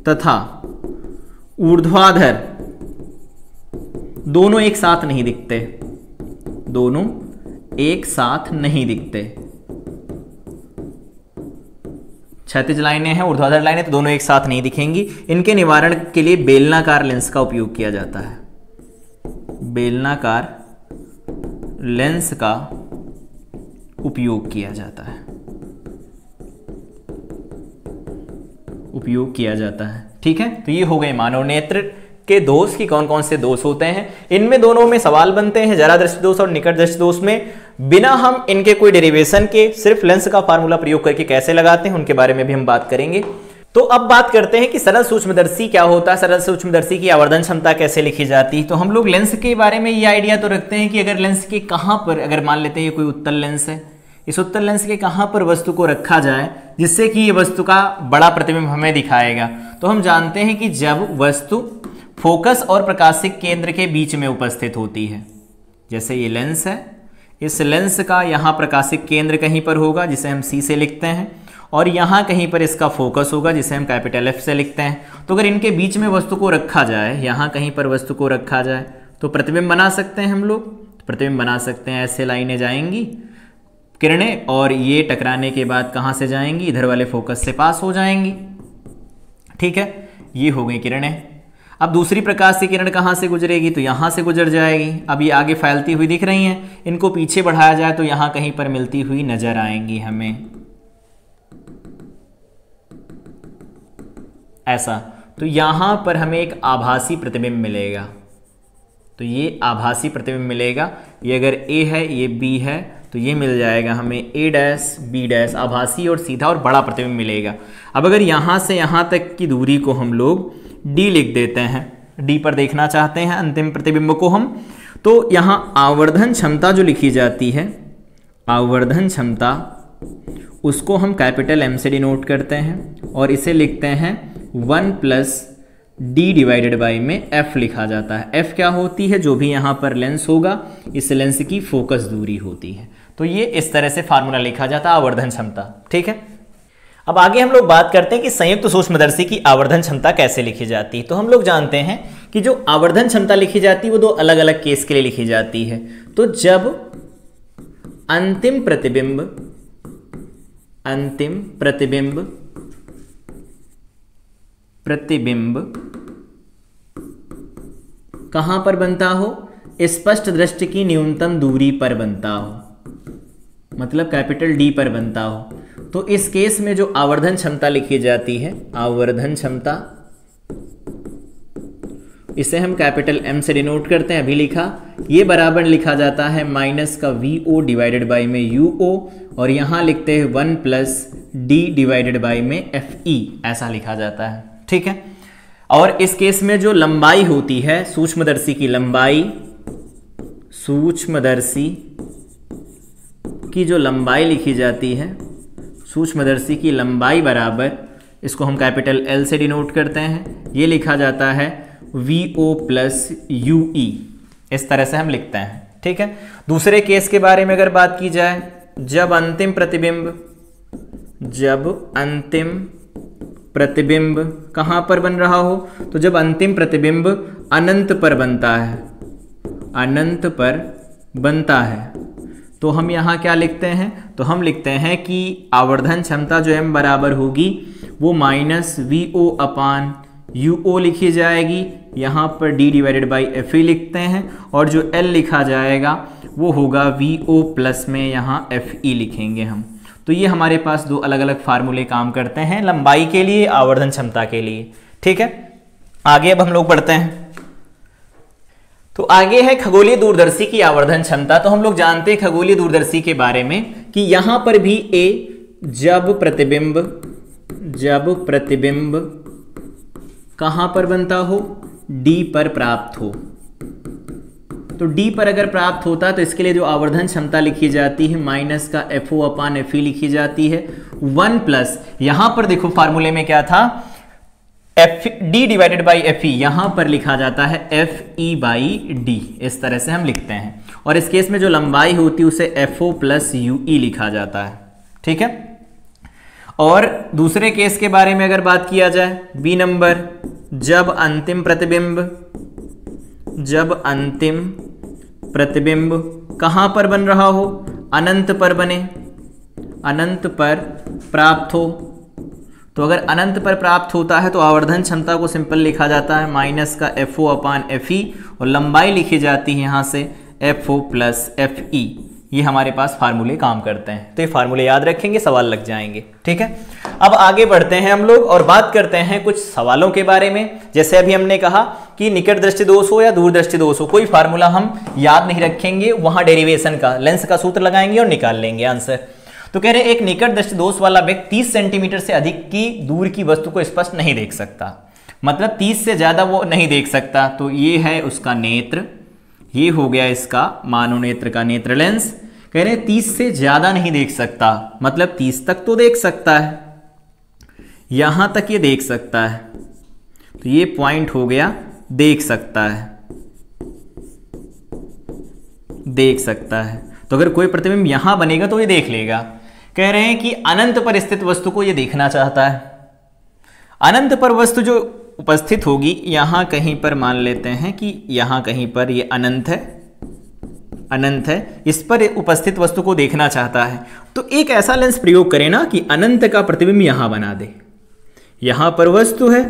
तथा ऊर्ध्वाधर दोनों एक साथ नहीं दिखते, दोनों एक साथ नहीं दिखते, क्षैतिज लाइनें हैं, ऊर्ध्वाधर लाइनें, तो दोनों एक साथ नहीं दिखेंगी। इनके निवारण के लिए बेलनाकार लेंस का उपयोग किया जाता है, बेलनाकार लेंस का उपयोग किया जाता है, उपयोग किया जाता है। ठीक है, तो ये हो गए मानव नेत्र के दोष की कौन कौन से दोष होते हैं। इनमें दोनों में सवाल बनते हैं, जरा दृष्टि दोष और निकट दृष्टि दोष में, बिना हम इनके कोई डेरिवेशन के सिर्फ लेंस का फार्मूला प्रयोग करके कैसे लगाते हैं उनके बारे में भी हम बात करेंगे। तो अब बात करते हैं कि सरल सूक्ष्मदर्शी क्या होता है, सरल सूक्ष्मदर्शी की आवर्धन क्षमता कैसे लिखी जाती है। तो हम लोग लेंस के बारे में ये आइडिया तो रखते हैं कि अगर लेंस के कहाँ पर, अगर मान लेते हैं ये कोई उत्तल लेंस है, इस उत्तल लेंस के कहाँ पर वस्तु को रखा जाए जिससे कि ये वस्तु का बड़ा प्रतिबिंब हमें दिखाएगा। तो हम जानते हैं कि जब वस्तु फोकस और प्रकाशिक केंद्र के बीच में उपस्थित होती है, जैसे ये लेंस है, इस लेंस का यहाँ प्रकाशिक केंद्र कहीं पर होगा जिसे हम सी से लिखते हैं, और यहाँ कहीं पर इसका फोकस होगा जिसे हम कैपिटल एफ से लिखते हैं। तो अगर इनके बीच में वस्तु को रखा जाए, यहाँ कहीं पर वस्तु को रखा जाए तो प्रतिबिंब बना सकते हैं हम लोग, प्रतिबिंब बना सकते हैं। ऐसे लाइनें जाएंगी किरणें और ये टकराने के बाद कहाँ से जाएंगी, इधर वाले फोकस से पास हो जाएंगी। ठीक है, ये हो गई किरणें। अब दूसरी प्रकाश की किरण कहाँ से गुजरेगी, तो यहाँ से गुजर जाएगी। अब ये आगे फैलती हुई दिख रही हैं, इनको पीछे बढ़ाया जाए तो यहाँ कहीं पर मिलती हुई नजर आएंगी हमें, ऐसा। तो यहाँ पर हमें एक आभासी प्रतिबिंब मिलेगा, तो ये आभासी प्रतिबिंब मिलेगा। ये अगर ए है, ये बी है, तो ये मिल जाएगा हमें ए डैश बी डैश, आभासी और सीधा और बड़ा प्रतिबिंब मिलेगा। अब अगर यहाँ से यहाँ तक की दूरी को हम लोग डी लिख देते हैं, डी पर देखना चाहते हैं अंतिम प्रतिबिंब को हम, तो यहाँ आवर्धन क्षमता जो लिखी जाती है, आवर्धन क्षमता उसको हम कैपिटल एम से डिनोट करते हैं और इसे लिखते हैं one plus d divided by में एफ लिखा जाता है। एफ क्या होती है, जो भी यहाँ पर लेंस होगा इस लेंस की फोकस दूरी होती है। तो ये इस तरह से फार्मूला लिखा जाता है आवर्धन क्षमता। ठीक है, अब आगे हम लोग बात करते हैं कि संयुक्त सूक्ष्मदर्शी की आवर्धन क्षमता कैसे लिखी जाती है। तो हम लोग जानते हैं कि जो आवर्धन क्षमता लिखी जाती है वो दो अलग अलग केस के लिए लिखी जाती है। तो जब अंतिम प्रतिबिंब, अंतिम प्रतिबिंब प्रतिबिंब कहां पर बनता हो, स्पष्ट दृष्टि की न्यूनतम दूरी पर बनता हो, मतलब कैपिटल डी पर बनता हो, तो इस केस में जो आवर्धन क्षमता लिखी जाती है, आवर्धन क्षमता, इसे हम कैपिटल एम से डिनोट करते हैं, अभी लिखा, ये बराबर लिखा जाता है माइनस का वी ओ डिवाइडेड बाई में यू ओ, और यहाँ लिखते हैं one plus d divided by में एफ ई, ऐसा लिखा जाता है, ठीक है। और इस केस में जो लंबाई होती है सूक्ष्मदर्शी की, लंबाई, सूक्ष्मदर्शी की जो लंबाई लिखी जाती है, सूक्ष्मदर्शी की लंबाई बराबर, इसको हम कैपिटल एल से डिनोट करते हैं, ये लिखा जाता है v o plus u e, इस तरह से हम लिखते हैं, ठीक है। दूसरे केस के बारे में अगर बात की जाए, जब अंतिम प्रतिबिंब, जब अंतिम प्रतिबिंब कहाँ पर बन रहा हो, तो जब अंतिम प्रतिबिंब अनंत पर बनता है, अनंत पर बनता है, तो हम यहाँ क्या लिखते हैं, तो हम लिखते हैं कि आवर्धन क्षमता जो एम बराबर होगी वो minus v o upon u o लिखी जाएगी, यहाँ पर d divided by f e लिखते हैं, और जो एल लिखा जाएगा वो होगा वी ओ प्लस में यहाँ एफ ई लिखेंगे हम। तो ये हमारे पास दो अलग अलग फार्मूले काम करते हैं, लंबाई के लिए, आवर्धन क्षमता के लिए, ठीक है। आगे अब हम लोग बढ़ते हैं, तो आगे है खगोलीय दूरदर्शी की आवर्धन क्षमता। तो हम लोग जानते हैं खगोलीय दूरदर्शी के बारे में कि यहां पर भी ए, जब प्रतिबिंब, जब प्रतिबिंब कहां पर बनता हो, डी पर प्राप्त हो, तो D पर अगर प्राप्त होता है तो इसके लिए जो आवर्धन क्षमता लिखी जाती है माइनस का एफ ओ अपान एफ ई लिखी जाती है, वन प्लस, यहां पर देखो फार्मूले में क्या था, f d divided by f e, यहां पर लिखा जाता है एफ ई बाई डी, इस तरह से हम लिखते हैं। और इस केस में जो लंबाई होती है उसे एफ ओ प्लस यू ई लिखा जाता है, ठीक है। और दूसरे केस के बारे में अगर बात किया जाए, बी नंबर, जब अंतिम प्रतिबिंब, जब अंतिम प्रतिबिंब कहां पर बन रहा हो, अनंत पर बने, अनंत पर प्राप्त हो, तो अगर अनंत पर प्राप्त होता है तो आवर्धन क्षमता को सिंपल लिखा जाता है माइनस का एफ ओ अपान एफ ई, और लंबाई लिखी जाती है यहां से एफ ओ प्लस एफ ई, ये हमारे पास फार्मूले काम करते हैं। तो ये फार्मूले याद रखेंगे, सवाल लग जाएंगे, ठीक है। अब आगे बढ़ते हैं हम लोग और बात करते हैं कुछ सवालों के बारे में। जैसे अभी हमने कहा कि निकट दृष्टि दोष हो या दूर दृष्टि दोष हो, कोई फार्मूला हम याद नहीं रखेंगे, वहां डेरिवेशन का, लेंस का सूत्र लगाएंगे और निकाल लेंगे आंसर। तो कह रहे हैं एक निकट दृष्टि दोष वाला व्यक्ति तीस सेंटीमीटर से अधिक की दूर की वस्तु को स्पष्ट नहीं देख सकता, मतलब तीस से ज्यादा वो नहीं देख सकता। तो ये है उसका नेत्र, ये हो गया इसका मानोनेत्र का नेत्र लेंस। कह रहे हैं तीस से ज्यादा नहीं देख सकता, मतलब तीस तक तो देख सकता है, यहां तक ये देख सकता है, तो ये पॉइंट हो गया देख सकता है, देख सकता है। तो अगर कोई प्रतिबिंब यहां बनेगा तो ये देख लेगा। कह रहे हैं कि अनंत पर स्थित वस्तु को ये देखना चाहता है, अनंत पर वस्तु जो उपस्थित होगी, यहां कहीं पर मान लेते हैं कि यहां कहीं पर ये अनंत है, अनंत है, इस पर उपस्थित वस्तु को देखना चाहता है, तो एक ऐसा लेंस प्रयोग करें ना कि अनंत का प्रतिबिंब यहां बना दे। यहां पर वस्तु है,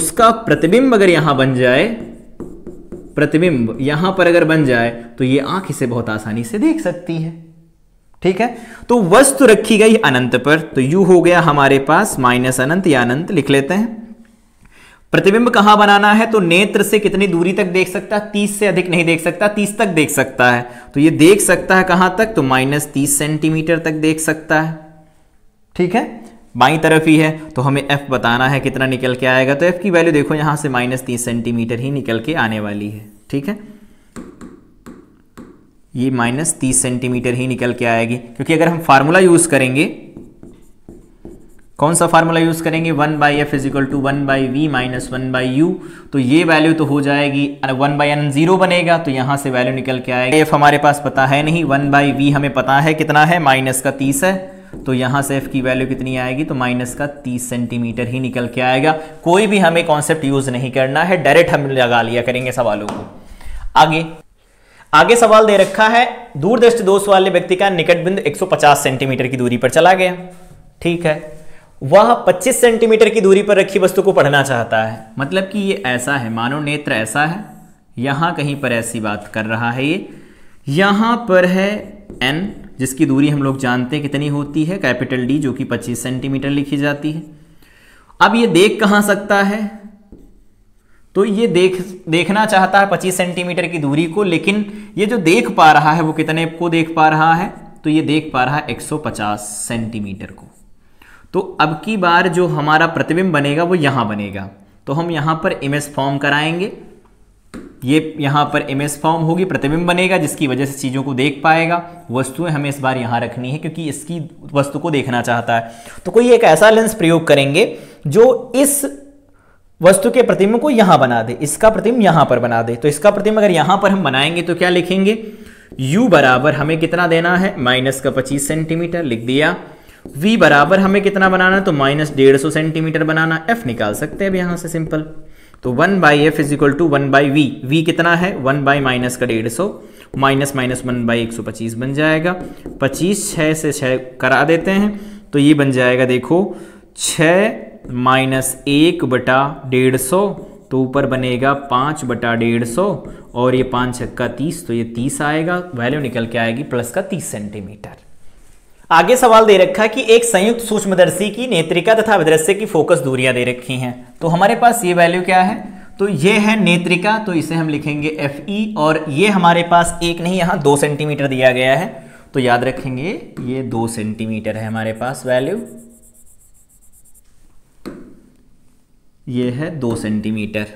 उसका प्रतिबिंब अगर यहां बन जाए, प्रतिबिंब यहां पर अगर बन जाए तो ये आंख इसे बहुत आसानी से देख सकती है, ठीक है। तो वस्तु रखी गई अनंत पर, तो यू हो गया हमारे पास माइनस अनंत या अनंत लिख लेते हैं। प्रतिबिंब कहां बनाना है, तो नेत्र से कितनी दूरी तक देख सकता है, तीस से अधिक नहीं देख सकता, तीस तक देख सकता है, तो ये देख सकता है कहां तक, तो माइनस तीस सेंटीमीटर तक देख सकता है, ठीक है, बाईं तरफ ही है। तो हमें f बताना है कितना निकल के आएगा, तो f की वैल्यू देखो यहां से माइनस तीस सेंटीमीटर ही निकल के आने वाली है, ठीक है, ये माइनस तीस सेंटीमीटर ही निकल के आएगी, क्योंकि अगर हम फार्मूला यूज करेंगे, कौन सा फार्मूला यूज करेंगे, one by f is equal to one by we minus one by u, तो ये वैल्यू तो हो जाएगी, वन बाई एन जीरो बनेगा, तो यहाँ से वैल्यू निकल के आएगी। एफ हमारे पास पता है नहीं, वन बाई वी हमें पता है कितना है, माइनस का तीस है, तो यहाँ से एफ की वैल्यू कितनी आएगी, तो माइनस का तीस सेंटीमीटर ही निकल के आएगा। कोई भी हमें कॉन्सेप्ट यूज नहीं करना है, डायरेक्ट हम लगा लिया करेंगे सवालों को। आगे आगे सवाल दे रखा है, दूरदृष्टि दोष वाले व्यक्ति का निकट बिंदु एक सौ पचास सेंटीमीटर की दूरी पर चला गया, ठीक है, वह पच्चीस सेंटीमीटर की दूरी पर रखी वस्तु को पढ़ना चाहता है, मतलब कि ये ऐसा है, मानो नेत्र ऐसा है, यहाँ कहीं पर ऐसी बात कर रहा है, ये यहाँ पर है एन, जिसकी दूरी हम लोग जानते हैं कितनी होती है, कैपिटल डी, जो कि पच्चीस सेंटीमीटर लिखी जाती है। अब ये देख कहाँ सकता है, तो ये देख देखना चाहता है पच्चीस सेंटीमीटर की दूरी को, लेकिन ये जो देख पा रहा है वो कितने को देख पा रहा है, तो ये देख पा रहा है एक सौ पचास सेंटीमीटर को। तो अब की बार जो हमारा प्रतिबिंब बनेगा वो यहाँ बनेगा, तो हम यहाँ पर इमेज फॉर्म कराएंगे, ये यहाँ पर इमेज फॉर्म होगी, प्रतिबिंब बनेगा जिसकी वजह से चीज़ों को देख पाएगा। वस्तुएं हमें इस बार यहाँ रखनी है क्योंकि इसकी वस्तु को देखना चाहता है, तो कोई एक ऐसा लेंस प्रयोग करेंगे जो इस वस्तु के प्रतिबिंब को यहाँ बना दे, इसका प्रतिबिंब यहाँ पर बना दे। तो इसका प्रतिबिंब अगर यहाँ पर हम बनाएंगे तो क्या लिखेंगे, u बराबर हमें कितना देना है, माइनस का पच्चीस सेंटीमीटर लिख दिया, v बराबर हमें कितना बनाना है, तो माइनस डेढ़ सौ सेंटीमीटर बनाना, f निकाल सकते हैं अब यहाँ से सिंपल, तो one by f is equal to one by v, v कितना है वन बाई माइनस का डेढ़ सौ, माइनस माइनस वन बाई एक सौ पच्चीस बन जाएगा, पच्चीस छः से छः करा देते हैं, तो ये बन जाएगा देखो छः माइनस एक बटा डेढ़ सौ, तो ऊपर बनेगा पाँच बटा डेढ़ सौ, और ये पाँच छक्का तीस, तो ये तीस आएगा, वैल्यू निकल के आएगी प्लस का तीस सेंटीमीटर। आगे सवाल दे रखा है कि एक संयुक्त सूक्ष्मदर्शी की नेत्रिका तथा अभिदृश्य की फोकस दूरियां दे रखी हैं, तो हमारे पास ये वैल्यू क्या है, तो ये है नेत्रिका, तो इसे हम लिखेंगे एफ ई, और ये हमारे पास एक नहीं यहाँ दो सेंटीमीटर दिया गया है, तो याद रखेंगे ये दो सेंटीमीटर है हमारे पास वैल्यू, ये है दो सेंटीमीटर,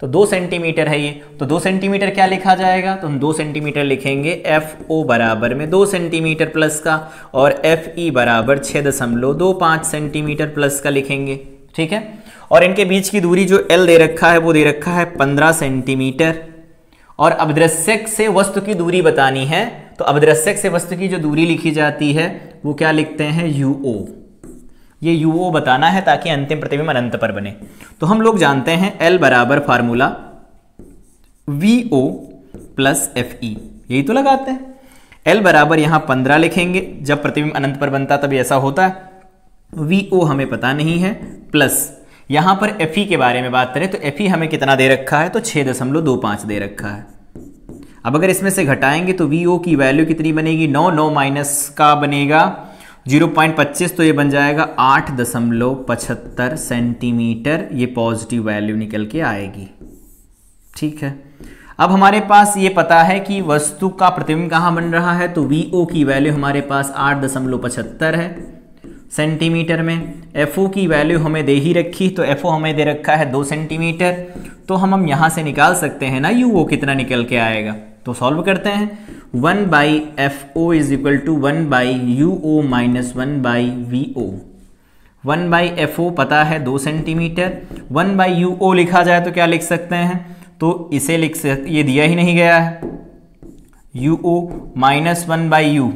तो दो सेंटीमीटर है ये, तो दो सेंटीमीटर क्या लिखा जाएगा, तो हम दो सेंटीमीटर लिखेंगे एफ ओ बराबर में दो सेंटीमीटर प्लस का, और एफ ई बराबर छः दशमलव दो पाँच सेंटीमीटर प्लस का लिखेंगे, ठीक है। और इनके बीच की दूरी जो एल दे रखा है वो दे रखा है पंद्रह सेंटीमीटर, और अभिदृश्यक से वस्तु की दूरी बतानी है, तो अभिदृश्यक से वस्तु की जो दूरी लिखी जाती है वो क्या लिखते हैं, यू ओ, ये यू ओ बताना है ताकि अंतिम प्रतिबिंब अनंत पर बने। तो हम लोग जानते हैं L बराबर formula v o plus F e, यही तो लगाते हैं। L बराबर यहाँ पंद्रह लिखेंगे, जब प्रतिबिंब अनंत पर बनता तब ऐसा होता है। वी ओ हमें पता नहीं है, प्लस यहाँ पर एफ ई के बारे में बात करें तो एफ ई हमें कितना दे रखा है, तो छः दशमलव दो पाँच दे रखा है। अब अगर इसमें से घटाएंगे तो वी ओ की वैल्यू कितनी बनेगी, नौ नौ माइनस का बनेगा जीरो पॉइंट पच्चीस, तो ये बन जाएगा आठ दशमलव पचहत्तर सेंटीमीटर, ये पॉजिटिव वैल्यू निकल के आएगी, ठीक है। अब हमारे पास ये पता है कि वस्तु का प्रतिबिंब कहाँ बन रहा है, तो वी ओ की वैल्यू हमारे पास आठ दशमलव पचहत्तर है सेंटीमीटर में। एफ ओ की वैल्यू हमें दे ही रखी, तो एफ ओ हमें दे रखा है दो सेंटीमीटर, तो हम हम यहाँ से निकाल सकते हैं ना यू ओ कितना निकल के आएगा, तो सॉल्व करते हैं। One by f o is equal to one by you o minus one by v o, one by f o पता है दो centimetre, one by you o लिखा जाए तो क्या लिख सकते हैं, तो इसे लिख सकते, ये दिया ही नहीं गया है, u o minus one by u,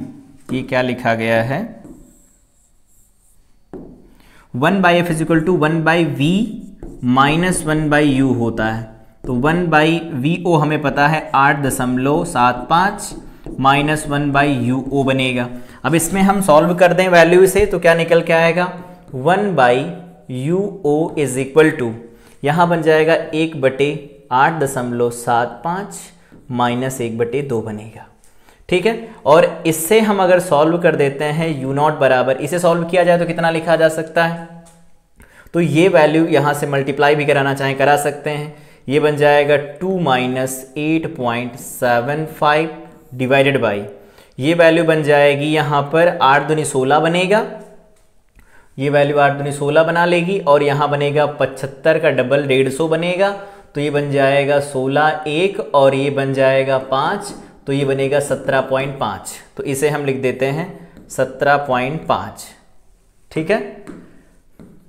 ये क्या लिखा गया है, one by f is equal to one by we minus one by u होता है, तो वन बाई वी ओ हमें पता है आठ दशमलव सात पाँच minus one by you O बनेगा। अब इसमें हम सॉल्व कर दें वैल्यू से तो क्या निकल के आएगा, one by you O is equal to यहाँ बन जाएगा एक बटे आठ दशमलव सात पाँच माइनस एक बटे दो बनेगा, ठीक है। और इससे हम अगर सॉल्व कर देते हैं यू नॉट बराबर, इसे सॉल्व किया जाए तो कितना लिखा जा सकता है, तो ये वैल्यू यहाँ से मल्टीप्लाई भी कराना चाहें करा सकते हैं, ये बन जाएगा two minus eight point seven five divided by, ये वैल्यू बन जाएगी यहाँ पर आठ दूनी सोलह बनेगा, ये वैल्यू आठ दूनी सोलह बना लेगी, और यहाँ बनेगा पचहत्तर का डबल डेढ़ सौ बनेगा, तो ये बन जाएगा सोलह एक और ये बन जाएगा पाँच, तो ये बनेगा सत्रह पॉइंट पाँच, तो इसे हम लिख देते हैं सत्रह पॉइंट पाँच, ठीक है,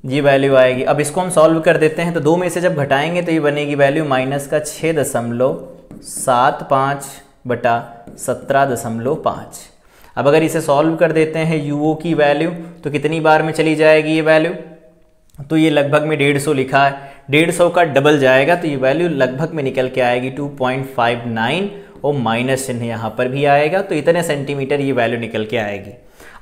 ये वैल्यू आएगी। अब इसको हम सॉल्व कर देते हैं, तो दो में से जब घटाएंगे तो ये बनेगी वैल्यू माइनस का छः दशमलव सात पाँच बटा सत्रह दशमलव पाँच। अब अगर इसे सॉल्व कर देते हैं यू ओ की वैल्यू तो कितनी बार में चली जाएगी ये वैल्यू, तो ये लगभग में डेढ़ सौ लिखा है, डेढ़ सौ का डबल जाएगा, तो ये वैल्यू लगभग में निकल के आएगी टू पॉइंट फाइव नाइन और माइनस चिन्ह यहाँ पर भी आएगा, तो इतने सेंटीमीटर ये वैल्यू निकल के आएगी।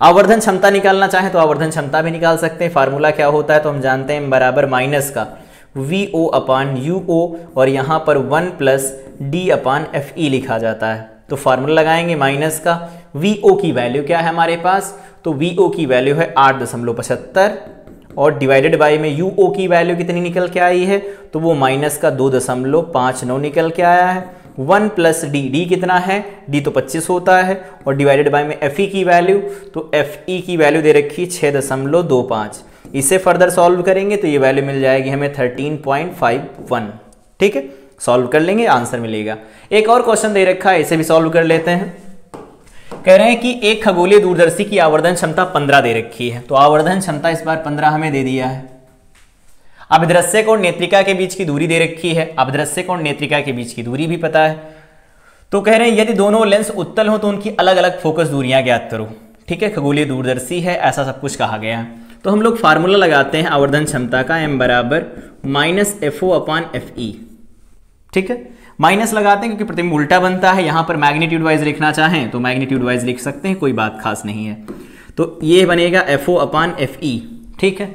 आवर्धन क्षमता निकालना चाहें तो आवर्धन क्षमता भी निकाल सकते हैं, फार्मूला क्या होता है, तो हम जानते हैं बराबर माइनस का v o upon u o, और यहाँ पर one plus D upon F E लिखा जाता है, तो फार्मूला लगाएंगे माइनस का। V O की वैल्यू क्या है हमारे पास, तो V O की वैल्यू है आठ दशमलव पचहत्तर और डिवाइडेड बाई में U O की वैल्यू कितनी निकल के आई है, तो वो माइनस का दो दशमलव पाँच नौ निकल के आया है। वन प्लस डी, डी कितना है, डी तो पच्चीस होता है और डिवाइडेड बाय में Fe की वैल्यू, तो Fe की वैल्यू दे रखी है छः दशमलव दो पाँच। इसे फर्दर सॉल्व करेंगे तो ये वैल्यू मिल जाएगी हमें थर्टीन पॉइंट फाइव वन। ठीक है, सॉल्व कर लेंगे, आंसर मिलेगा। एक और क्वेश्चन दे रखा है, इसे भी सॉल्व कर लेते हैं। कह रहे हैं कि एक खगोलीय दूरदर्शी की आवर्धन क्षमता पंद्रह दे रखी है, तो आवर्धन क्षमता इस बार पंद्रह हमें दे दिया है। अभिदृश्यक और नेत्रिका के बीच की दूरी दे रखी है, अभिदृश्यक और नेत्रिका के बीच की दूरी भी पता है। तो कह रहे हैं यदि दोनों लेंस उत्तल हो तो उनकी अलग अलग फोकस दूरियां ज्ञात करो। ठीक है, खगोलीय दूरदर्शी है, ऐसा सब कुछ कहा गया है। तो हम लोग फार्मूला लगाते हैं आवर्धन क्षमता का, एम बराबर minus F O upon F E. ठीक है, माइनस लगाते हैं क्योंकि प्रतिबिंब उल्टा बनता है। यहाँ पर मैग्नीट्यूड वाइज लिखना चाहें तो मैग्नीट्यूड वाइज लिख सकते हैं, कोई बात खास नहीं है। तो ये बनेगा एफ ओ अपान एफ ई। ठीक है,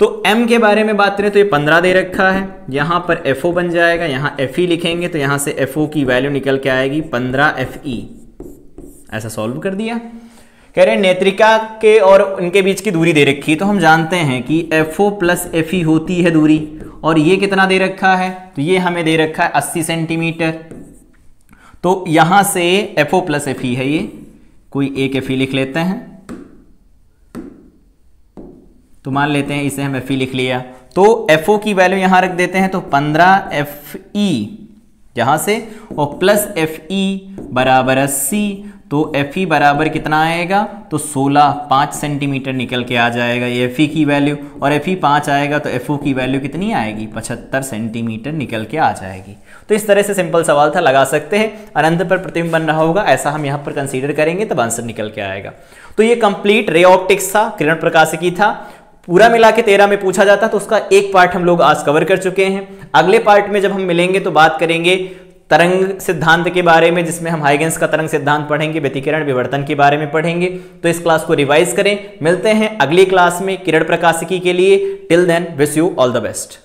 तो m के बारे में बात करें तो ये पंद्रह दे रखा है, यहाँ पर एफ ओ बन जाएगा, यहाँ एफ ई लिखेंगे तो यहाँ से एफ ओ की वैल्यू निकल के आएगी पंद्रह एफ ई। ऐसा सॉल्व कर दिया। कह रहे हैं नेत्रिका के और उनके बीच की दूरी दे रखी है, तो हम जानते हैं कि एफ ओ प्लस एफ ई होती है दूरी, और ये कितना दे रखा है, तो ये हमें दे रखा है अस्सी सेंटीमीटर। तो यहां से F O plus F E है, ये कोई एक F E लिख लेते हैं, तो मान लेते हैं इसे हम F E लिख लिया। तो F O की वैल्यू यहां रख देते हैं, तो पंद्रह F E यहां से और प्लस F E बराबर अस्सी, तो F E बराबर कितना आएगा, तो सोलह पाँच सेंटीमीटर निकल के आ जाएगा ये F E की वैल्यू, और F E पाँच आएगा तो F O की वैल्यू कितनी आएगी, पचहत्तर सेंटीमीटर निकल के आ जाएगी। तो इस तरह से सिंपल सवाल था, लगा सकते हैं। अनंत पर प्रतिबिंब बन रहा होगा, ऐसा हम यहाँ पर कंसीडर करेंगे तब आंसर निकल के आएगा। तो ये कंप्लीट रे ऑप्टिक्स था, किरण प्रकाशिकी था। पूरा मिला के तेरह में पूछा जाता तो उसका एक पार्ट हम लोग आज कवर कर चुके हैं। अगले पार्ट में जब हम मिलेंगे तो बात करेंगे तरंग सिद्धांत के बारे में, जिसमें हम हाइगेंस का तरंग सिद्धांत पढ़ेंगे, व्यतिकरण विवर्तन के बारे में पढ़ेंगे। तो इस क्लास को रिवाइज करें। मिलते हैं अगली क्लास में किरण प्रकाशिकी के लिए। Till then wish you all the best.